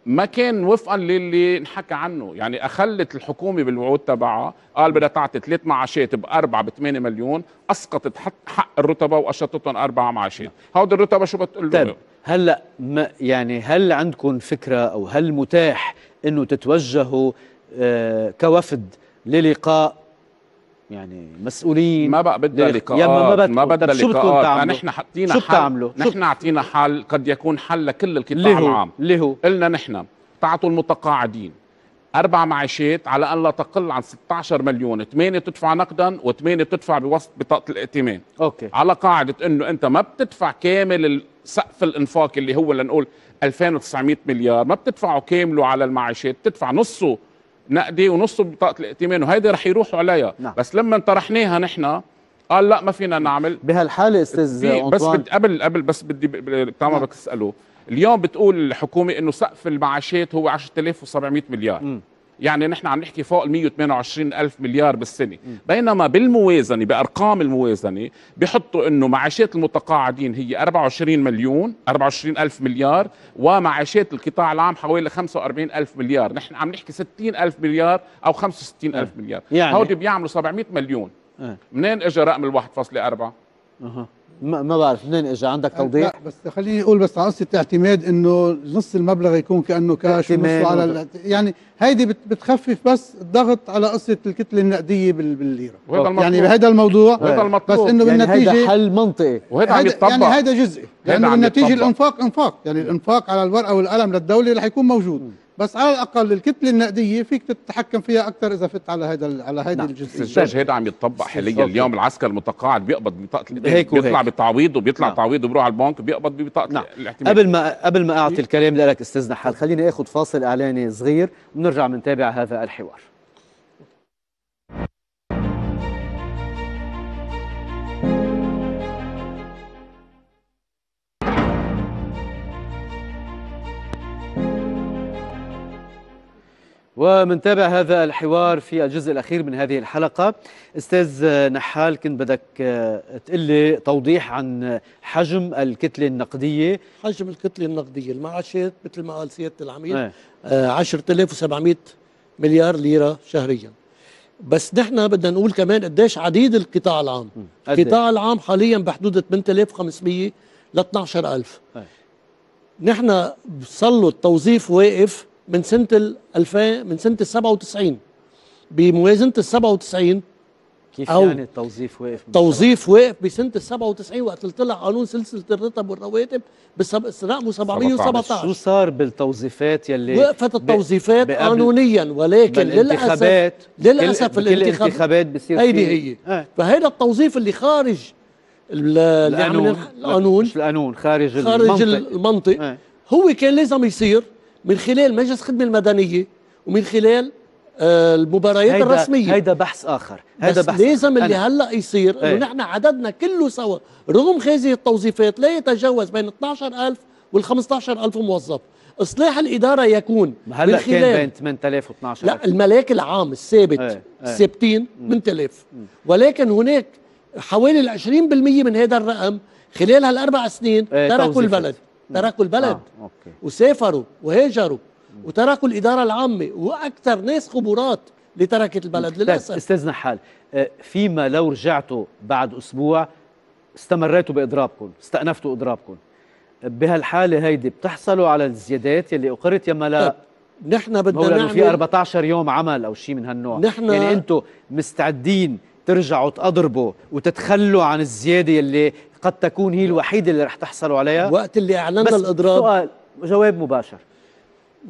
ما كان وفقا للي انحكى عنه، يعني اخلت الحكومه بالوعود تبعها، قال بدها تعطي ثلاث معاشات باربعه بثمانية مليون، اسقطت حق الرتبه واشطتهم اربع معاشات، هودي الرتبه شو بتقول لهم؟ هلا هل يعني هل عندكم فكره او هل متاح انه تتوجهوا آه كوفد للقاء يعني مسؤولين؟ ما بقى بدها لقاءات، ما بدها لقاءات، نحن حطينا حل، نحن اعطينا حل قد يكون حل لكل القطاع العام. اللي هو قلنا نحن تعطوا المتقاعدين اربع معاشات على ان لا تقل عن ستة عشر مليون، ثمانية تدفع نقدا وثمانية تدفع بوسط بطاقه الائتمان. اوكي على قاعده انه انت ما بتدفع كامل سقف الانفاق اللي هو لنقول ألفين وتسعمئة مليار، ما بتدفعه كامله على المعاشات، بتدفع نصه نقدي ونصه بطاقه الائتمان، وهيدي رح يروحوا عليها. نعم. بس لما طرحناها نحن قال لا ما فينا نعمل بهالحاله. استاذ أنطوان بس قبل قبل بس بدي طالما بدك تساله، اليوم بتقول الحكومه انه سقف المعاشات هو عشرة آلاف وسبعمئة مليار، م. يعني نحن عم نحكي فوق ال مئة وثمانية وعشرين ألف مليار بالسنه، م. بينما بالموازنه بارقام الموازنه بحطوا انه معاشات المتقاعدين هي أربعة وعشرين مليون أربعة وعشرين ألف مليار، ومعاشات القطاع العام حوالي خمسة وأربعين ألف مليار، نحن عم نحكي ستين ألف مليار او خمسة وستين ألف مليار، يعني هودي بيعملوا سبعمئة مليون. اه. منين اجى رقم ال واحد فاصلة أربعة؟ اها ما بعرف منين اجى، عندك توضيح؟ لا بس خليني اقول بس على قصه الاعتماد انه نص المبلغ يكون كانه كاش ونصه على يعني هيدي بتخفف بس الضغط على قصه الكتله النقديه بالليره، يعني بهذا الموضوع وهذا المطلوب، بس انه يعني بالنتيجه هذا حل منطقي وهذا عم يتطبق، يعني هذا جزء لانه بالنتيجه الانفاق انفاق، يعني الانفاق على الورقه والقلم للدوله رح يكون موجود، م. بس على الاقل الكتله النقديه فيك تتحكم فيها اكثر اذا فت على هذا على هذه الجزئيه. هذا عم يتطبق حاليا، اليوم العسكر المتقاعد بيقبض ببطاقه بيطلع بتعويض وبيطلع نعم. تعويض وبروح على البنك بيقبض ببطاقه الاعتماد. قبل ما قبل ما اعطي الكلام لك استاذ نحال، خليني اخذ فاصل اعلاني صغير ونرجع بنتابع هذا الحوار. ومنتابع هذا الحوار في الجزء الأخير من هذه الحلقة. أستاذ نحال كنت بدك تقلي توضيح عن حجم الكتلة النقدية. حجم الكتلة النقدية المعاشات مثل ما قال سيادة العميد آه. آه عشرة آلاف وسبعمئة مليار ليرة شهريا. بس نحن بدنا نقول كمان قديش عديد القطاع العام. القطاع العام حاليا بحدود ثمانية آلاف وخمسمئة ل اثني عشر ألف. آه. نحن صار له التوظيف واقف من سنة الألفين من سنة السبعة وتسعين، بموازنة السبعة وتسعين كيف يعني التوظيف وقف؟ توظيف وقف بسنه سبعة وتسعين وقت طلع قانون سلسله الرتب والرواتب برقمه سبعمية وسبعتاشر. شو صار بالتوظيفات يلي وقفت التوظيفات قانونيا، ولكن للاسف للاسف الانتخابات بصير هيدي هي آه. فهذا التوظيف اللي خارج القانون، القانون مش القانون، خارج المنطق، خارج المنطق آه. هو كان لازم يصير من خلال مجلس الخدمه المدنيه ومن خلال المباريات هيدا الرسميه. هيدا بحث اخر، هيدا بس بحث لازم اللي هلا يصير انه نحن عددنا كله سوا رغم هذه التوظيفات لا يتجاوز بين اتناشر ألف وال خمستاشر ألف موظف. اصلاح الاداره يكون هلا كان بين تمن آلاف و اتناشر ألف. لا، الملاك العام الثابت الثابتين تمن آلاف، ولكن هناك حوالي عشرين بالمية من هذا الرقم خلال هالاربع سنين تركوا البلد، تركوا البلد آه. وسافروا وهاجروا وتركوا الإدارة العامة، وأكثر ناس خبرات لتركت البلد للأسف. أستاذ نحال، فيما لو رجعتوا بعد أسبوع استمريتوا بإضرابكم، استأنفتوا إضرابكم، بهالحالة هيدي بتحصلوا على الزيادات يلي أقرت يا ملا؟ نحن بدنا نعمل في أربعتاشر يوم عمل أو شيء من هالنوع، نحن يعني أنتوا مستعدين ترجعوا تضربوا وتتخلوا عن الزيادة يلي قد تكون هي الوحيدة اللي رح تحصلوا عليها وقت اللي أعلنا الإضراب؟ سؤال جواب مباشر.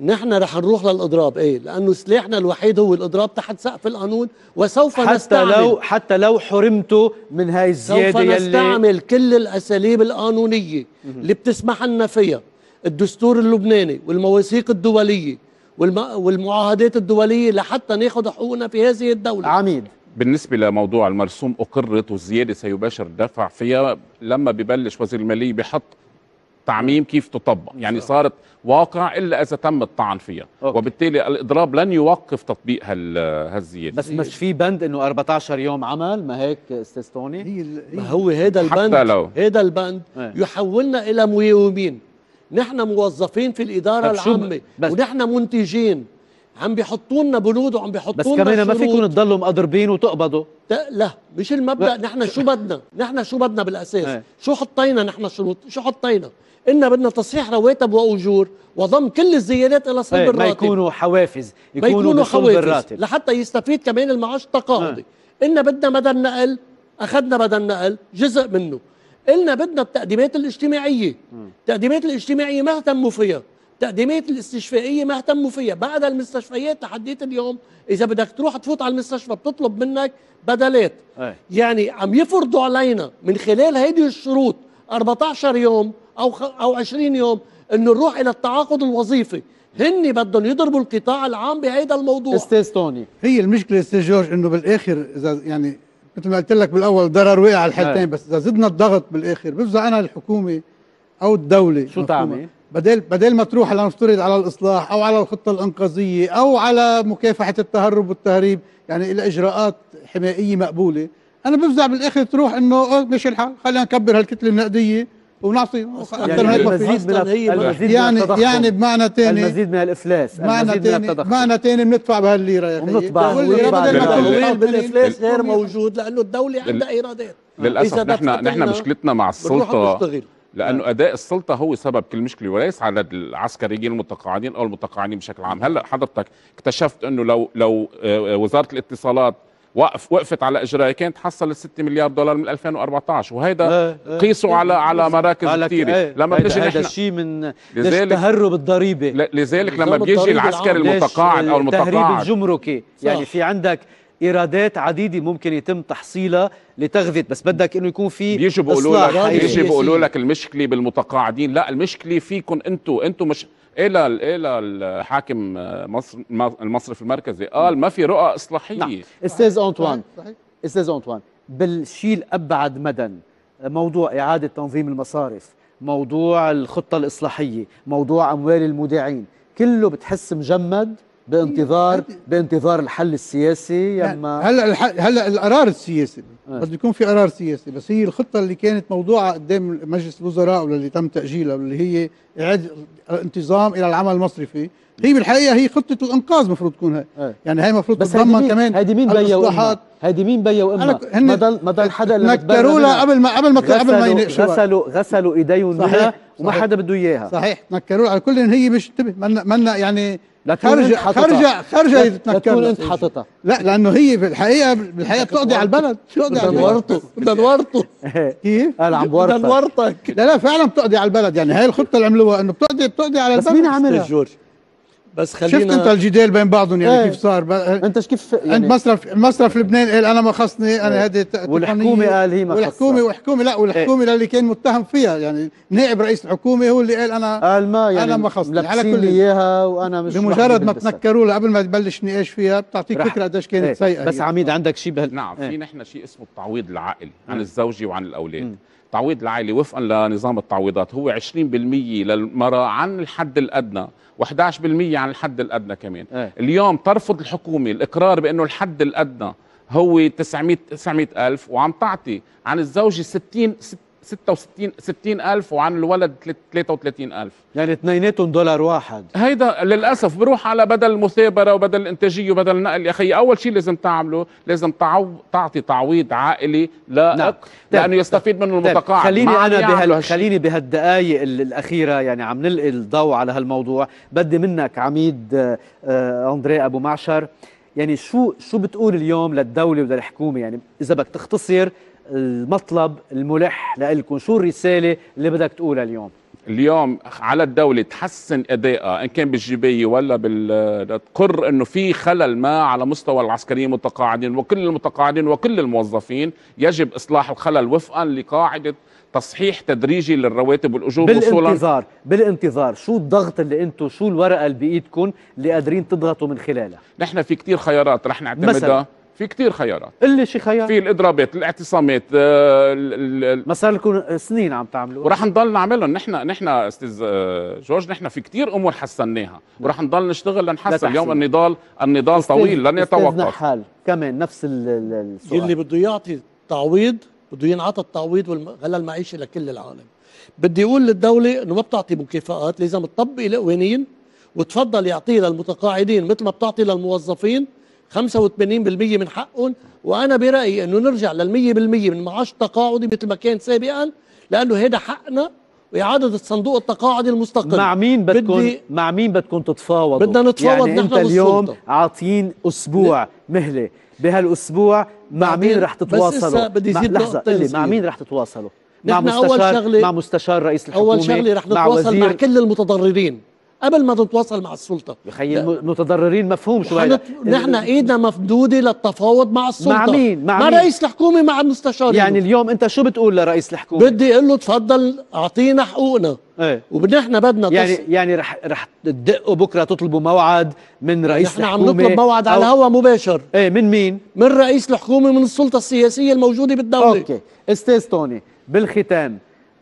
نحن رح نروح للإضراب، إيه، لأنه سلاحنا الوحيد هو الإضراب تحت سقف القانون، وسوف حتى نستعمل حتى لو حتى لو حرمتوا من هاي الزيادة. سوف نستعمل يلي كل الأساليب القانونية اللي بتسمح لنا فيها، الدستور اللبناني والمواثيق الدولية والم... والمعاهدات الدولية لحتى ناخذ حقوقنا في هذه الدولة. عميد، بالنسبة لموضوع المرسوم أقرت والزيادة سيباشر الدفع فيها لما ببلش وزير المالية بحط تعميم كيف تطبق، يعني صارت واقع إلا إذا تم الطعن فيها أوكي. وبالتالي الإضراب لن يوقف تطبيق هالزيادة. بس مش في بند إنه أربعتاشر يوم عمل، ما هيك أستاذ توني؟ ما هو هذا البند، هذا البند ايه. يحولنا إلى مياومين. نحن موظفين في الإدارة العامة ونحن منتجين، عم بيحطوا لنا بنود وعم بيحطوا لنا بس كمان ما فيكم تضلوا مقضربين وتقبضوا. لا، مش المبدأ. نحن شو بدنا؟ نحن شو بدنا بالأساس؟ ايه. شو حطينا نحن الشروط؟ شو حطينا؟ إن بدنا تصحيح رواتب وأجور وضم كل الزيادات إلى صلب الراتب، ما يكونوا حوافز، يكونوا صلب الراتب لحتى يستفيد كمان المعاش التقاعدي. إن بدنا مدى النقل، أخذنا مدى النقل جزء منه. إن بدنا التقديمات الاجتماعية، التقديمات الاجتماعية ما اهتموا فيها، التقديمات الاستشفائية ما اهتموا فيها. بعد المستشفيات لحديت اليوم إذا بدك تروح تفوت على المستشفى بتطلب منك بدلات. أي. يعني عم يفرضوا علينا من خلال هيدي الشروط أربعتاشر يوم أو أو عشرين يوم إنه نروح إلى التعاقد الوظيفي. هن بدهم يضربوا القطاع العام بهيدا الموضوع. أستاذ توني، هي المشكلة أستاذ جورج إنه بالآخر إذا يعني مثل ما قلت لك بالأول ضرر وقع على الحالتين، بس إذا زدنا الضغط بالآخر بفزع أنا الحكومة أو الدولة. شو تعمل؟ بدل بدل ما تروح لنفترض على الإصلاح أو على الخطة الإنقاذية أو على مكافحة التهرب والتهريب، يعني إلى إجراءات حمائية مقبولة، أنا بفزع بالآخر تروح إنه ماشي الحال خلينا نكبر هالكتلة النقدية ونعطي يعني المزيد من المزيد يعني من يعني بمعنى ثاني المزيد من الافلاس، بمعنى ثاني بمعنى ثاني بندفع بهالليره يا اخي، والتمويل بالافلاس غير موجود لانه الدوله عندها ايرادات. للاسف نحن نحن مشكلتنا مع السلطه، لانه اداء السلطه هو سبب كل مشكله وليس عدد العسكريين المتقاعدين او المتقاعدين بشكل عام. هلا حضرتك اكتشفت انه لو لو وزاره الاتصالات وقف وقفت على اجرائها كانت حصلت ستة مليار دولار من ألفين وأربعتاشر، وهيدا قيسوا على على مراكز كثيره. ايه لما بنجي نحن هيدا الشيء من تهرب الضريبه، لذلك لما بيجي العسكري المتقاعد او المتقاعد تهريب الجمركي، يعني في عندك ايرادات عديده ممكن يتم تحصيلها لتغذيه، بس بدك انه يكون في بيجوا بيقولوا لك بيجوا بيقولوا لك المشكله بالمتقاعدين، لا المشكله فيكم انتم، انتم مش إلى إلى الحاكم مصر المصرف المركزي قال ما في رؤى إصلاحية. نعم. أستاذ أنطوان، أستاذ أنطوان، بالشيء الأبعد مدى موضوع إعادة تنظيم المصارف، موضوع الخطة الإصلاحية، موضوع أموال المودعين، كله بتحس مجمد بانتظار بانتظار الحل السياسي يما هلا هلا القرار السياسي بده يكون في قرار سياسي. بس هي الخطه اللي كانت موضوعه قدام مجلس الوزراء واللي تم تاجيلها واللي هي اعاده الانتظام الى العمل المصرفي، هي بالحقيقه هي خطه الانقاذ المفروض تكون هي أه. يعني هي المفروض تتضمن كمان هيدي مين بيا وامها، هيدي مين بيا وامها، ما ضل ما ضل حدا اللي نكروا لها قبل ما قبل ما قبل ما يناقشوا، غسلوا غسلوا ايديهم منها وما حدا بده اياها. صحيح تنكروا على كل ان هي مش انتبه منا يعني خارجه خارجه خارجه تتنكر. لا انت حاططها لا لانه هي بالحقيقه بالحقيقه بتقضي على البلد. بتقضي على ورطه بدها ورطه كيف؟ قال عم ورطك بدها ورطك. لا لا فعلا بتقضي على البلد يعني هاي الخطه اللي عملوها انه بتقضي بتقضي على البلد. بس مين عملها؟ بس خلينا شفت انت الجدال بين بعضهم يعني ايه. كيف صار ب... انت كيف يعني انت مصرف مصرف لبنان قال انا ما خصني انا هذه ايه. والحكومه قال هي ما خصها والحكومه والحكومه لا والحكومه ايه. اللي كان متهم فيها يعني نائب رئيس الحكومه هو اللي قال انا قال ما يعني انا ما خصني على كل اياها وانا مش بمجرد ما تنكروا لها قبل ما تبلش نقاش فيها بتعطيك فكره قديش كانت ايه. سيئه. بس عميد عندك شيء بهال نعم ايه. في نحن شيء اسمه التعويض العائلي عن الزوجه وعن الاولاد. التعويض العائلي وفقا لنظام التعويضات هو عشرين بالمئة للمراه عن الحد الادنى وإحدى عشر بالمئة عن الحد الادنى كمان. ايه. اليوم ترفض الحكومه الاقرار بانه الحد الادنى هو تسعمئة ألف وعم تعطي عن الزوجه ستين ستة وستين ستين ألف وعن الولد ثلاثة وثلاثين ألف. يعني اثنيناتهم دولار واحد. هيدا للاسف بروح على بدل المثابره وبدل الانتاجيه وبدل النقل. يا اخي اول شيء لازم تعمله لازم تعو... تعطي تعويض عائلي لائق. نعم. لانه يستفيد منه المتقاعد. خليني انا بهال... خليني بهالدقائق الاخيره يعني عم نلقي الضوء على هالموضوع. بدي منك عميد أندريه أبو معشر يعني شو شو بتقول اليوم للدوله وللحكومه يعني اذا بدك تختصر المطلب الملح لإلكم شو الرسالة اللي بدك تقولها اليوم؟ اليوم على الدولة تحسن أدائها إن كان بالجباية ولا بال تقر إنه في خلل ما على مستوى العسكريين المتقاعدين وكل المتقاعدين وكل الموظفين يجب إصلاح الخلل وفقا لقاعدة تصحيح تدريجي للرواتب والأجور. بالانتظار بالانتظار شو الضغط اللي انتم شو الورقة اللي بإيدكم اللي قادرين تضغطوا من خلالها؟ نحن في كتير خيارات رح نعتمدها. في كتير خيارات اللي شي خيار في الاضرابات الاعتصامات ما صار لكم سنين عم تعملوا وراح نضل نعملهم. نحن نحن استاذ جورج نحن في كتير امور حسناها وراح نضل نشتغل لنحسن. اليوم النضال النضال طويل لن يتوقف. استاذ نحال كمان نفس السؤال اللي بده يعطي تعويض بده ينعطى التعويض والغلاء المعيشي لكل العالم. بدي اقول للدوله انه ما بتعطي مكافآت لازم تطبق القوانين وتفضل يعطيه للمتقاعدين مثل ما بتعطي للموظفين خمسة وثمانين بالمئة من حقهم. وانا برايي انه نرجع لل مئة بالمئة من معاش تقاعدي مثل ما كان سابقا لانه هذا حقنا واعاده الصندوق التقاعدي المستقل. مع مين بدكم مع مين بدكم تتفاوضوا؟ بدنا نتفاوض يعني نحن بالسلطه. انت اليوم عاطين اسبوع مهله بهالاسبوع مع مين رح تتواصلوا؟ مع... لحظه قلي مع مين رح تتواصلوا؟ مع مستشار مع مستشار رئيس الحكومه. اول شغله رح نتواصل مع, مع كل المتضررين قبل ما تتواصل مع السلطه. يا اخي المتضررين مفهوم شوي. نحن, نحن ايدنا مفدوده للتفاوض مع السلطه. مع مين؟ مع, مع مين؟ رئيس الحكومه مع المستشار. يعني اليوم انت شو بتقول لرئيس الحكومه؟ بدي اقول له تفضل اعطينا حقوقنا. ايه ونحن بدنا يعني تص... يعني رح رح تدقوا بكره تطلبوا موعد من رئيس الحكومه. نحن عم نطلب موعد على الهواء مباشر. ايه من مين؟ من رئيس الحكومه من السلطه السياسيه الموجوده بالدوله. اوكي استاذ توني بالختام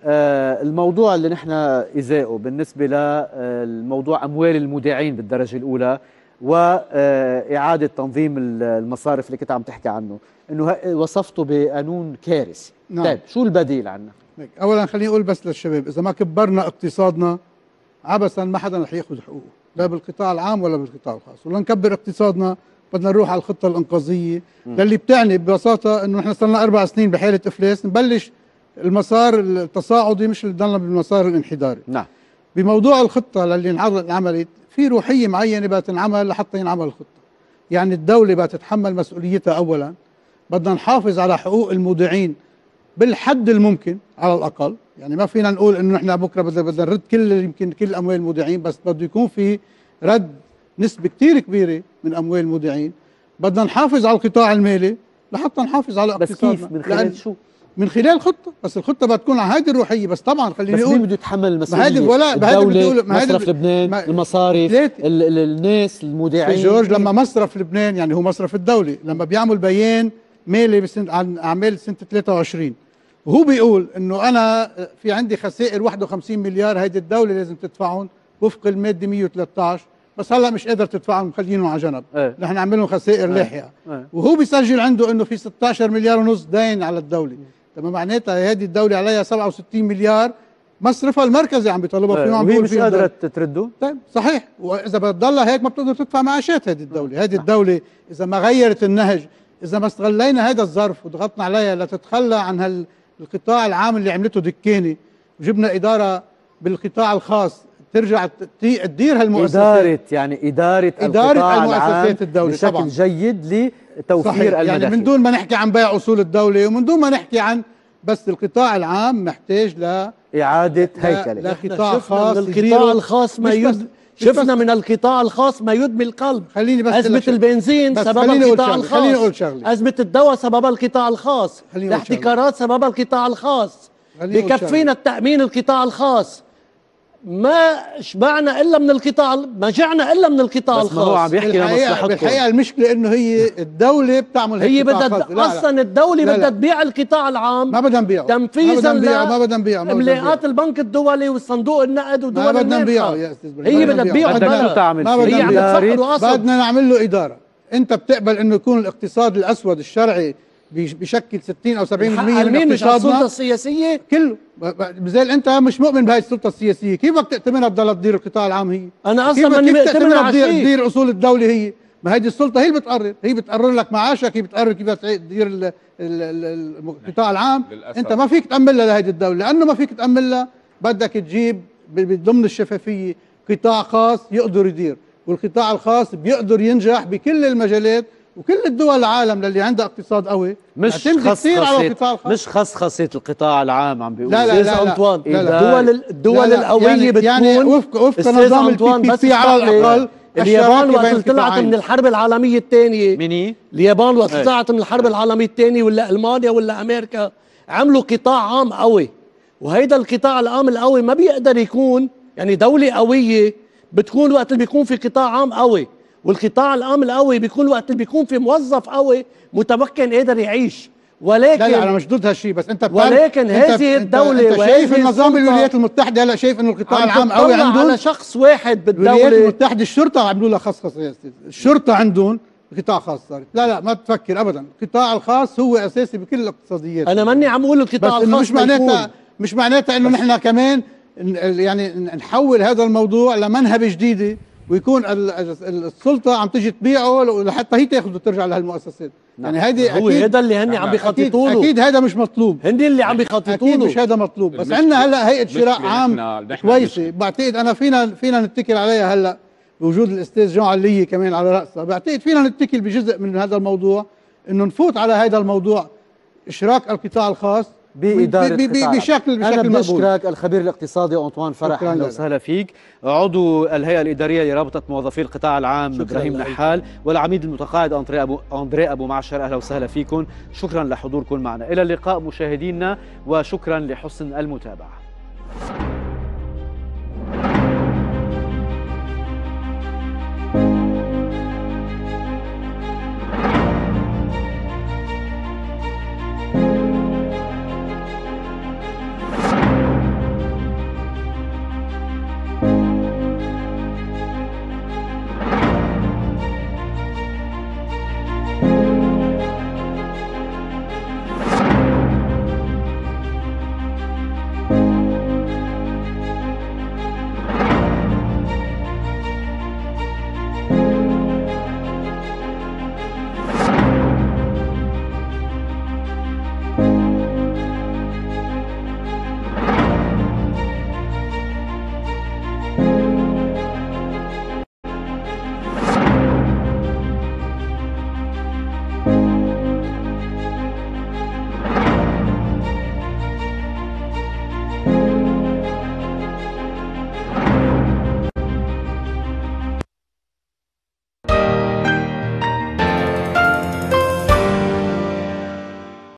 آه الموضوع اللي نحن إزاءه بالنسبة للموضوع أموال المودعين بالدرجة الأولى وإعادة تنظيم المصارف اللي كنت عم تحكي عنه إنه وصفته بقانون كارثي. نعم. طيب شو البديل عنا؟ أولا خليني أقول بس للشباب إذا ما كبرنا اقتصادنا عبثا ما حدا رح ياخذ حقوقه لا بالقطاع العام ولا بالقطاع الخاص. ولنكبر اقتصادنا بدنا نروح على الخطة الإنقاذية للي بتعني ببساطة إنه نحن صرنا أربع سنين بحالة إفلاس نبلش المسار التصاعدي مش اللي ضلنا بالمسار الانحداري. نعم. بموضوع الخطه للي انعملت في روحيه معينه بدها تنعمل لحتى ينعمل الخطه. يعني الدوله بدها تتحمل مسؤوليتها اولا، بدنا نحافظ على حقوق المودعين بالحد الممكن على الاقل، يعني ما فينا نقول انه نحن بكره بدنا نرد كل يمكن كل اموال المودعين، بس بده يكون في رد نسبه كثير كبيره من اموال المودعين، بدنا نحافظ على القطاع المالي لحتى نحافظ على اقتصادنا. بس كيف؟ من خلال شو؟ من خلال خطه، بس الخطه بدها تكون على هذه الروحيه. بس طبعا خليني اقول بس مين بده يتحمل المسؤوليه؟ ولا الدوله مصرف لبنان المصارف ال ال الناس المودعين. جورج لما مصرف لبنان يعني هو مصرف الدوله لما بيعمل بيان مالي عن اعمال سنه ثلاثة وعشرين وهو بيقول انه انا في عندي خسائر واحد وخمسين مليار هيدي الدوله لازم تدفعهم وفق الماده مئة وثلاثة عشر بس هلا مش قادر تدفعهم مخلينهم على جنب. ايه. نحن عاملهم خسائر ايه. لاحقه. ايه. وهو بيسجل عنده انه في ستة عشر مليار ونص دين على الدوله. تمام معناتها هذه الدولة عليها سبعة وستين مليار مصرفها المركزي عم بيطلبها فيه وعم بيقول فيه مش قادرة ترده. طيب صحيح وإذا بتضلها هيك ما بتقدر تدفع معاشات هذه الدولة. هذه الدولة إذا ما غيرت النهج إذا ما استغلينا هذا الظرف وضغطنا عليها لتتخلى عن هالقطاع العام اللي عملته دكانة وجبنا إدارة بالقطاع الخاص ترجع تدير هالمؤسسات، اداره يعني اداره اداره المؤسسات الدوليه بشكل طبعاً جيد لتوفير صحيح. المداخل. يعني من دون ما نحكي عن بيع اصول الدوله ومن دون ما نحكي عن، بس القطاع العام محتاج ل اعاده هيكله، لقطاع خاص. القطاع الخاص ما يد... شفنا من القطاع الخاص ما يدمي القلب. خليني بس ازمه البنزين سببها القطاع الخاص، ازمه الدواء سببها القطاع الخاص، الاحتكارات سببها القطاع الخاص، بكفينا التامين القطاع الخاص، ما شبعنا الا من القطاع، ما جعنا الا من القطاع الخاص. هو عم يحكي لمصلحتكم. بالحقيقه المشكله انه هي الدوله بتعمل هيك، هي بدها اصلا الدوله بدها تبيع القطاع العام، ما بدها نبيعه تنفيذا لملاءات البنك الدولي والصندوق النقد ودول النقد، ما بدنا نبيعه يا استاذ بلال، هي بدها تبيعه. بدها شو تعمل؟ هي عم تفكر اصلا بدنا نعمل له اداره. انت بتقبل انه يكون الاقتصاد الاسود الشرعي بيشكل ستين او سبعين بالمئة من اقتصادنا؟ السلطه السياسيه كله بزيل. انت مش مؤمن بهاي السلطه السياسيه، كيف بدك تأتمنها بضلها تدير القطاع العام هي؟ انا اصلا ماني مأتمن على شيء. كيف تدير اصول الدوله هي؟ ما هيدي السلطه هي اللي بتقرر، هي بتقرر لك معاشك، هي بتقرر كيف تدير القطاع العام. انت ما فيك تأمن لها لهيدي الدوله، لانه ما فيك تأمن لها. بدك تجيب ضمن الشفافيه قطاع خاص يقدر يدير، والقطاع الخاص بيقدر ينجح بكل المجالات. وكل الدول العالم اللي عندها اقتصاد قوي مش خصخصة، مش خصخصة القطاع العام. عم بيقول لا لا لا أنطوان، لا لا الدول الدول القوية يعني بتكون يعني وفق وفق نظام البي بي سي على الأقل. اليابان وقت طلعت من الحرب العالمية الثانية، مني اليابان وقت طلعت من الحرب العالمية الثانية، ولا ألمانيا ولا أمريكا، عملوا قطاع عام قوي. وهيدا القطاع العام القوي ما بيقدر يكون، يعني دولة قوية بتكون وقت اللي بيكون في قطاع عام قوي، والقطاع العام القوي بيكون وقت اللي بيكون في موظف قوي متمكن قادر يعيش. ولكن لا انا مش ضد هالشيء، بس انت ولكن هذه الدوله انت شايف النظام بالولايات المتحده هلا، شايف انه القطاع العام قوي عندهم على شخص واحد بالدوله. الولايات المتحده الشرطه عملوا لها خصخصه يا استاذ، الشرطه عندهم قطاع خاص صارت. لا لا ما تفكر ابدا، القطاع الخاص هو اساسي بكل الاقتصاديات. انا ماني عم اقول القطاع الخاص مش معناتها مش معناتها انه نحن كمان يعني نحول هذا الموضوع لمنهبه جديده ويكون السلطه عم تجي تبيعه لحتى هي تاخذه ترجع لهالمؤسسات. نعم. يعني هيدي هو هذا اللي هن عم بيخططوا له. اكيد هذا مش مطلوب، هن اللي عم بيخططوا له، اكيد مش هذا مطلوب. بس عندنا هلا هيئه شراء عام كويسه، بعتقد انا فينا فينا نتكل عليها هلا بوجود الاستاذ جان علي كمان على راسها. بعتقد فينا نتكل بجزء من هذا الموضوع، انه نفوت على هذا الموضوع اشراك القطاع الخاص بإدارة بي بي بشكل بشكل أنا بشكرك الخبير الاقتصادي أنطوان فرح، أهلا وسهلا فيك. عضو الهيئة الإدارية لرابطة موظفي القطاع العام إبراهيم نحال، والعميد المتقاعد أندريه أبو أندريه أبو معشر، أهلا وسهلا فيكم. شكرا لحضوركم معنا، إلى اللقاء مشاهدينا، وشكرا لحسن المتابعة.